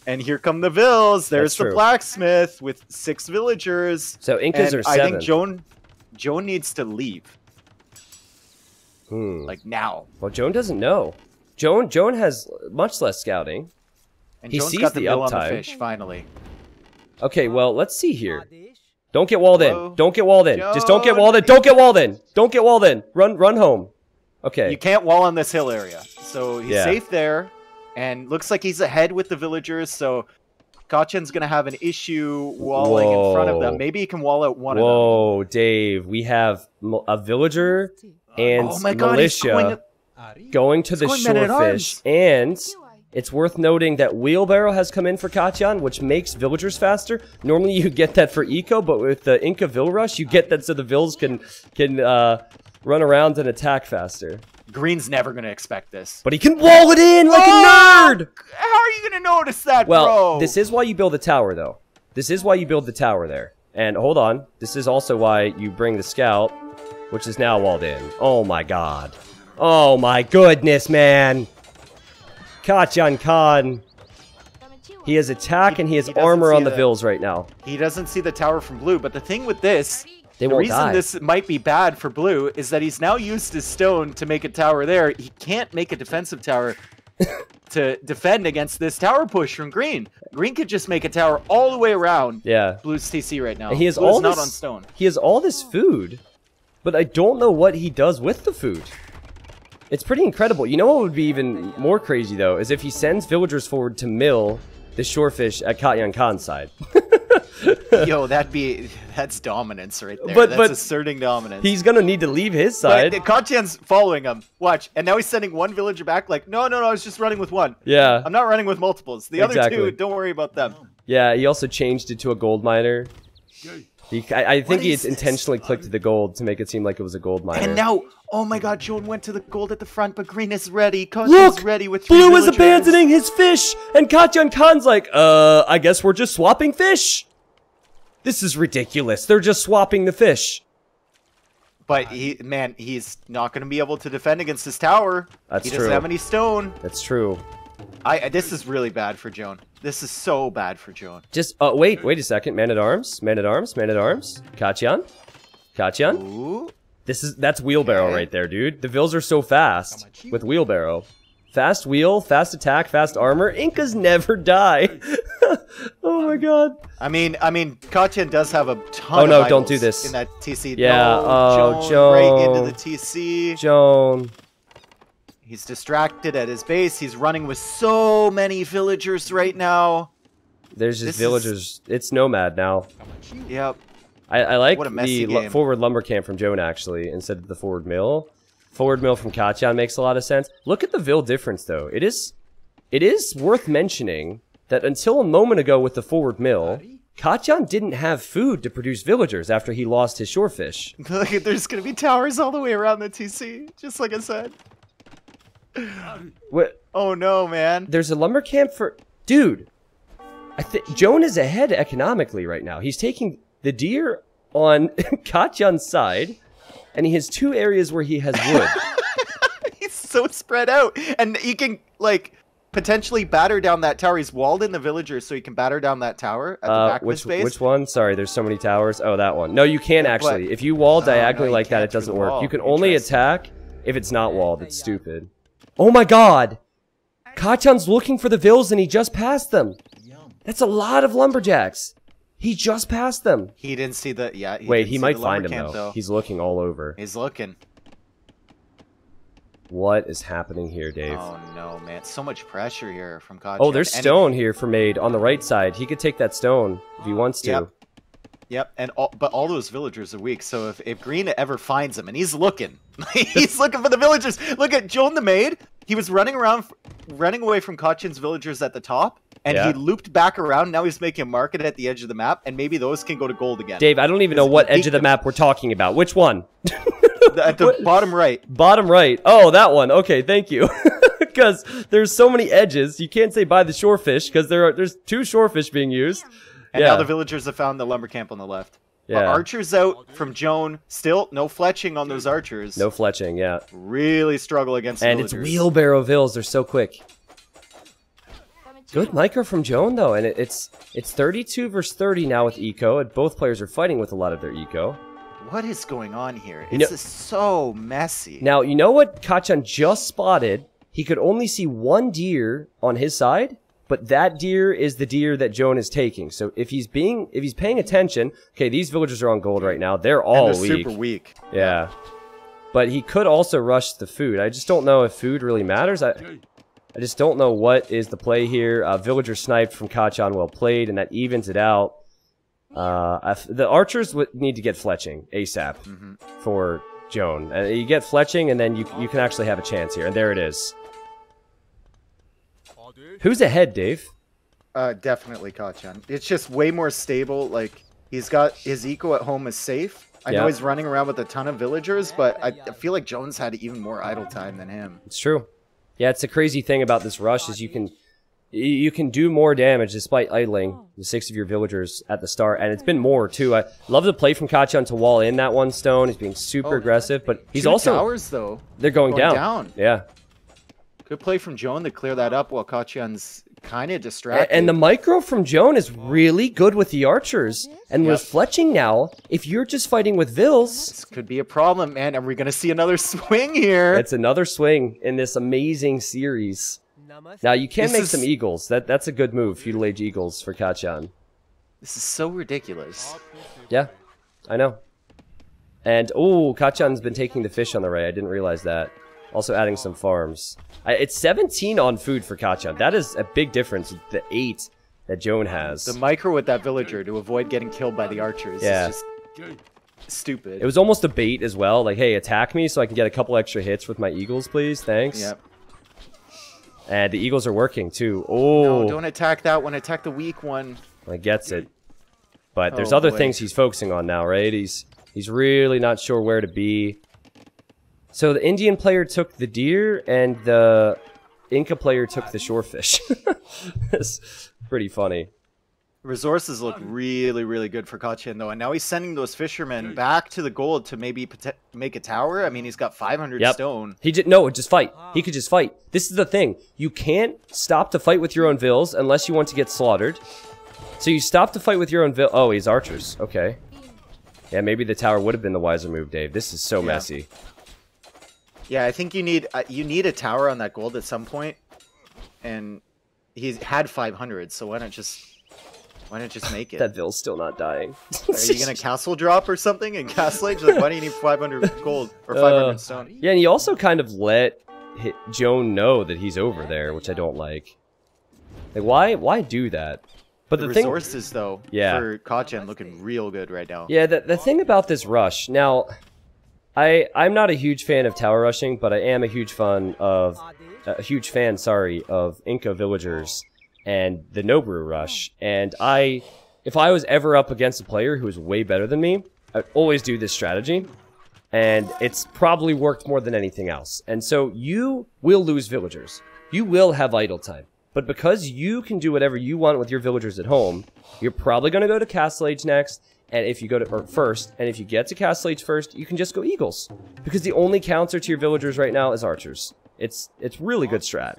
And here come the Vils. There's the blacksmith with 6 villagers. So Incas are 7. I think Joan needs to leave. Like now. Well, Joan doesn't know. Joan has much less scouting. And he Joan's sees got the uptime on the fish finally. Okay, well, let's see here. Don't get walled in. Don't get walled in. Joan. Just don't get walled in. Don't get walled in. Don't get walled in. Run home. Okay. You can't wall on this hill area. So he's safe there. And looks like he's ahead with the villagers. So Kachan's going to have an issue walling in front of them. Maybe he can wall out one of them. Whoa, Dave. We have a villager and militia going to the shorefish. And it's worth noting that Wheelbarrow has come in for Kachan, which makes villagers faster. Normally you get that for Eco, but with the Inca Vil Rush, you get that so the Vils can run around and attack faster. Green's never going to expect this. But he can wall it in like a nerd! How are you going to notice that, bro? Well, this is why you build a tower, though. This is why you build the tower there. And hold on, this is also why you bring the scout, which is now walled in. Oh my god. Oh my goodness, man. Kachan Khan. He has attack and he has armor on the Vils right now. He doesn't see the tower from blue, but the thing with this, the reason this might be bad for blue is that he's now used his stone to make a tower there. He can't make a defensive tower to defend against this tower push from green. Green could just make a tower all the way around blue's TC right now. And he has all this, not on stone. He has all this food, but I don't know what he does with the food. It's pretty incredible. You know what would be even more crazy, though, is if he sends villagers forward to mill the shorefish at Katyan Khan's side. Yo, that's dominance right there. That's asserting dominance. He's going to need to leave his side. Katyan's following him. Watch. And now he's sending one villager back like, no, I was just running with one. Yeah. I'm not running with multiples. The other two, don't worry about them. Yeah, he also changed it to a gold miner. I think he intentionally clicked the gold to make it seem like it was a gold mine. And now, oh my god, Joan went to the gold at the front, but green is ready. Kachan's ready with 3 villagers. Blue is abandoning his fish, and Kachan Khan's like, I guess we're just swapping fish. This is ridiculous. They're just swapping the fish. But, he's not going to be able to defend against his tower. That's true. He doesn't have any stone. That's true. This is really bad for Joan. This is so bad for Joan. Just, wait a second. Man at arms. Kachan. Ooh. That's Wheelbarrow right there, dude. The Vils are so fast with Wheelbarrow. Fast wheel, fast attack, fast armor. Incas never die. Oh my god. I mean, Kachan does have a ton of don't do this. In that TC. Yeah, Joan. Right into the TC. Joan. He's distracted at his base. He's running with so many villagers right now. There's just villagers. It's Nomad now. Yep. I like the forward lumber camp from Joan, actually, instead of the forward mill. Forward mill from Kachan makes a lot of sense. Look at the Vil difference, though. It is worth mentioning that until a moment ago with the forward mill, Kachan didn't have food to produce villagers after he lost his shorefish. Look, there's gonna be towers all the way around the TC, just like I said. What? Oh no, man. There's a lumber camp for... Dude, Joan is ahead economically right now. He's taking the deer on Kachan's side, and he has two areas where he has wood. He's so spread out, and he can, like... potentially batter down that tower. He's walled in the villagers, so he can batter down that tower at the back of his base. Which one? Sorry, there's so many towers. Oh, that one. No, you can't actually. If you wall diagonally like that, it doesn't work. You can only attack if it's not walled. It's stupid. Oh my god! Kachan's looking for the vills and he just passed them! That's a lot of lumberjacks! He just passed them! He didn't see the... yeah. Wait, he might find him though. He's looking all over. He's looking. What is happening here, Dave? Oh no, man. So much pressure here from Kachan. Oh, there's stone here for Maid on the right side. He could take that stone if he wants to. Yep. And all those villagers are weak, so if Green ever finds him, and he's looking. He's looking for the villagers. Look at Joan the Maid. He was running away from Kachan's villagers at the top, and he looped back around. Now he's making a market at the edge of the map, and maybe those can go to gold again. Dave, I don't even know what edge of the map we're talking about. Which one? At the bottom right. Bottom right. Oh, that one. Okay, thank you. Because there's so many edges. You can't say by the shorefish because there's two shorefish being used. And now the villagers have found the lumber camp on the left. Yeah. Archers out from Joan. Still no fletching on those archers. No fletching, yeah. Really struggle against villagers. And it's wheelbarrow vills. They're so quick. Good micro from Joan, though. And it's 32 versus 30 now with eco. And both players are fighting with a lot of their eco. What is going on here? This is so messy. Now, you know what Kachan just spotted? He could only see one deer on his side, but that deer is the deer that Joan is taking. So if he's paying attention, okay, these villagers are on gold right now. They're all weak. They're super weak. Yeah. But he could also rush the food. I just don't know if food really matters. I just don't know what is the play here. Villager sniped from Kachan, well played, and that evens it out. The archers would need to get fletching ASAP for Joan. You get fletching, and then you can actually have a chance here. And there it is. Who's ahead, Dave? Definitely Kachan. It's just way more stable. Like, he's got his eco at home is safe. I know he's running around with a ton of villagers, but I feel like Joan's had even more idle time than him. It's true. Yeah, it's a crazy thing about this rush is you can do more damage despite idling the 6 of your villagers at the start, and it's been more too. I love the play from Kachan to wall in that one stone. He's being super aggressive, but he's also towers though. They're going down. Yeah. Good play from Joan to clear that up while Kachan's kind of distracted. And the micro from Joan is really good with the archers, and with fletching now. If you're just fighting with vills, this could be a problem, man. Are we gonna see another swing here? It's another swing in this amazing series. Now, you can make some eagles. That's a good move, Feudal Age Eagles for Kachan. This is so ridiculous. Yeah, I know. And, oh, Kachan's been taking the fish on the right. I didn't realize that. Also adding some farms. It's 17 on food for Kachan. That is a big difference with the 8 that Joan has. The micro with that villager to avoid getting killed by the archers is just stupid. It was almost a bait as well. Like, hey, attack me so I can get a couple extra hits with my eagles, please. Thanks. Yep. And the eagles are working too. Oh, no, don't attack that one. Attack the weak one. He gets it, but there's other things he's focusing on now, right? He's really not sure where to be. So the Indian player took the deer, and the Inca player took the shorefish. That's pretty funny. Resources look really, really good for Kachan, though, and now he's sending those fishermen back to the gold to maybe make a tower. I mean, he's got 500 stone. He did just fight. He could just fight. This is the thing. You can't stop to fight with your own vills unless you want to get slaughtered. So you stop to fight with your own vill. Oh, he's archers. Okay. Yeah, maybe the tower would have been the wiser move, Dave. This is so messy. Yeah, I think you need a tower on that gold at some point, and he's had 500. So why not just? Why not just make it? That vill's still not dying. Are you going to castle drop or something in Castle Age? Like, why do you need 500 gold or 500 stone? Yeah, and he also kind of let Joan know that he's over there, which I don't like. Like, why do that? But the thing, resources, though, for Kachan looking real good right now. Yeah, the thing about this rush... Now, I'm not a huge fan of tower rushing, but I am a huge fan of... of Inca villagers and the Nobru rush, and I if I was ever up against a player who was way better than me, I'd always do this strategy. And it's probably worked more than anything else. And so you will lose villagers. You will have idle time. But because you can do whatever you want with your villagers at home, you're probably going to go to Castle Age next. And if you go to first, and if you get to Castle Age first, you can just go Eagles, because the only counter to your villagers right now is archers. It's really good strat.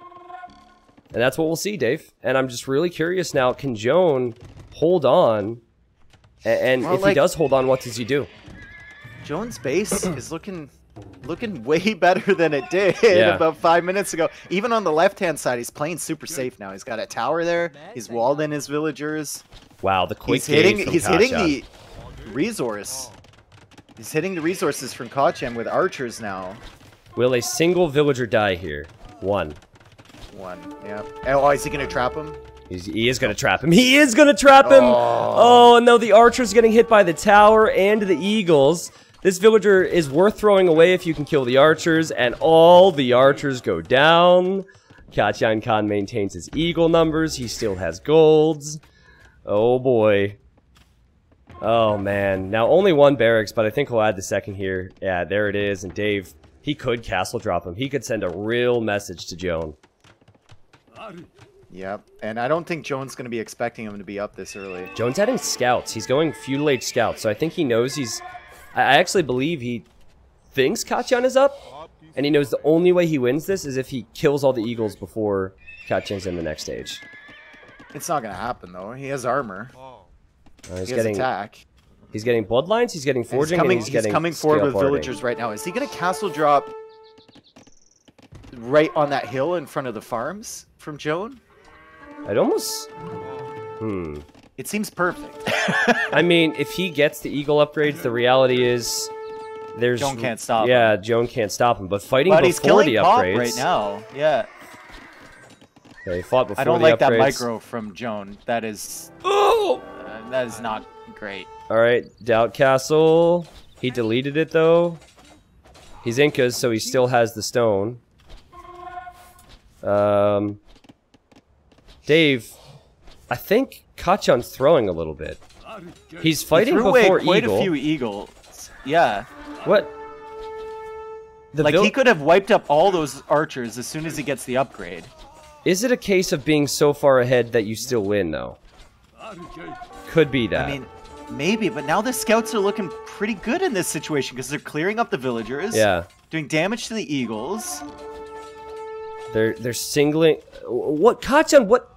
And that's what we'll see, Dave. And I'm just really curious now, can Joan hold on? And well, if he does hold on, what does he do? Joan's base is looking way better than it did about 5 minutes ago. Even on the left-hand side, he's playing super safe now. He's got a tower there. He's walled in his villagers. Wow, the quick He's hitting the resource. He's hitting the resources from Kachem with archers now. Will a single villager die here? One, yeah. Oh, is he going to trap him? He is going to trap him. He is going to trap him! Oh, no, the archer's getting hit by the tower and the eagles. This villager is worth throwing away if you can kill the archers, and all the archers go down. Katyan Khan maintains his eagle numbers. He still has golds. Oh, boy. Oh, man. Now, only one barracks, but I think he'll add the second here. Yeah, there it is. And Dave, he could castle drop him. He could send a real message to Joan. Yep, and I don't think Joan's going to be expecting him to be up this early. Joan's adding scouts. He's going feudal age scouts, so I think he knows he's... I actually believe he thinks Kachan is up, and he knows the only way he wins this is if he kills all the eagles before Kachan's in the next stage. It's not going to happen, though. He has armor. He's getting attack. He's getting bloodlines, he's getting forging, and he's coming forward with villagers right now. Is he going to castle drop right on that hill in front of the farms from Joan? I'd almost... It seems perfect. I mean, if he gets the eagle upgrades, the reality is there's... Joan can't stop him. Yeah, Joan can't stop him, but fighting before the upgrades... But he's killing Pop right now, yeah. Yeah, he fought before the upgrades. I don't like that micro from Joan. That is... Oh! That is not great. Alright, Doubt Castle. He deleted it, though. He's Incas, so he still has the stone. Dave, I think Kachan's throwing a little bit. He's fighting before quite a few eagles. Yeah. What? Like, he could have wiped up all those archers as soon as he gets the upgrade. Is it a case of being so far ahead that you still win, though? Could be that. I mean, maybe, but now the scouts are looking pretty good in this situation because they're clearing up the villagers. Yeah. Doing damage to the eagles. They're singling. What? Kachan, what?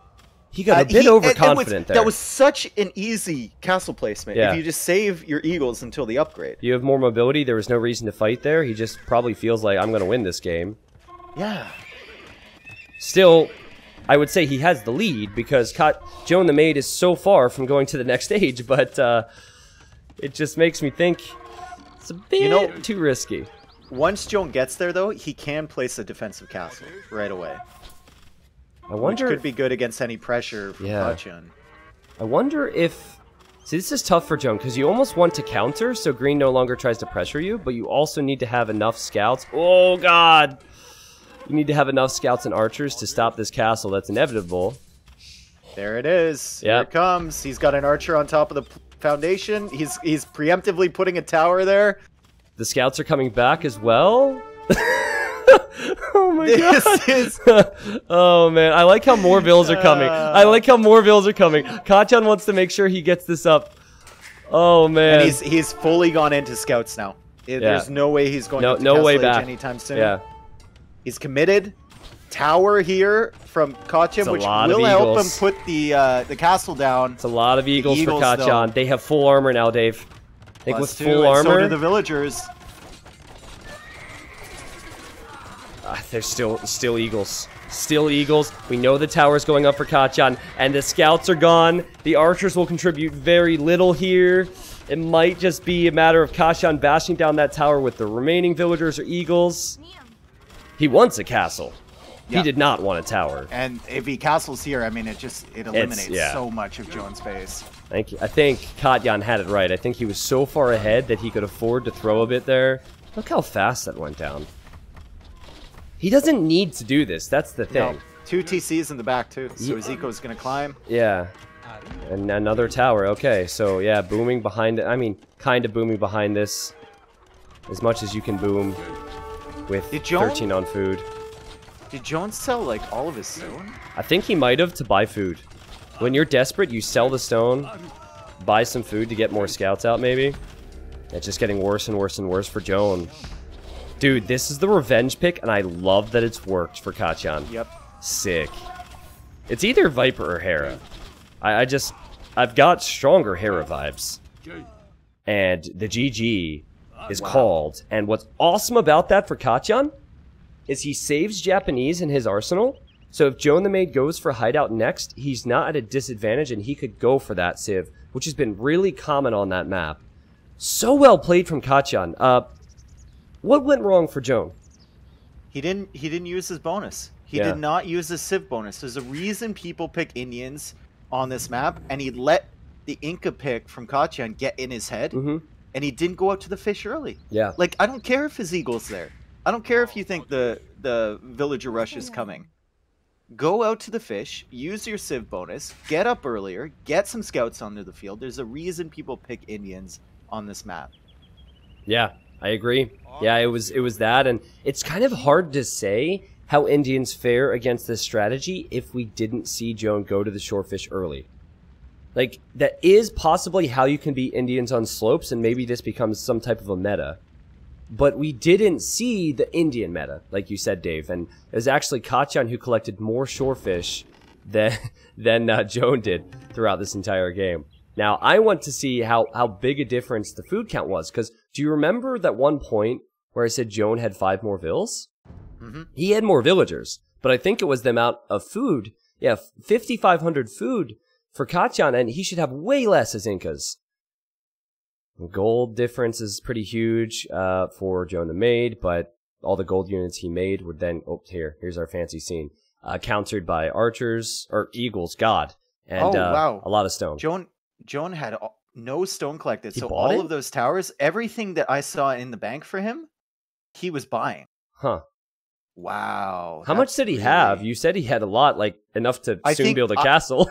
He got a bit overconfident there. That was such an easy castle placement. Yeah. If you just save your eagles until the upgrade. You have more mobility. There was no reason to fight there. He just probably feels like, I'm going to win this game. Yeah. Still, I would say he has the lead because Joan the Maid is so far from going to the next stage, but it just makes me think it's a bit too risky. Once Joan gets there, though, he can place a defensive castle right away. I wonder, which could be good against any pressure from Kachan. I wonder if... See, this is tough for Joan, because you almost want to counter, so Green no longer tries to pressure you, but you also need to have enough scouts. Oh, God! You need to have enough scouts and archers to stop this castle. That's inevitable. There it is. Yep. Here it comes. He's got an archer on top of the foundation. He's preemptively putting a tower there. The scouts are coming back as well. Oh my god! Oh man, I like how more bills are coming. Kachan wants to make sure he gets this up. Oh man, and he's fully gone into scouts now. There's no way he's going into Castle Age anytime soon. Yeah, he's committed. Tower here from Kachan, which will help him put the castle down. It's a lot of eagles, for Kachan. They have full armor now, Dave. I think with full armor. So do the villagers. There's still eagles. Still eagles. We know the tower's going up for Kachan, and the scouts are gone. The archers will contribute very little here. It might just be a matter of Kachan bashing down that tower with the remaining villagers or eagles. He wants a castle. Yeah. He did not want a tower. And if he castles here, I mean, it eliminates so much of Joan's base. Thank you. I think Kachan had it right. I think he was so far ahead that he could afford to throw a bit there. Look how fast that went down. He doesn't need to do this. That's the thing. No. Two TCs in the back, too. So his eco's going to climb. Yeah. And another tower. Okay, so yeah, booming behind it. I mean, kind of booming behind this. As much as you can boom with 13 on food. Did Jones sell, like, all of his stone? I think he might have to buy food. When you're desperate, you sell the stone, buy some food to get more scouts out, maybe. It's just getting worse and worse and worse for Joan. Dude, this is the revenge pick, and I love that it's worked for Kachan. Yep. Sick. It's either Viper or Hera. I've got stronger Hera vibes. And the GG is called. And what's awesome about that for Kachan is he saves Japanese in his arsenal. So if Joan the Maid goes for hideout next, he's not at a disadvantage, and he could go for that Civ, which has been really common on that map. So well played from Kachan. What went wrong for Joan? He didn't use his bonus. He did not use his Civ bonus. There's a reason people pick Indians on this map, and he let the Inca pick from Kachan get in his head, and he didn't go out to the fish early. Yeah. Like, I don't care if his eagle's there. I don't care if you think the villager rush is coming. Go out to the fish, use your Civ bonus, get up earlier, get some scouts onto the field. There's a reason people pick Indians on this map. Yeah, I agree. Yeah, it was that, and it's kind of hard to say how Indians fare against this strategy if we didn't see Joan go to the shorefish early. Like, that is possibly how you can beat Indians on slopes, and maybe this becomes some type of a meta. But we didn't see the Indian meta, like you said, Dave. And it was actually Kachan who collected more shorefish than Joan did throughout this entire game. Now, I want to see how big a difference the food count was. Because do you remember that one point where I said Joan had 5 more vills? Mm-hmm. He had more villagers. But I think it was the amount of food. Yeah, 5,500 food for Kachan. And he should have way less as Incas. Gold difference is pretty huge for Joan the Maid, but all the gold units he made would then, oh, here's our fancy scene, countered by archers, or eagles, god, and a lot of stone. Joan had no stone collected, so all of those towers, everything that I saw in the bank for him, he was buying. Huh. Wow. How much did he have? You said he had a lot, like, enough to soon build a castle.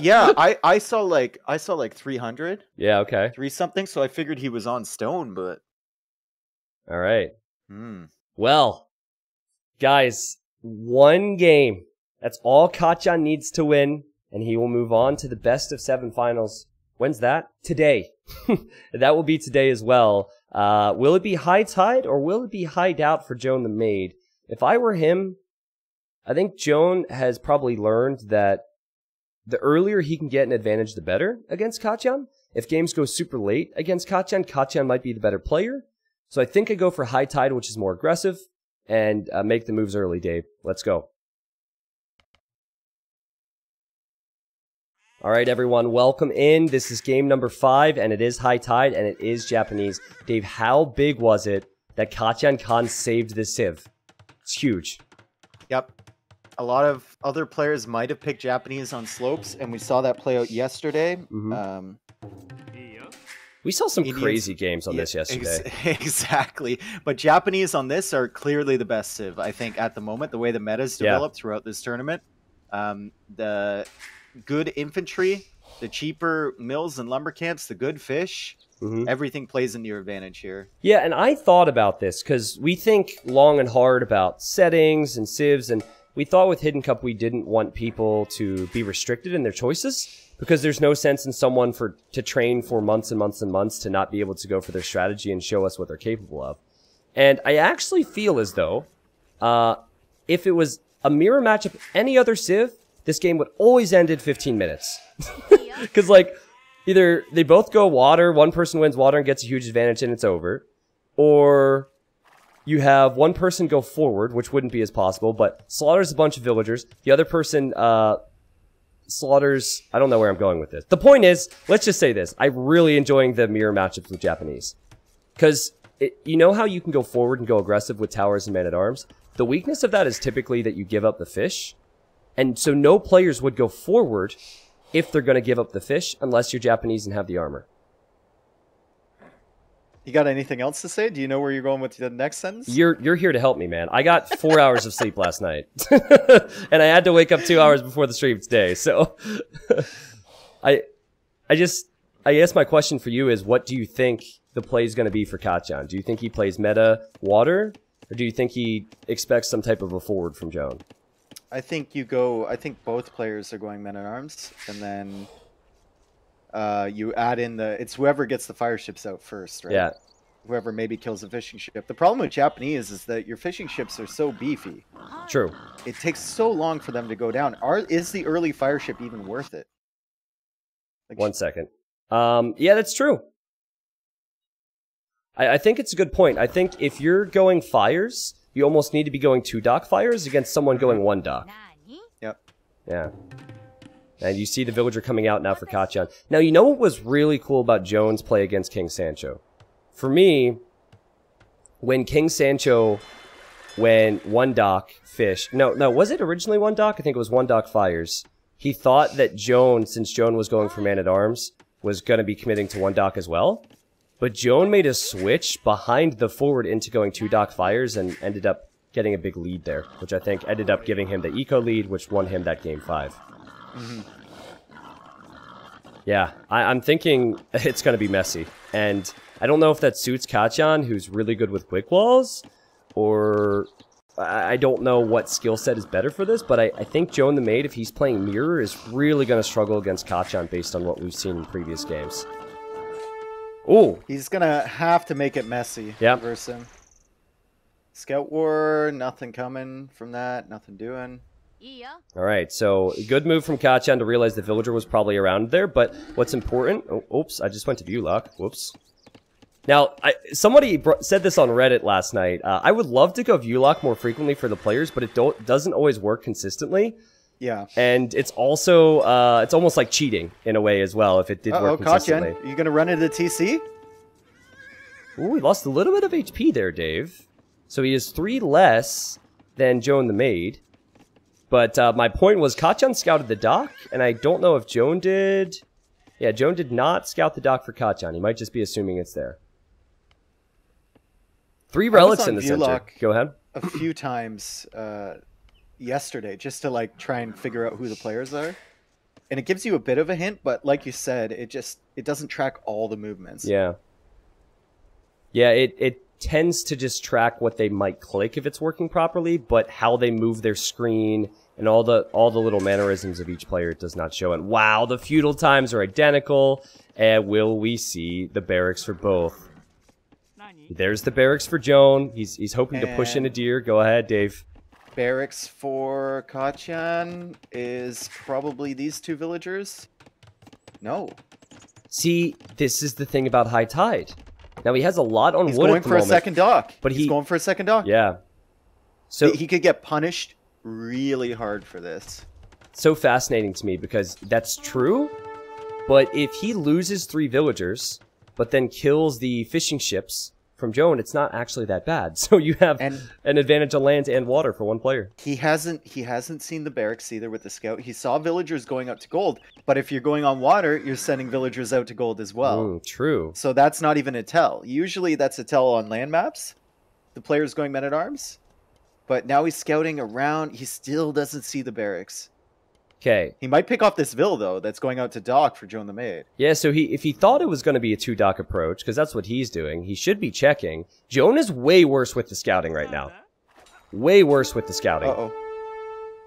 Yeah, I saw like 300. Yeah, okay. 3 something, so I figured he was on stone, but... All right. Well, guys, 1 game. That's all Kachan needs to win, and he will move on to the best of 7 finals. When's that? Today. That will be today as well. Will it be high tide, or will it be hideout for Joan the Maid? If I were him, I think Joan has probably learned that the earlier he can get an advantage, the better against Kachan. If games go super late against Kachan, Kachan might be the better player. So I think I go for high tide, which is more aggressive, and make the moves early, Dave. Let's go. All right, everyone, welcome in. This is game number 5, and it is high tide, and it is Japanese. Dave, how big was it that Kachan Khan saved this Civ? It's huge. Yep. A lot of other players might have picked Japanese on slopes, and we saw that play out yesterday. We saw some crazy games on this yesterday. Exactly. But Japanese on this are clearly the best Civ, I think, at the moment, the way the meta's developed throughout this tournament. The good infantry, the cheaper mills and lumber camps, the good fish... Everything plays into your advantage here. Yeah, and I thought about this, because we think long and hard about settings and civs, and we thought with Hidden Cup we didn't want people to be restricted in their choices, because there's no sense in someone to train for months and months and months to not be able to go for their strategy and show us what they're capable of. And I actually feel as though if it was a mirror matchup, any other civ, this game would always end in 15 minutes. Because, like... Either they both go water, one person wins water and gets a huge advantage and it's over. Or you have one person go forward, which wouldn't be as possible, but slaughters a bunch of villagers. The other person slaughters... I don't know where I'm going with this. The point is, let's just say this. I'm really enjoying the mirror matchups with Japanese. Because you know how you can go forward and go aggressive with towers and man-at-arms? The weakness of that is typically that you give up the fish. And so no players would go forward... if they're going to give up the fish, unless you're Japanese and have the armor. You got anything else to say? Do you know where you're going with the next sentence? You're here to help me, man. I got 4 hours of sleep last night. And I had to wake up 2 hours before the stream today, so... I guess my question for you is, what do you think the play is going to be for Katjan? Do you think he plays meta water, or do you think he expects some type of a forward from Joan? I think both players are going men at arms, and then you add in the. It's whoever gets the fire ships out first, right? Yeah. Whoever maybe kills a fishing ship. The problem with Japanese is that your fishing ships are so beefy. True. It takes so long for them to go down. Is the early fire ship even worth it? Like, 1 second. Yeah, that's true. I think it's a good point. I think if you're going fires, you almost need to be going 2 dock fires against someone going 1 dock. Yep. Yeah. And you see the villager coming out now for Katjan. Now, you know what was really cool about Joan's play against King Sancho? For me, when King Sancho went 1 dock fish, no, was it originally 1 dock? I think it was 1 dock fires. He thought that Joan, since Joan was going for man-at-arms, was going to be committing to 1 dock as well. But Joan made a switch behind the forward into going 2 dock fires and ended up getting a big lead there, which I think ended up giving him the eco lead, which won him that game 5. Mm-hmm. Yeah, I'm thinking it's going to be messy. And I don't know if that suits Katjan, who's really good with quick walls, or I don't know what skill set is better for this, but I think Joan the Maid, if he's playing mirror, is really going to struggle against Katjan based on what we've seen in previous games. Ooh. He's going to have to make it messy. Yeah. Versus him. Scout War, nothing coming from that, nothing doing. All right, so good move from Katjan to realize the villager was probably around there, but what's important... Oh, oops, I just went to view lock. Whoops. Now, somebody said this on Reddit last night. I would love to go view lock more frequently for the players, but it doesn't always work consistently. Yeah. And it's also... it's almost like cheating in a way as well, if it did work consistently. Katjan, are you going to run into the TC? Ooh, we lost a little bit of HP there, Dave. So he is 3 less than Joan the Maid. But my point was Katjan scouted the dock, and I don't know if Joan did. Yeah, Joan did not scout the dock for Katjan. He might just be assuming it's there. 3 relics in the center. Go ahead. A few times yesterday, just to like try and figure out who the players are, and it gives you a bit of a hint. But like you said, it doesn't track all the movements. Yeah. Yeah. It tends to just track what they might click if it's working properly, but how they move their screen and all the little mannerisms of each player, it does not show. And wow, the feudal times are identical. And will we see the barracks for both? There's the barracks for Joan. He's hoping to push in a deer. Go ahead, Dave. Barracks for Katjan is probably these 2 villagers. No. See, this is the thing about High Tide. Now he has a lot on wood at the moment. He's going for a second dock. But he's going for a second dock. Yeah. So he could get punished really hard for this. So fascinating to me because that's true. But if he loses 3 villagers, but then kills the fishing ships from Joan, it's not actually that bad. So you have an advantage on land and water for 1 player. He hasn't seen the barracks either with the scout. He saw villagers going up to gold, but if you're going on water, you're sending villagers out to gold as well. True. So that's not even a tell. Usually that's a tell on land maps. The player's going men at arms, but now he's scouting around. He still doesn't see the barracks. Okay. He might pick off this vill, though, that's going out to dock for Joan the Maid. Yeah, so if he thought it was going to be a 2 dock approach, because that's what he's doing, he should be checking. Joan is way worse with the scouting right now. Way worse with the scouting. Uh-oh.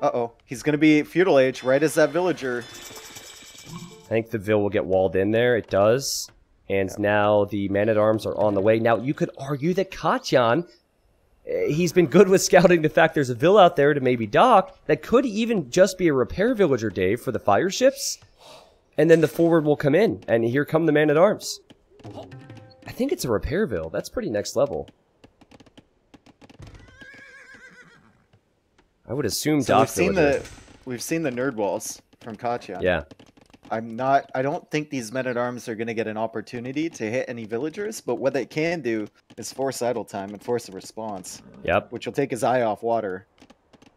Uh-oh. He's going to be feudal age right as that villager. I think the vill will get walled in there. It does. And now the man-at-arms are on the way. Now, you could argue that Katjan... He's been good with scouting the fact there's a vill out there to maybe dock that could even just be a repair villager, Dave, for the fire ships. And then the forward will come in, and here come the man-at-arms. I think it's a repair vill. That's pretty next level. I would assume so dock villager. We've seen the nerd walls from Katjan. Yeah. I don't think these men-at-arms are going to get an opportunity to hit any villagers, but what they can do is force idle time and force a response. Yep. Which will take his eye off water.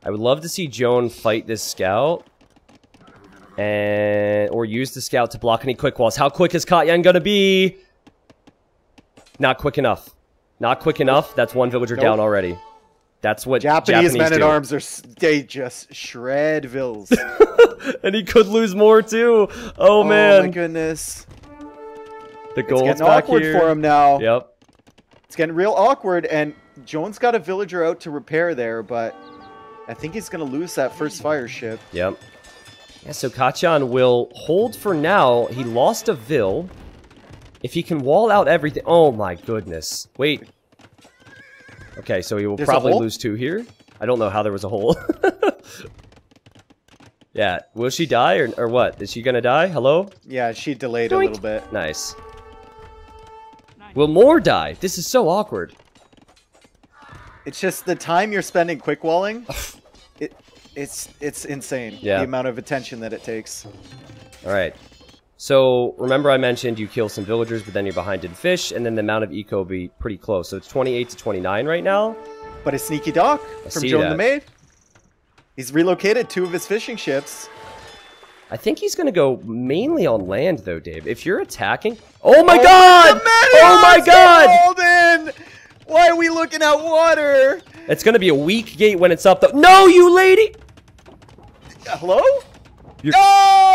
I would love to see Joan fight this scout, or use the scout to block any quick walls. How quick is Katjan going to be? Not quick enough. Not quick enough. That's 1 villager down already. That's what Japanese men at arms are. They just shred vills. And he could lose more too. Oh man! Oh my goodness! The gold's back here. It's getting awkward for him now. Yep. It's getting real awkward, and Jones got a villager out to repair there, but I think he's gonna lose that first fire ship. Yep. Yeah, so Kachan will hold for now. He lost a vill. If he can wall out everything... Oh my goodness. Wait. Okay, so he will probably lose two here. I don't know how there was a hole. Yeah, will she die or what? Is she gonna die? Hello? Yeah, she delayed a little bit. Nice. Will more die? This is so awkward. It's just the time you're spending quick walling. It's insane. Yeah. The amount of attention that it takes. All right. So remember I mentioned you kill some villagers, but then you're behind in fish, and then the amount of eco will be pretty close. So it's 28 to 29 right now. But a sneaky dock from Joan the Maid. He's relocated two of his fishing ships. I think he's going to go mainly on land, though, Dave. If you're attacking... Oh, my God! Oh, my God! Why are we looking at water? It's going to be a weak gate when it's up, though. No, you lady! Hello? No!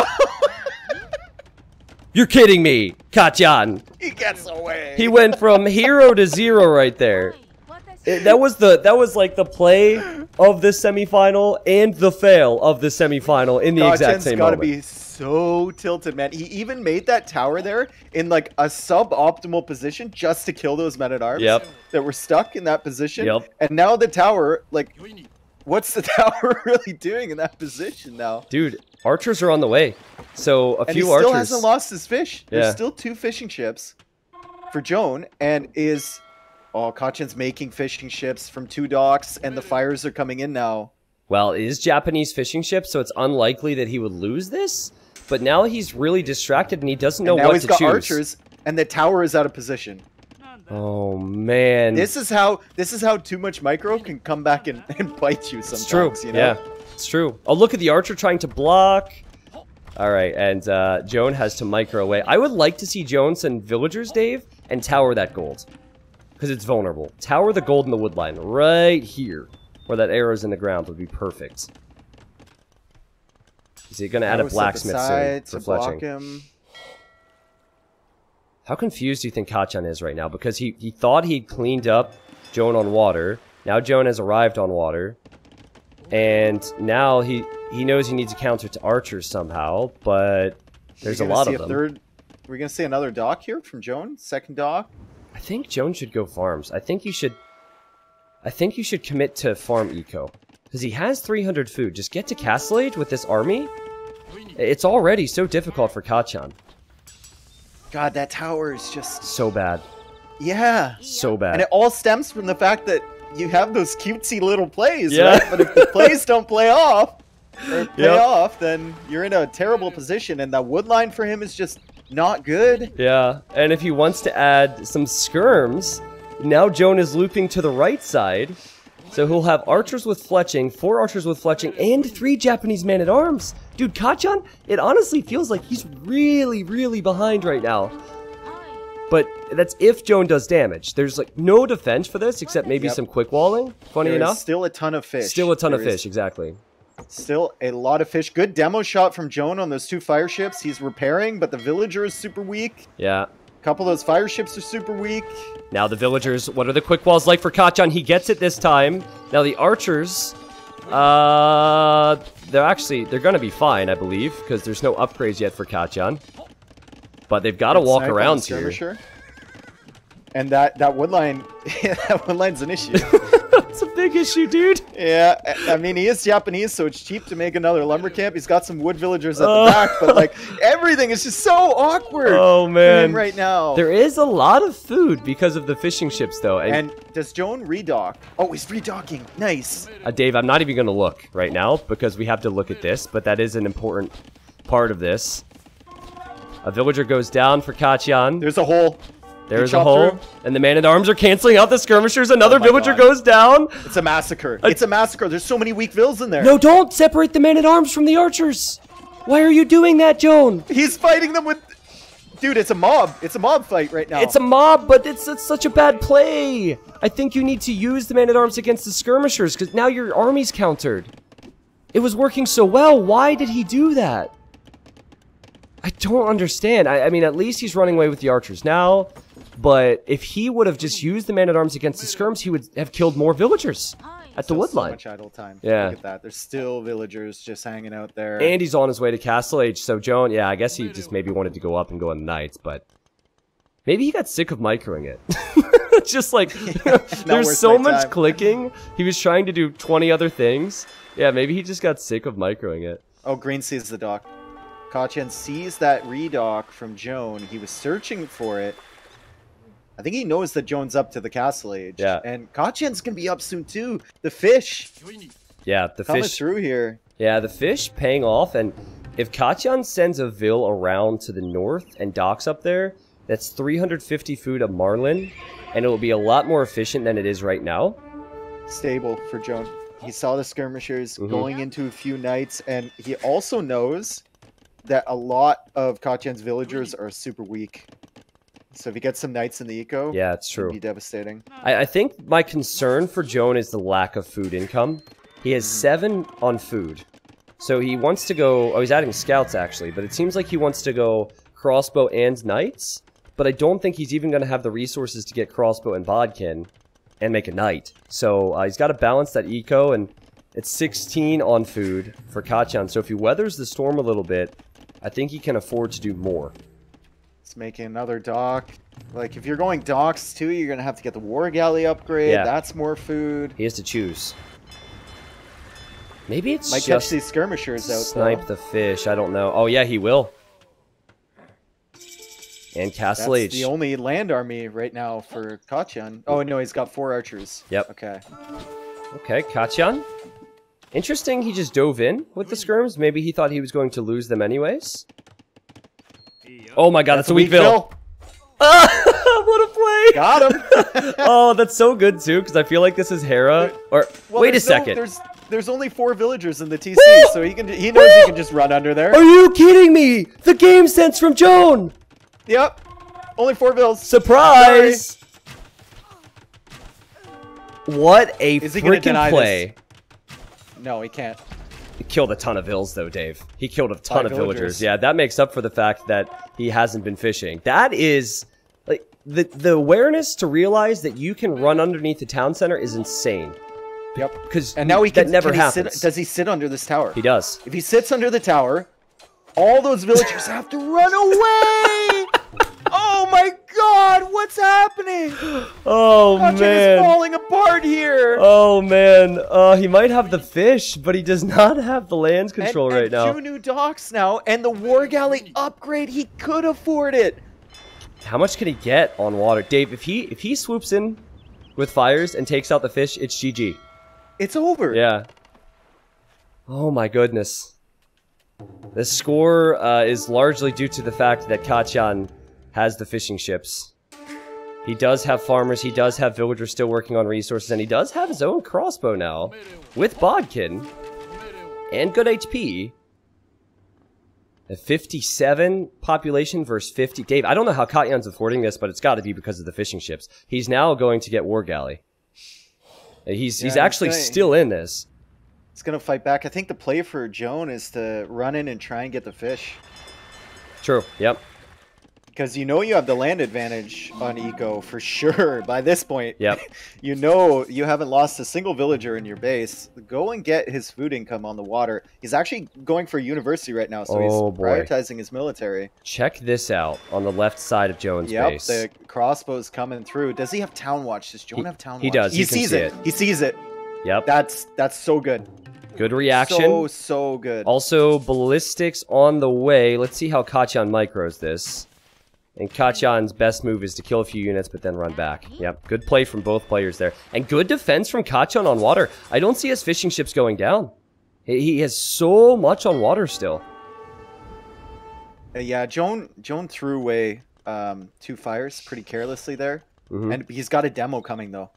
You're kidding me, Kachan. He gets away. He went from hero to zero right there. That was like the play of the semifinal and the fail of the semifinal in the exact same moment. Kachan's gotta be so tilted, man. He even made that tower there in like a suboptimal position just to kill those men-at-arms that were stuck in that position. Yep. And now the tower, like, what's the tower really doing in that position now? Dude. Archers are on the way, so a few archers. And he still hasn't lost his fish. Yeah. There's still two fishing ships for Joan, and is... Oh, Kachan's making fishing ships from two docks, and the fires are coming in now. Well, it is Japanese fishing ships, so it's unlikely that he would lose this, but now he's really distracted, and he doesn't know what to choose. Now he's got archers, and the tower is out of position. Oh, man. This is how too much micro can come back and bite you sometimes, it's true. You know? Yeah. It's true. Oh, look at the archer trying to block. All right, and Joan has to micro away. I would like to see Joan send villagers, Dave, and tower that gold. Because it's vulnerable. Tower the gold in the wood line right here. Where that arrow's in the ground would be perfect. Is he going to add a blacksmith soon for fletching? How confused do you think Kachan is right now? Because he thought he'd cleaned up Joan on water. Now Joan has arrived on water. And now he knows he needs a counter to archers somehow, but there's a lot of them. We're going to see another dock here from Joan? Second dock? I think Joan should go farms. I think you should commit to farm eco. Because he has 300 food. Just get to Castlelage with this army. It's already so difficult for Kachan. God, that tower is just... So bad. Yeah. So bad. And it all stems from the fact that you have those cutesy little plays, right? But if the plays don't play off, or play off, then you're in a terrible position, and that wood line for him is just not good. Yeah, and if he wants to add some skirms, now Joan is looping to the right side, so he'll have archers with fletching, four archers with fletching, and three Japanese man-at-arms. Dude, Kachan, it honestly feels like he's really, really behind right now. But that's if Joan does damage. There's like no defense for this except maybe some quick walling. Funny enough, still a ton of fish. Still a ton of fish, exactly. Still a lot of fish. Good demo shot from Joan on those two fire ships. He's repairing, but the villager is super weak. Yeah. A couple of those fire ships are super weak. Now the villagers. What are the quick walls like for Kachan? He gets it this time. Now the archers. They're gonna be fine, I believe, because there's no upgrades yet for Kachan. But they've got to walk around here. Sure. And that wood line, that wood line's an issue. It's a big issue, dude. Yeah, I mean, he is Japanese, so it's cheap to make another lumber camp. He's got some wood villagers at the back, but like everything is just so awkward. Oh man, right now there is a lot of food because of the fishing ships, though. And does Joan redock? Oh, he's redocking. Nice. Dave, I'm not even gonna look right now because we have to look at this, but that is an important part of this. A villager goes down for Kachan. There's a hole. There's a hole. Through. And the man-at-arms are canceling out the skirmishers. Another villager goes down. It's a massacre. It's a massacre. There's so many weak vills in there. No, don't separate the man-at-arms from the archers. Why are you doing that, Joan? He's fighting them with... Dude, it's a mob. It's a mob fight right now. It's a mob, but it's such a bad play. I think you need to use the man-at-arms against the skirmishers, because now your army's countered. It was working so well. Why did he do that? I don't understand. I mean, at least he's running away with the archers now. But if he would have just used the man-at-arms against the skirms, he would have killed more villagers at the woodline. So much idle time. Yeah. Look at that. There's still villagers just hanging out there. And he's on his way to Castle Age. So, Joan, yeah, I guess he just maybe wanted to go up and go on the knights, but maybe he got sick of microing it. Just like, there's so much clicking. He was trying to do 20 other things. Yeah, maybe he just got sick of microing it. Oh, Green sees the dock. Kachin sees that redock from Joan. He was searching for it. I think he knows that Joan's up to the Castle Age. Yeah. And Kachin's going to be up soon, too. The fish. Yeah, the coming fish. Coming through here. Yeah, the fish paying off. And if Kachin sends a ville around to the north and docks up there, that's 350 food a marlin. And it will be a lot more efficient than it is right now. Stable for Joan. He saw the skirmishers going into a few knights. And he also knows that a lot of Kachin's villagers are super weak. So if he gets some knights in the eco, yeah, it's true. It'd be devastating. I think my concern for Joan is the lack of food income. He has 7 on food. So he wants to go... Oh, he's adding scouts, actually. But it seems like he wants to go crossbow and knights. But I don't think he's even going to have the resources to get crossbow and bodkin and make a knight. So he's got to balance that eco. And it's 16 on food for Kachan. So if he weathers the storm a little bit, I think he can afford to do more. It's making another dock. Like, if you're going docks too, you're going to have to get the war galley upgrade. Yeah. That's more food. He has to choose. Maybe it's might just catch these skirmishers out. Snipe the fish. I don't know. Oh, yeah, he will. And Castle Age. That's the only land army right now for Kachan. Oh, no, he's got 4 archers. Yep. Okay. Okay, Kachan. Interesting, he just dove in with the skirms. Maybe he thought he was going to lose them anyways. Oh my god, that's a weak ville. Ah, what a play! Got him! Oh, that's so good too, because I feel like this is Hera. Or well, wait a second. There's only 4 villagers in the TC, Woo! So he knows Woo! He can just run under there. Are you kidding me? The game sense from Joan. Yep, only 4 vills. Surprise! Sorry. What a freaking play! This? No, he can't. He killed a ton of vills, though, Dave. He killed a ton of villagers. Yeah, that makes up for the fact that he hasn't been fishing. That is, like, the awareness to realize that you can run underneath the town center is insane. Yep. Because and now he can, that never happens. Does he sit under this tower? He does. If he sits under the tower, all those villagers have to run away. Oh my god, what's happening? Oh man. Kachin is falling apart here. Oh man. He might have the fish, but he does not have the land control right now. 2 new docks now, and the war galley upgrade, he could afford it. How much can he get on water? Dave, if he swoops in with fires and takes out the fish, it's GG. It's over. Yeah. Oh my goodness. This score is largely due to the fact that Kachan has the fishing ships. He does have farmers, he does have villagers still working on resources, and he does have his own crossbow now, with bodkin, and good HP. A 57 population versus 50. Dave, I don't know how Katyan's affording this, but it's gotta be because of the fishing ships. He's now going to get war galley. He's actually still in this. He's gonna fight back. I think the play for Joan is to run in and try and get the fish. True, yep. Because you know you have the land advantage on eco for sure by this point. Yep. You know you haven't lost a single villager in your base. Go and get his food income on the water. He's actually going for university right now, so he's prioritizing his military. Check this out on the left side of Joan's base. Yep, the crossbow's coming through. Does he have town watch? Does Joan have town watch? He does. He sees it. He sees it. Yep. That's so good. Good reaction. So good. Also, ballistics on the way. Let's see how Kachan micros this. And Kachan's best move is to kill a few units, but then run back. Yep, good play from both players there. And good defense from Kachan on water. I don't see his fishing ships going down. He has so much on water still. Yeah, Joan threw away 2 fires pretty carelessly there. And he's got a demo coming, though.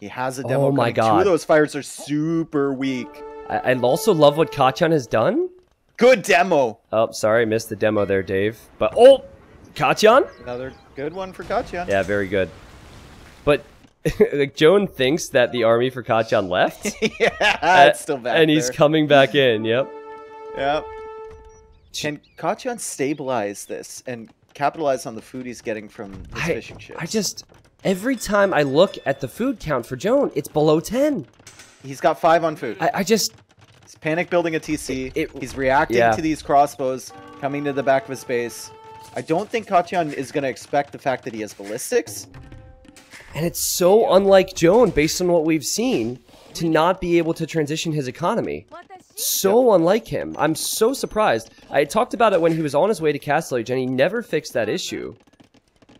He has a demo coming. Oh, my God. 2 of those fires are super weak. I also love what Kachan has done. Good demo. Oh, sorry, missed the demo there, Dave. But, oh! Katjan? Another good one for Katjan. Yeah, very good. But like Joan thinks that the army for Katjan left. Yeah, it's still back. And he's coming back in, yep. Yep. Can Katjan stabilize this and capitalize on the food he's getting from his fishing ships? I just, every time I look at the food count for Joan, it's below 10. He's got 5 on food. I just... He's panic building a TC. He's reacting to these crossbows coming to the back of his base. I don't think Katjan is going to expect the fact that he has ballistics. And it's so unlike Joan, based on what we've seen, to not be able to transition his economy. So unlike him. I'm so surprised. I talked about it when he was on his way to Castlage, and he never fixed that issue.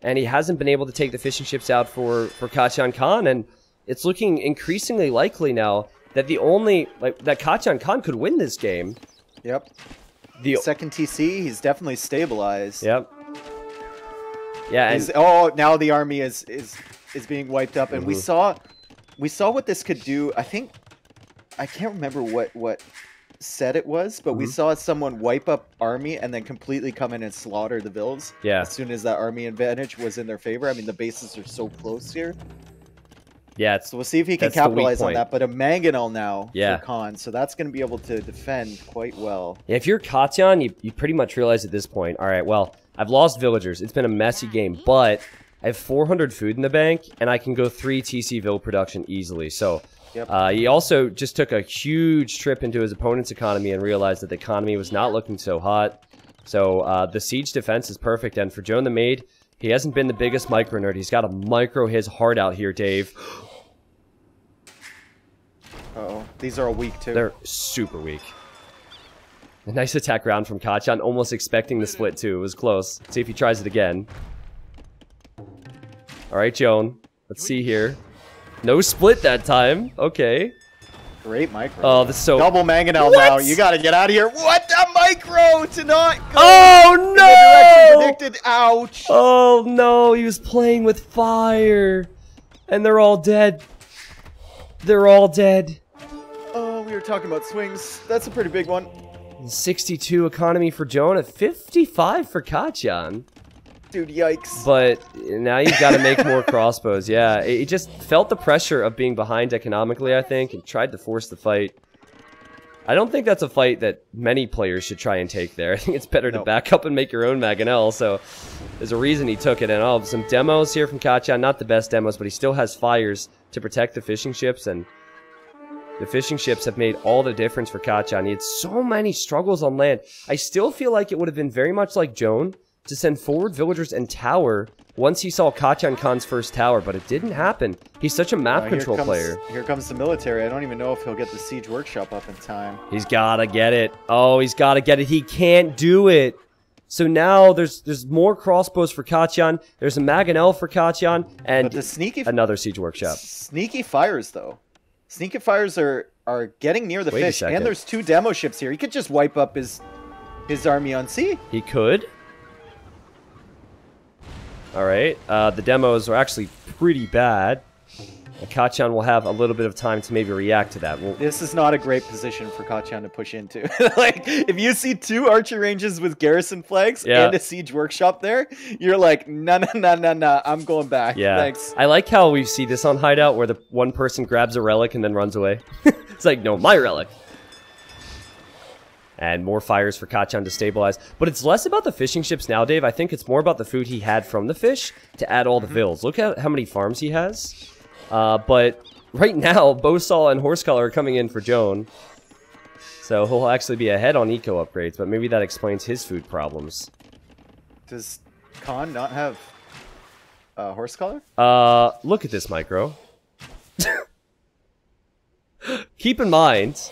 And he hasn't been able to take the fishing ships out for Katjan Khan, and it's looking increasingly likely now that the only... that Katjan Khan could win this game. Yep. The second TC, he's definitely stabilized. Yep. Yeah, and... Oh, now the army is being wiped up, and we saw what this could do. I think I can't remember what set it was, but we saw someone wipe up army and then completely come in and slaughter the Vilves. Yeah. As soon as that army advantage was in their favor. I mean, the bases are so close here. Yeah. So we'll see if he can capitalize on that. But a mangonel now for Khan, so that's going to be able to defend quite well. Yeah, if you're Katjan, you pretty much realize at this point, all right, well, I've lost villagers. It's been a messy game, but I have 400 food in the bank, and I can go 3 TC Ville production easily. So he also just took a huge trip into his opponent's economy and realized that the economy was not looking so hot. So the siege defense is perfect. And for Joan the Maid, he hasn't been the biggest micro nerd. He's got to micro his heart out here, Dave. Uh-oh. These are all weak, too. They're super weak. A nice attack round from Katjan, almost expecting the split, too. It was close. Let's see if he tries it again. All right, Joan. Let's see here. No split that time. Okay. Great micro. Oh, this is so... Double mangonel now. You got to get out of here. What a micro to not go in the direction predicted. Ouch. Oh, no. He was playing with fire. And they're all dead. They're all dead. Oh, we were talking about swings. That's a pretty big one. 62 economy for Joan at 55 for Katjan. Dude, yikes. But now you've got to make more crossbows. Yeah, it just felt the pressure of being behind economically, I think, and tried to force the fight. I don't think that's a fight that many players should try and take there. I think it's better to back up and make your own mangonel. So there's a reason he took it. And some demos here from Katjan. Not the best demos, but he still has fires to protect the fishing ships. And the fishing ships have made all the difference for Katjan. He had so many struggles on land. I still feel like it would have been very much like Joan to send forward villagers and tower once he saw Katjan Khan's first tower, but it didn't happen. He's such a map control player. Here comes the military. I don't even know if he'll get the siege workshop up in time. He's got to get it. Oh, he's got to get it. He can't do it. So now there's more crossbows for Katjan. There's a mangonel for Katjan, and the sneaky another siege workshop. Sneaky fires, though. Sneaky fires are getting near the fish, and there's 2 demo ships here. He could just wipe up his army on sea. He could. All right, the demos are actually pretty bad. Katjan will have a little bit of time to maybe react to that. This is not a great position for Katjan to push into. Like, if you see 2 archer ranges with garrison flags and a siege workshop there, you're like, no, I'm going back. Yeah. Thanks. I like how we see this on Hideout, where the one person grabs a relic and then runs away. It's like, no, my relic. And more fires for Katjan to stabilize. But it's less about the fishing ships now, Dave. I think it's more about the food he had from the fish to add all the vills. Look at how many farms he has. But right now, Bosaw and Horsecollar are coming in for Joan. So he'll actually be ahead on eco upgrades, but maybe that explains his food problems. Does Khan not have Horsecollar? Look at this micro. Keep in mind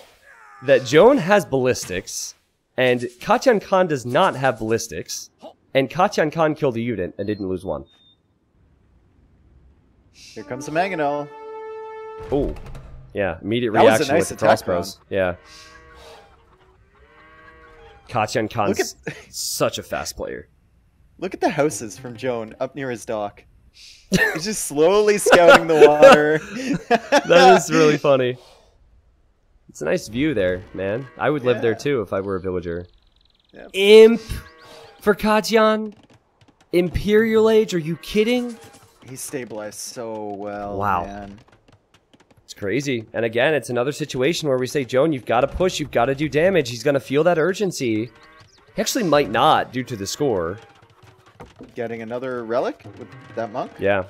that Joan has ballistics, and Katjan Khan does not have ballistics, and Katjan Khan killed a unit and didn't lose one. Here comes the mangonel. Oh, yeah, immediate reaction with the crossbows. Yeah. Katjan Khan's such a fast player. Look at the houses from Joan up near his dock. He's just slowly scouting the water. That is really funny. It's a nice view there, man. I would live there, too, if I were a villager. Yep. Imp for Katjan. Imperial Age? Are you kidding? He stabilized so well. Wow. Man. It's crazy. And again, it's another situation where we say, Joan, you've got to push. You've got to do damage. He's going to feel that urgency. He actually might not due to the score. Getting another relic with that monk? Yeah.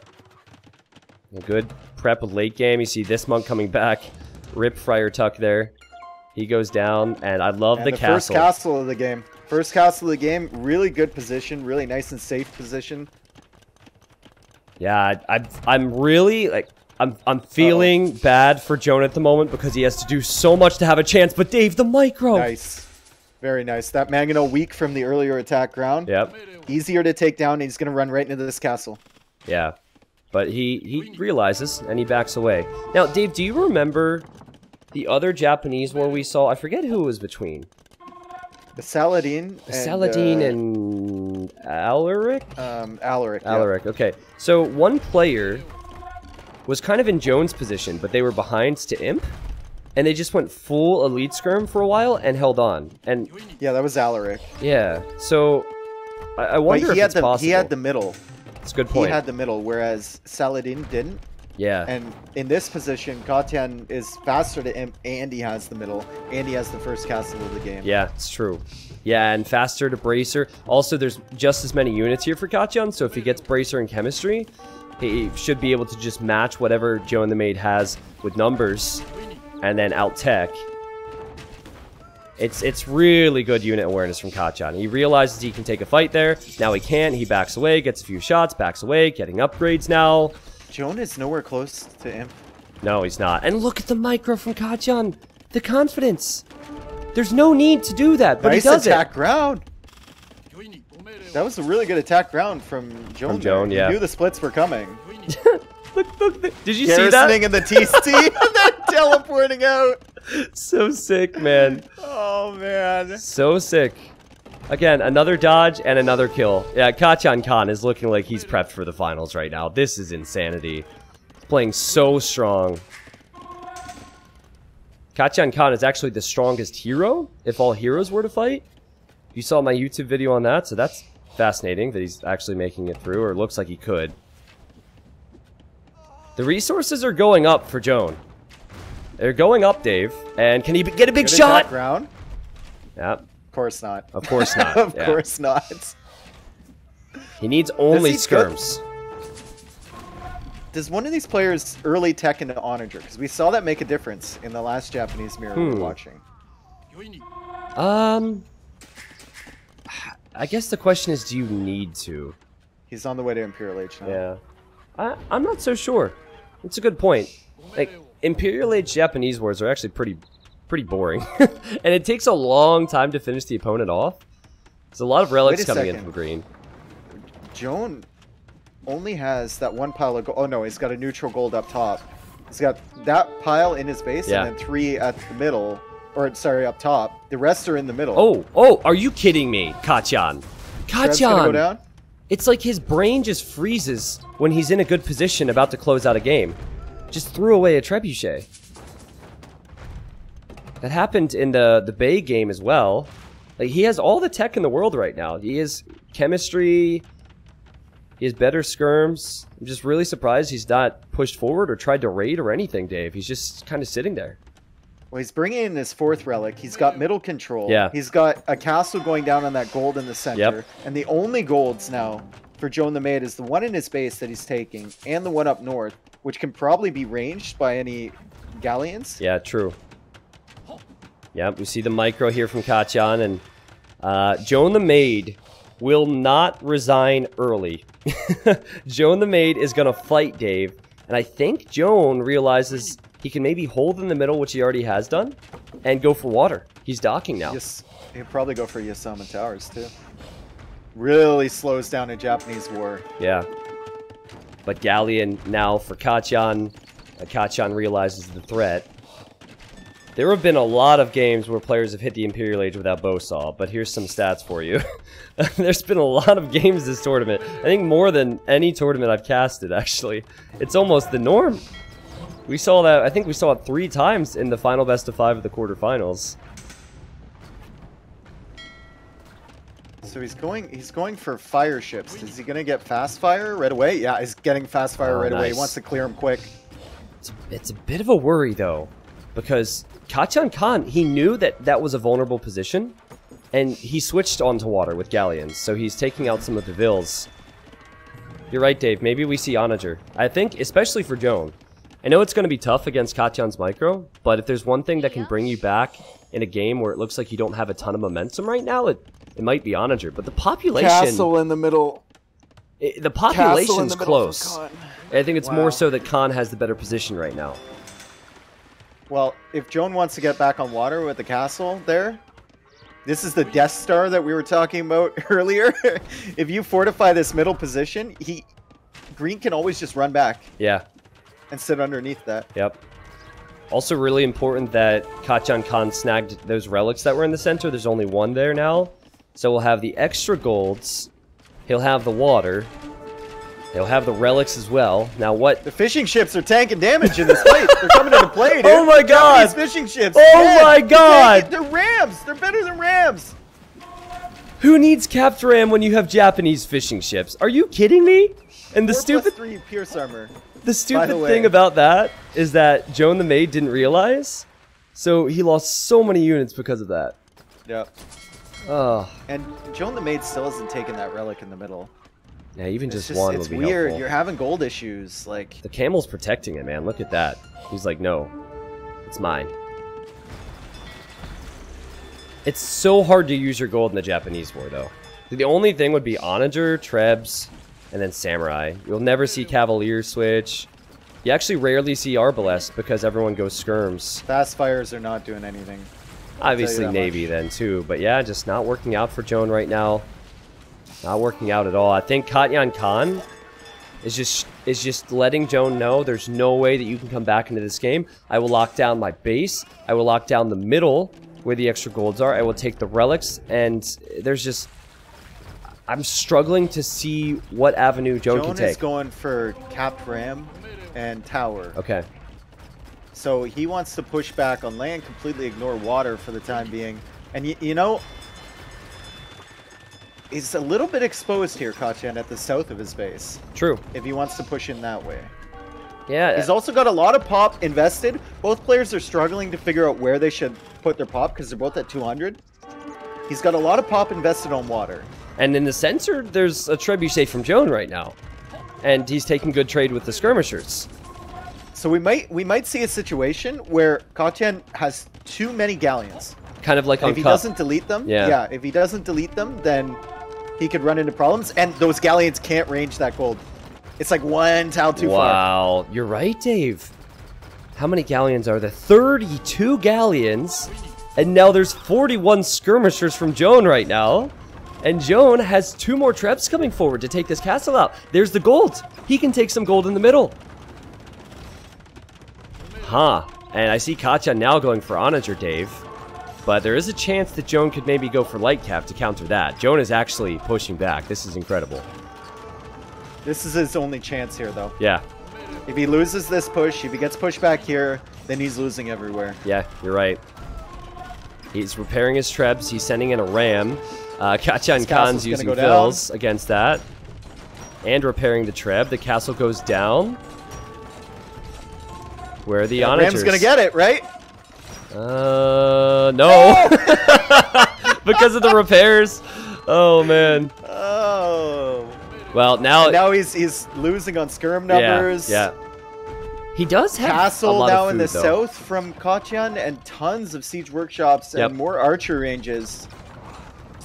Good prep with late game. You see this monk coming back. Rip Friar Tuck there. He goes down, and I love the castle. First castle of the game. First castle of the game. Really good position. Really nice and safe position. Yeah, I'm really like I'm feeling bad for Joan at the moment because he has to do so much to have a chance. But Dave, the micro. Nice. Very nice. That Magino weak from the earlier attack round. Yep. Easier to take down. And he's gonna run right into this castle. Yeah. But he realizes, and he backs away. Now, Dave, do you remember the other Japanese war we saw? I forget who it was between. The Saladin. Saladin and Alaric? Alaric, yeah. Okay. So one player was kind of in Joan's position, but they were behind to Imp, and they just went full Elite Skirm for a while and held on. And yeah, that was Alaric. Yeah. So I wonder if it's possible. He had the middle. That's a good point. He had the middle, whereas Saladin didn't. Yeah. And in this position, Goten is faster to Imp, and he has the middle, and he has the first castle of the game. Yeah, it's true. Yeah, and faster to Bracer. Also, there's just as many units here for Goten, so if he gets Bracer and Chemistry, he should be able to just match whatever Joan the Maid has with numbers, and then out-tech. It's really good unit awareness from Kachan. He realizes he can take a fight there. Now he can't. He backs away, gets a few shots, backs away, getting upgrades now. Joan is nowhere close to Imp. No, he's not. And look at the micro from Kachan. The confidence. There's no need to do that, but nice he does it. Nice attack round. That was a really good attack round from Joan. From Joan, yeah. He knew the splits were coming. Look, did you see that? Garrisoning in the TC and then teleporting out. So sick, man. Oh, man. So sick. Again, another dodge and another kill. Yeah, Kachan Khan is looking like he's prepped for the finals right now. This is insanity. He's playing so strong. Kachan Khan is actually the strongest hero if all heroes were to fight. You saw my YouTube video on that, so that's fascinating that he's actually making it through, or looks like he could. The resources are going up for Joan. They're going up, Dave. And can he get a big shot? Round? Yeah. Of course not. Of course not. Of course not. He needs only skirms. Does one of these players early tech into Onager? Because we saw that make a difference in the last Japanese mirror we were watching. I guess the question is, do you need to? He's on the way to Imperial Age now. Yeah. I'm not so sure. It's a good point. Like, Imperial Age Japanese wars are actually pretty boring. And it takes a long time to finish the opponent off. There's a lot of relics coming in from green. Joan only has that one pile of gold. Oh no, he's got a neutral gold up top. He's got that pile in his base and then three at the middle. Or sorry, up top. The rest are in the middle. Oh, are you kidding me, Kachan? Kachan! Go down? It's like his brain just freezes when he's in a good position about to close out a game. Just threw away a trebuchet. That happened in the Bay game as well. Like, he has all the tech in the world right now. He has chemistry. He has better skirms. I'm just really surprised he's not pushed forward or tried to raid or anything, Dave. He's just kind of sitting there. Well, he's bringing in his fourth relic. He's got middle control. Yeah. He's got a castle going down on that gold in the center. Yep. And the only golds now for Joan the Maid is the one in his base that he's taking and the one up north, which can probably be ranged by any galleons. Yeah, true. Yep, we see the micro here from Kachan, and Joan the Maid will not resign early. Joan the Maid is going to fight, Dave, and I think Joan realizes he can maybe hold in the middle, which he already has done, and go for water. He's docking now. Yes, he'll probably go for Yasama Towers, too. Really slows down a Japanese war. Yeah. But Galleon now for Kachan. Kachan realizes the threat. There have been a lot of games where players have hit the Imperial Age without Bosaw, but here's some stats for you. There's been a lot of games this tournament. I think more than any tournament I've casted, actually. It's almost the norm. We saw that, I think we saw it 3 times in the final best of 5 of the quarterfinals. So he's going for fire ships. Is he gonna get fast fire right away? Yeah, he's getting fast fire right away. He wants to clear him quick. It's a bit of a worry though, because Kachan Khan, he knew that that was a vulnerable position, and he switched onto water with galleons, so he's taking out some of the vills. You're right, Dave. Maybe we see Onager. I think, especially for Joan. I know it's going to be tough against Kachan's micro, but if there's one thing that can bring you back in a game where it looks like you don't have a ton of momentum right now, it might be Onager. But the population... Castle in the middle. The population's close. I think it's more so that Khan has the better position right now. Well, if Joan wants to get back on water with the castle there... This is the Death Star that we were talking about earlier. If you fortify this middle position, Green can always just run back. Yeah. And sit underneath that. Yep. Also really important that Kachan Khan snagged those relics that were in the center. There's only one there now. So we'll have the extra golds. He'll have the water. He'll have the relics as well. Now what? The fishing ships are tanking damage in this fight. They're coming into play, dude. Oh my god! These fishing ships. Oh my god! They're rams. They're better than rams. Who needs capped ram when you have Japanese fishing ships? Are you kidding me? And the stupid 4+3 pierce armor. The stupid thing about that is that Joan the Maid didn't realize, so he lost so many units because of that. Yep. Oh. And Joan the Maid still hasn't taken that relic in the middle. Yeah, even just one would be helpful. It's weird. You're having gold issues. Like the camel's protecting it, man. Look at that. He's like, no, it's mine. It's so hard to use your gold in the Japanese war, though. The only thing would be Onager, Trebs, and then Samurai. You'll never see Cavalier switch. You actually rarely see Arbalest because everyone goes skirms. Fast fires are not doing anything. Obviously Navy then, too. But yeah, just not working out for Joan right now. Not working out at all. I think Katyan Khan is just letting Joan know there's no way that you can come back into this game. I will lock down my base. I will lock down the middle where the extra golds are. I will take the relics, and there's just... I'm struggling to see what avenue Joan can take. Joan is going for capped ram and tower. Okay. So he wants to push back on land, completely ignore water for the time being. And you know... He's a little bit exposed here, Kachan, at the south of his base. True. If he wants to push in that way. Yeah. He's also got a lot of pop invested. Both players are struggling to figure out where they should put their pop because they're both at 200. He's got a lot of pop invested on water. And in the center, there's a trebuchet from Joan right now. And he's taking good trade with the skirmishers. So we might see a situation where Kachan has too many galleons. Kind of like on Cup. If he doesn't delete them, yeah, if he doesn't delete them, then... He could run into problems, and those galleons can't range that gold. It's like one tile too far. Wow, you're right, Dave. How many galleons are there? 32 galleons, and now there's 41 skirmishers from Joan right now. And Joan has 2 more traps coming forward to take this castle out. There's the gold. He can take some gold in the middle. Huh, and I see Katya now going for Onager, Dave. But there is a chance that Joan could maybe go for Lightcap to counter that. Joan is actually pushing back. This is incredible. This is his only chance here, though. Yeah. If he loses this push, if he gets pushed back here, then he's losing everywhere. Yeah, you're right. He's repairing his trebs. He's sending in a ram. Kachan Khan's using fills against that. And repairing the treb. The castle goes down. Where are the Onagers? Ram's going to get it, right? No. Because of the repairs. Oh, man. Oh. Well, now he's losing on skirm numbers. Yeah. He does have castle a lot now of food, in the south from Kachan and tons of siege workshops and more archer ranges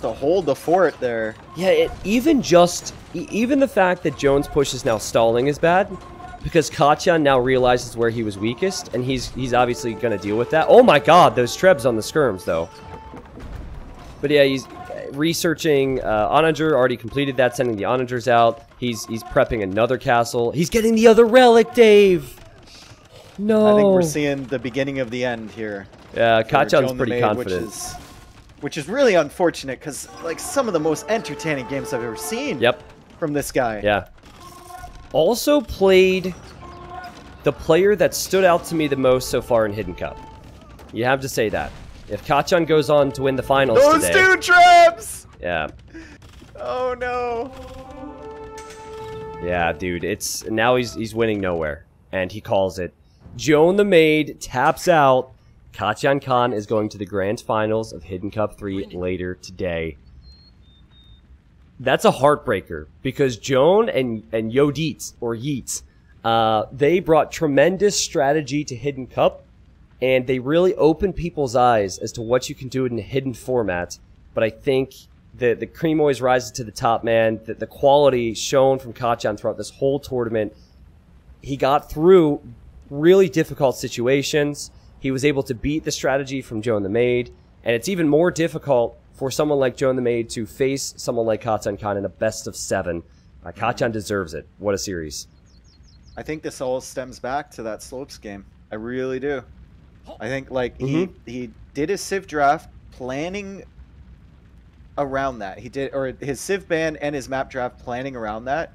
to hold the fort there. Yeah, even the fact that Joan's push is now stalling is bad. Because Kachan now realizes where he was weakest, and he's obviously going to deal with that. Oh my god, those trebs on the skirms, though. But yeah, he's researching Onager, already completed that, sending the Onagers out. He's prepping another castle. He's getting the other relic, Dave! No! I think we're seeing the beginning of the end here. Yeah, Kachan's pretty confident. Which is really unfortunate, because like some of the most entertaining games I've ever seen from this guy. Yeah. Also played the player that stood out to me the most so far in Hidden Cup. You have to say that. If Kachan goes on to win the finals today... Those two traps! Yeah. Oh no. Yeah, dude, it's now he's winning nowhere, and he calls it. Joan the Maid taps out. Katyan Khan is going to the grand finals of Hidden Cup 3 later today. That's a heartbreaker because Joan and Yeodeets or Yeats, they brought tremendous strategy to Hidden Cup, and they really opened people's eyes as to what you can do in a hidden format. But I think the cream always rises to the top, man. The quality shown from Katyan throughout this whole tournament, he got through really difficult situations. He was able to beat the strategy from Joan the Maid, and it's even more difficult for someone like Joan the Maid to face someone like Katyan Khan in a best of 7. Katyan deserves it. What a series. I think this all stems back to that slopes game. I really do. I think, like, he did his Civ draft planning around that. He did, or his Civ ban and his map draft planning around that,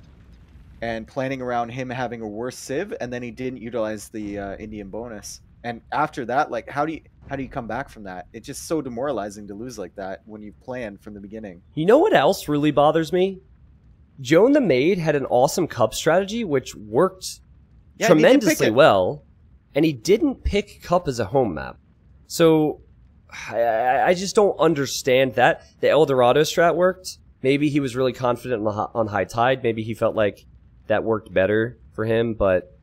and planning around him having a worse Civ, and then he didn't utilize the Indian bonus. And after that, like, how do you come back from that? It's just so demoralizing to lose like that when you plan from the beginning. You know what else really bothers me? Joan the Maid had an awesome cup strategy, which worked tremendously well, and he didn't pick cup as a home map. So I just don't understand that. The El Dorado strat worked. Maybe he was really confident on High Tide. Maybe he felt like that worked better for him, but...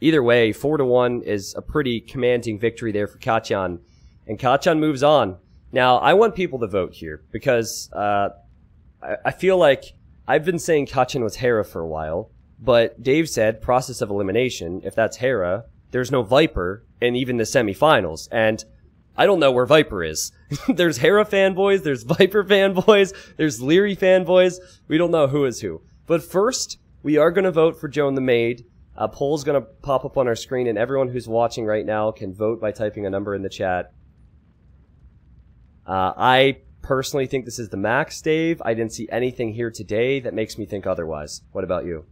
either way, 4-1 is a pretty commanding victory there for Katyan, and Katyan moves on. Now, I want people to vote here because I feel like I've been saying Katyan was Hera for a while, but Dave said process of elimination. If that's Hera, there's no Viper in even the semifinals, and I don't know where Viper is. There's Hera fanboys, there's Viper fanboys, there's Leary fanboys. We don't know who is who. But first, we are going to vote for Joan the Maid. A poll's going to pop up on our screen, and everyone who's watching right now can vote by typing a number in the chat. I personally think this is the max, Dave. I didn't see anything here today that makes me think otherwise. What about you?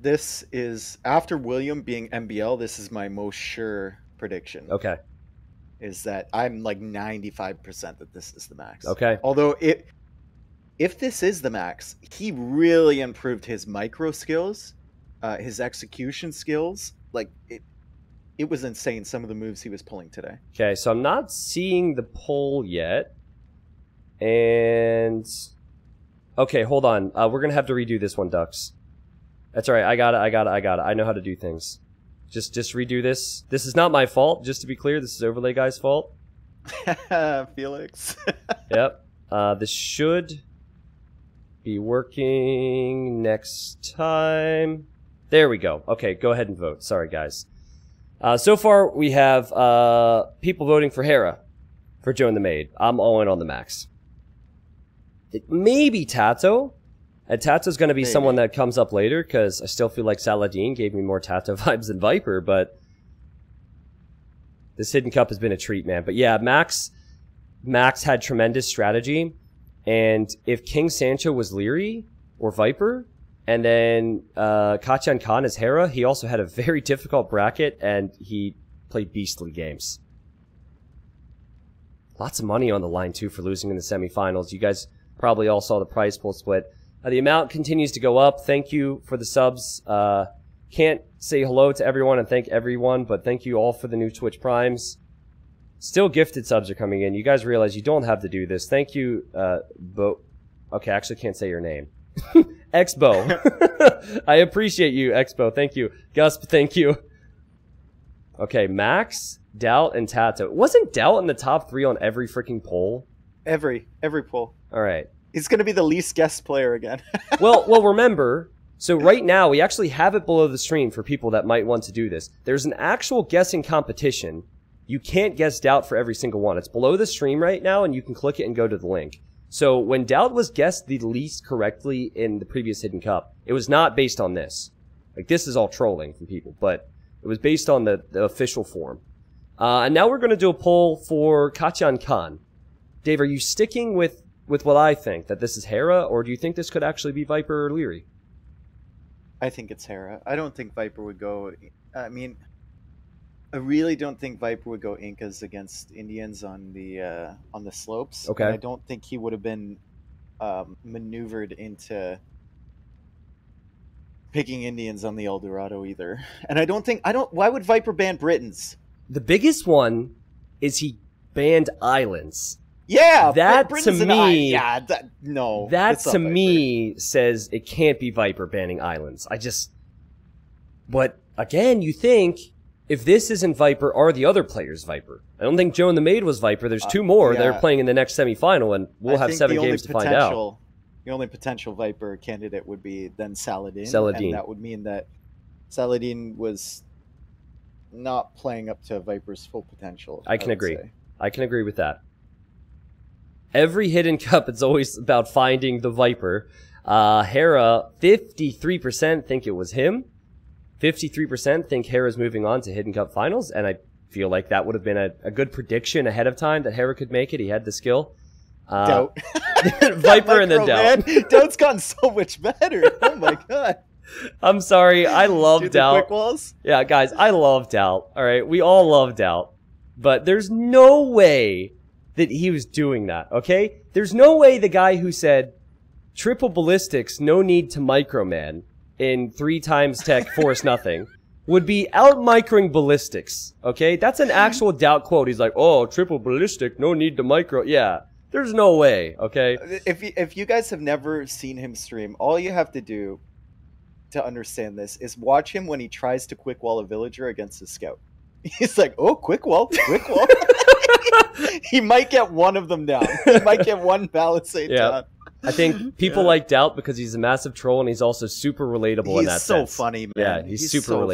This is, after William being MBL, this is my most sure prediction. Okay. Is that I'm like 95% that this is the max. Okay. Although, if this is the max, he really improved his micro skills. His execution skills, like, it was insane, some of the moves he was pulling today. Okay, so I'm not seeing the poll yet. And... okay, hold on. We're going to have to redo this one, Ducks. That's all right. I got it. I know how to do things. Just redo this. This is not my fault, just to be clear. This is Overlay Guy's fault. Felix. Yep. This should be working next time. There we go. Okay, go ahead and vote. Sorry, guys. So far, we have people voting for Hera, for Joan the Maid. I'm all in on the max. Maybe Tato. And Tato's going to be someone that comes up later, because I still feel like Saladin gave me more Tato vibes than Viper, but this Hidden Cup has been a treat, man. But yeah, Max had tremendous strategy, and if King Sancho was Leary or Viper... and then Katyan Khan is Hera. He also had a very difficult bracket, and he played beastly games. Lots of money on the line, too, for losing in the semifinals. You guys probably all saw the prize pool split. The amount continues to go up. Thank you for the subs. Can't say hello to everyone and thank everyone, but thank you all for the new Twitch Primes. Still gifted subs are coming in. You guys realize you don't have to do this. Thank you, okay, I actually can't say your name. Expo. I appreciate you, Expo. Thank you. Gusp, thank you. Okay, Max, Doubt, and Tato. Wasn't Doubt in the top 3 on every freaking poll? Every poll. All right. He's going to be the least guessed player again. well, remember, so right now we actually have it below the stream for people that might want to do this. There's an actual guessing competition. You can't guess Doubt for every single one. It's below the stream right now, and you can click it and go to the link. So when Doubt was guessed the least correctly in the previous Hidden Cup, it was not based on this. Like, this is all trolling from people, but it was based on the official form. And now we're going to do a poll for Katyan Khan. Dave, are you sticking with what I think, that this is Hera, or do you think this could actually be Viper or Leary? I think it's Hera. I don't think Viper would go... I mean, I really don't think Viper would go Incas against Indians on the slopes. Okay. And I don't think he would have been maneuvered into picking Indians on the El Dorado either. And I don't why would Viper ban Britons? The biggest one is he banned islands. Yeah, that to me, yeah, no. That to me says it can't be Viper banning islands. I just, but again, you think if this isn't Viper, are the other players Viper? I don't think Joan the Maid was Viper. There's two more that are playing in the next semifinal, and we'll have 7 games to find out. The only potential Viper candidate would be then Saladin. And that would mean that Saladin was not playing up to Viper's full potential. I can agree. I can agree with that. Every Hidden Cup, it's always about finding the Viper. Hera, 53% think it was him. 53% think Hera's moving on to Hidden Cup Finals, and I feel like that would have been a good prediction ahead of time that Hera could make it. He had the skill. Doubt. Viper and then Doubt. Man. Doubt's gotten so much better. Oh my god. I'm sorry. I love Doubt. Quick walls? Yeah, guys, I love Doubt. All right, we all love Doubt. But there's no way that he was doing that, okay? There's no way the guy who said triple ballistics, no need to microman in 3x tech, force nothing, would be out-microing ballistics, okay? That's an actual Doubt quote. He's like, oh, triple ballistic, no need to micro. Yeah, there's no way, okay? If you guys have never seen him stream, all you have to do to understand this is watch him when he tries to quick wall a villager against his scout. He's like, oh, quick wall, quick wall. He might get one of them down. He might get one Palisade down. I think people like Doubt because he's a massive troll and he's also super relatable in that sense. He's so funny, man. Yeah, he's super so relatable.